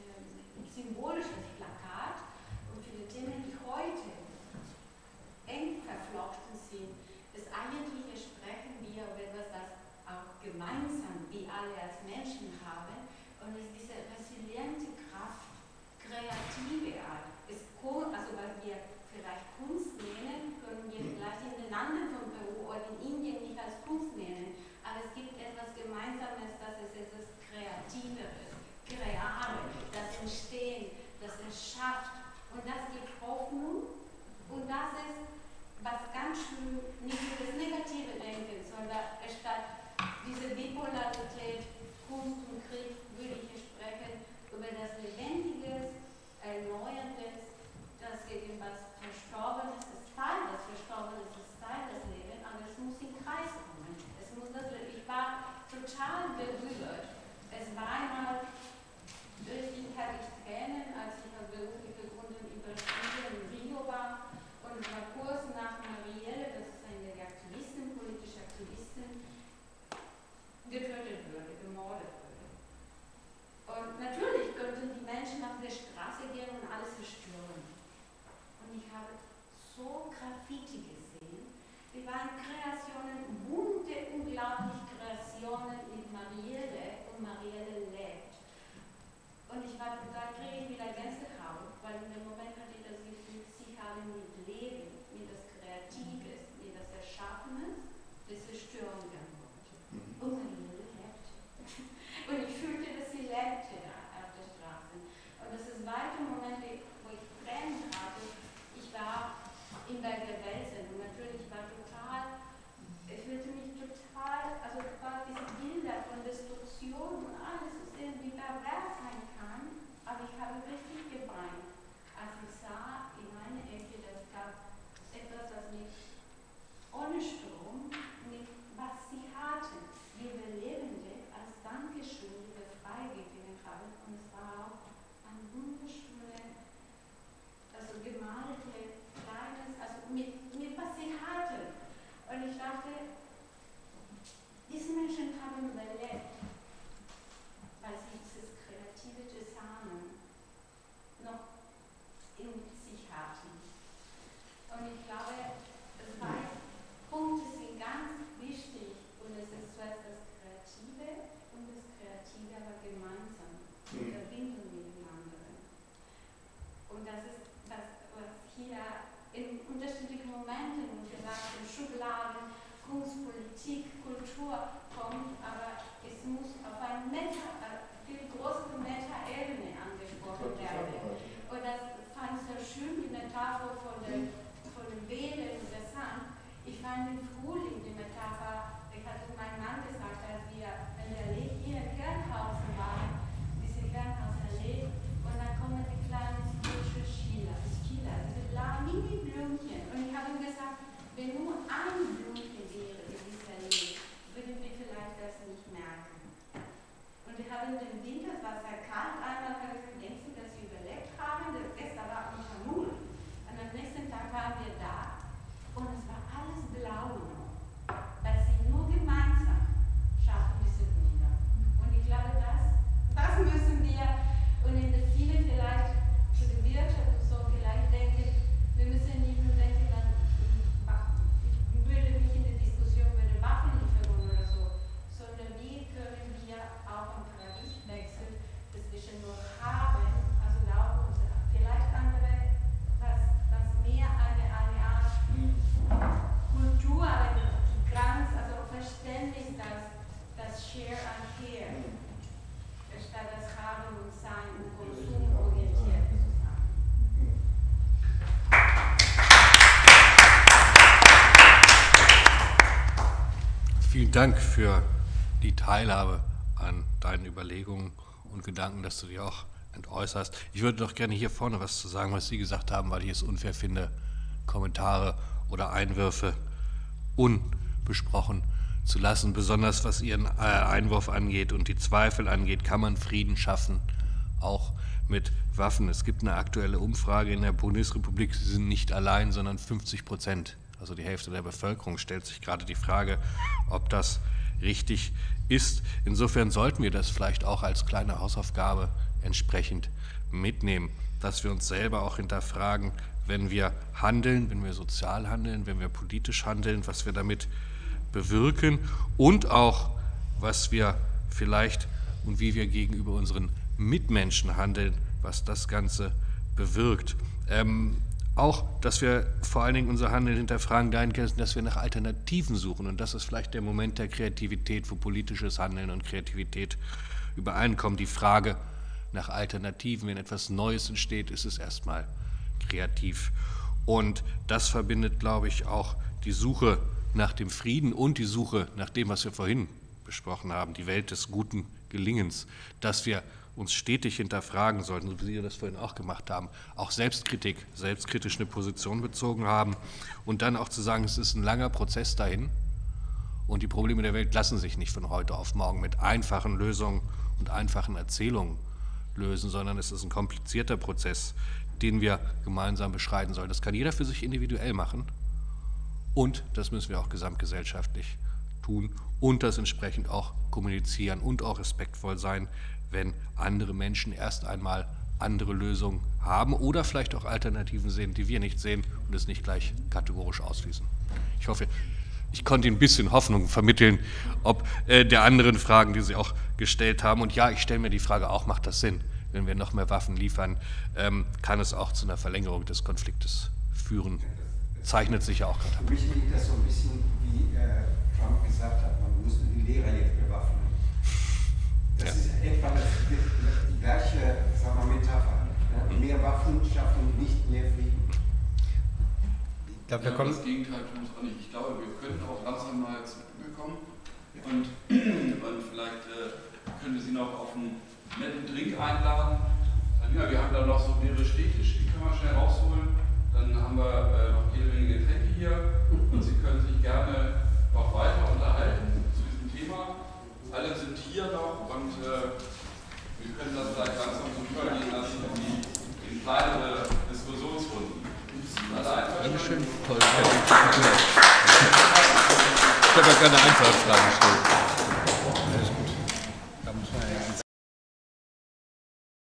ähm, symbolisches Plakat und viele Themen, die heute eng verflochten sind, das eigentliche sprechen wir über etwas, das auch gemeinsam wir alle als Menschen haben und es ist diese resiliente Kraft, kreative Art. Es kommt, also weil wir vielleicht Kunst nennen, können wir vielleicht in den Anden von Peru oder in Indien nicht als Kunst nennen, aber es gibt etwas Gemeinsames, dass es etwas Kreativeres, Kreare, das Entstehen, das es schafft und das gibt Hoffnung und das ist was ganz schön, nicht nur das negative Denken, sondern statt diese Bipolarität, Kunst und Krieg, würde ich hier sprechen über das Lebendiges, Erneuerndes, das gegen was Verstorbenes ist Teil, das Verstorbenes ist Teil des Lebens, aber es muss im Kreis kommen. Es muss das, ich war total berührt. Es war einmal durch die Tränen, als ich auf berufliche Gründen über Studien in Rio war und war kurz nach Marielle, das ist eine der Aktivisten, politische Aktivisten, getötet wurde, gemordet wurde. Und natürlich könnten die Menschen auf der Straße gehen und alles zerstören. Und ich habe so Graffiti gesehen. Wir waren Kreationen, bunte, unglaubliche Kreationen mit Marielle und Marielle lebt. Und ich war, da kriege ich wieder Gänsehaut, weil in dem Moment hatte ich das Gefühl, sie haben mit Leben, mit das Kreatives, mit das Erschaffenes, das Zerstörung gemacht. Und Marielle lebte. Und ich fühlte, dass sie lebte auf der Straße. Und das ist weitere Momente, wo ich Tränen hatte. Ich war in der Gewälzen und natürlich war total, ich fühlte mich total, also war diese Bilder von Destruktion und alles zu sehen, wie pervers sein kann, aber ich habe richtig geweint, als ich sah in meiner Ecke, das gab etwas, das mich ohne Strom, mit was sie hatten, die Überlebende als Dankeschön, die wir freigegeben haben und es war auch ein wunderschönes, also gemalte, kleines, also mit, mit was sie hatten. Und ich dachte, diese Menschen haben überlebt, weil sie dieses kreative Zusammen noch in sich hatten. Und ich glaube, zwei Punkte sind ganz wichtig und es ist zuerst das Kreative und das Kreative aber gemeinsam, in Verbindung mit dem anderen. Und das ist das, was hier in unterschiedlichen Momenten, wie gesagt, in Schubladen, Kunst, Politik, Kultur kommt, aber es muss auf eine Meta, viel größere Meta-Ebene angesprochen werden. Und das fand ich so schön, die Metapher von den Wählen interessant. Ich fand im Frühling die Metapher, ich hatte meinem Mann gesagt, als wir in der Allee hier in Gernhausen waren, diese Gernhauser Allee, und dann kommen die kleinen Mini-Blümchen und ich habe ihm gesagt, wenn nur ein Blümchen wäre in dieser Nähe, würden wir vielleicht das nicht merken. Und wir haben den Winter, das war sehr kalt, einmal habe ich gesagt, denken, dass wir überlebt haben, das gestern war unter Null. Und am nächsten Tag waren wir da und es war alles blau noch, weil sie nur gemeinsam schaffen diese Bilder. Und ich glaube, das, das müssen wir und in den vielen vielleicht zu der Wirtschaft und so vielleicht denken, wir müssen nicht nur denken, ich würde mich in der Diskussion über Waffenlieferung oder so, sondern wie können wir auch einen Paradigmenwechsel zwischen nur haben, also glauben uns vielleicht andere, was, was mehr eine, eine Art Kultur, eine ganz, also Verständnis, dass das Share and Care, statt das Haben und Sein und Konsum orientiert ist. Vielen Dank für die Teilhabe an deinen Überlegungen und Gedanken, dass du dich auch entäußerst. Ich würde doch gerne hier vorne was zu sagen, was Sie gesagt haben, weil ich es unfair finde, Kommentare oder Einwürfe unbesprochen zu lassen. Besonders was Ihren Einwurf angeht und die Zweifel angeht, kann man Frieden schaffen, auch mit Waffen. Es gibt eine aktuelle Umfrage in der Bundesrepublik, Sie sind nicht allein, sondern fünfzig Prozent. Also die Hälfte der Bevölkerung stellt sich gerade die Frage, ob das richtig ist. Insofern sollten wir das vielleicht auch als kleine Hausaufgabe entsprechend mitnehmen, dass wir uns selber auch hinterfragen, wenn wir handeln, wenn wir sozial handeln, wenn wir politisch handeln, was wir damit bewirken und auch, was wir vielleicht und wie wir gegenüber unseren Mitmenschen handeln, was das Ganze bewirkt. Ähm, auch, dass wir vor allen Dingen unser Handeln hinterfragen, dahingehend, dass wir nach Alternativen suchen. Und das ist vielleicht der Moment der Kreativität, wo politisches Handeln und Kreativität übereinkommen. Die Frage nach Alternativen, wenn etwas Neues entsteht, ist es erstmal kreativ. Und das verbindet, glaube ich, auch die Suche nach dem Frieden und die Suche nach dem, was wir vorhin besprochen haben, die Welt des guten Gelingens, dass wir uns stetig hinterfragen sollten, so wie wir das vorhin auch gemacht haben, auch Selbstkritik, selbstkritisch eine Position bezogen haben und dann auch zu sagen, es ist ein langer Prozess dahin und die Probleme der Welt lassen sich nicht von heute auf morgen mit einfachen Lösungen und einfachen Erzählungen lösen, sondern es ist ein komplizierter Prozess, den wir gemeinsam beschreiten sollen. Das kann jeder für sich individuell machen und das müssen wir auch gesamtgesellschaftlich tun und das entsprechend auch kommunizieren und auch respektvoll sein, wenn andere Menschen erst einmal andere Lösungen haben oder vielleicht auch Alternativen sehen, die wir nicht sehen und es nicht gleich kategorisch ausschließen. Ich hoffe, ich konnte Ihnen ein bisschen Hoffnung vermitteln, ob äh, der anderen Fragen, die Sie auch gestellt haben. Und ja, ich stelle mir die Frage auch, macht das Sinn? Wenn wir noch mehr Waffen liefern, ähm, kann es auch zu einer Verlängerung des Konfliktes führen. Zeichnet sich ja auch gerade ab. Für mich liegt das so ein bisschen, wie äh, Trump gesagt hat, man musste die Lehrer jetzt bewaffnen. Das ja. ist etwa das, die gleiche, sagen wir, Metapher. Ne? Mehr Waffen schaffen nicht mehr Frieden. Ich glaube, da ja, kommt das Gegenteil tut es auch nicht. Ich glaube, wir könnten auch langsam mal zu Bühne kommen und, und vielleicht äh, können wir Sie noch auf einen netten Drink einladen. Ja, wir haben da noch so mehrere Stehtische, die können wir schnell rausholen. Dann haben wir äh, noch jede Menge Getränke hier und Sie können sich gerne noch weiter unterhalten zu diesem Thema. Alle sind hier noch und äh, wir können das vielleicht langsam so übergehen lassen in kleinere Diskussionsrunden. Dankeschön. Toll. Ich habe ja keine einfachen Fragen gestellt.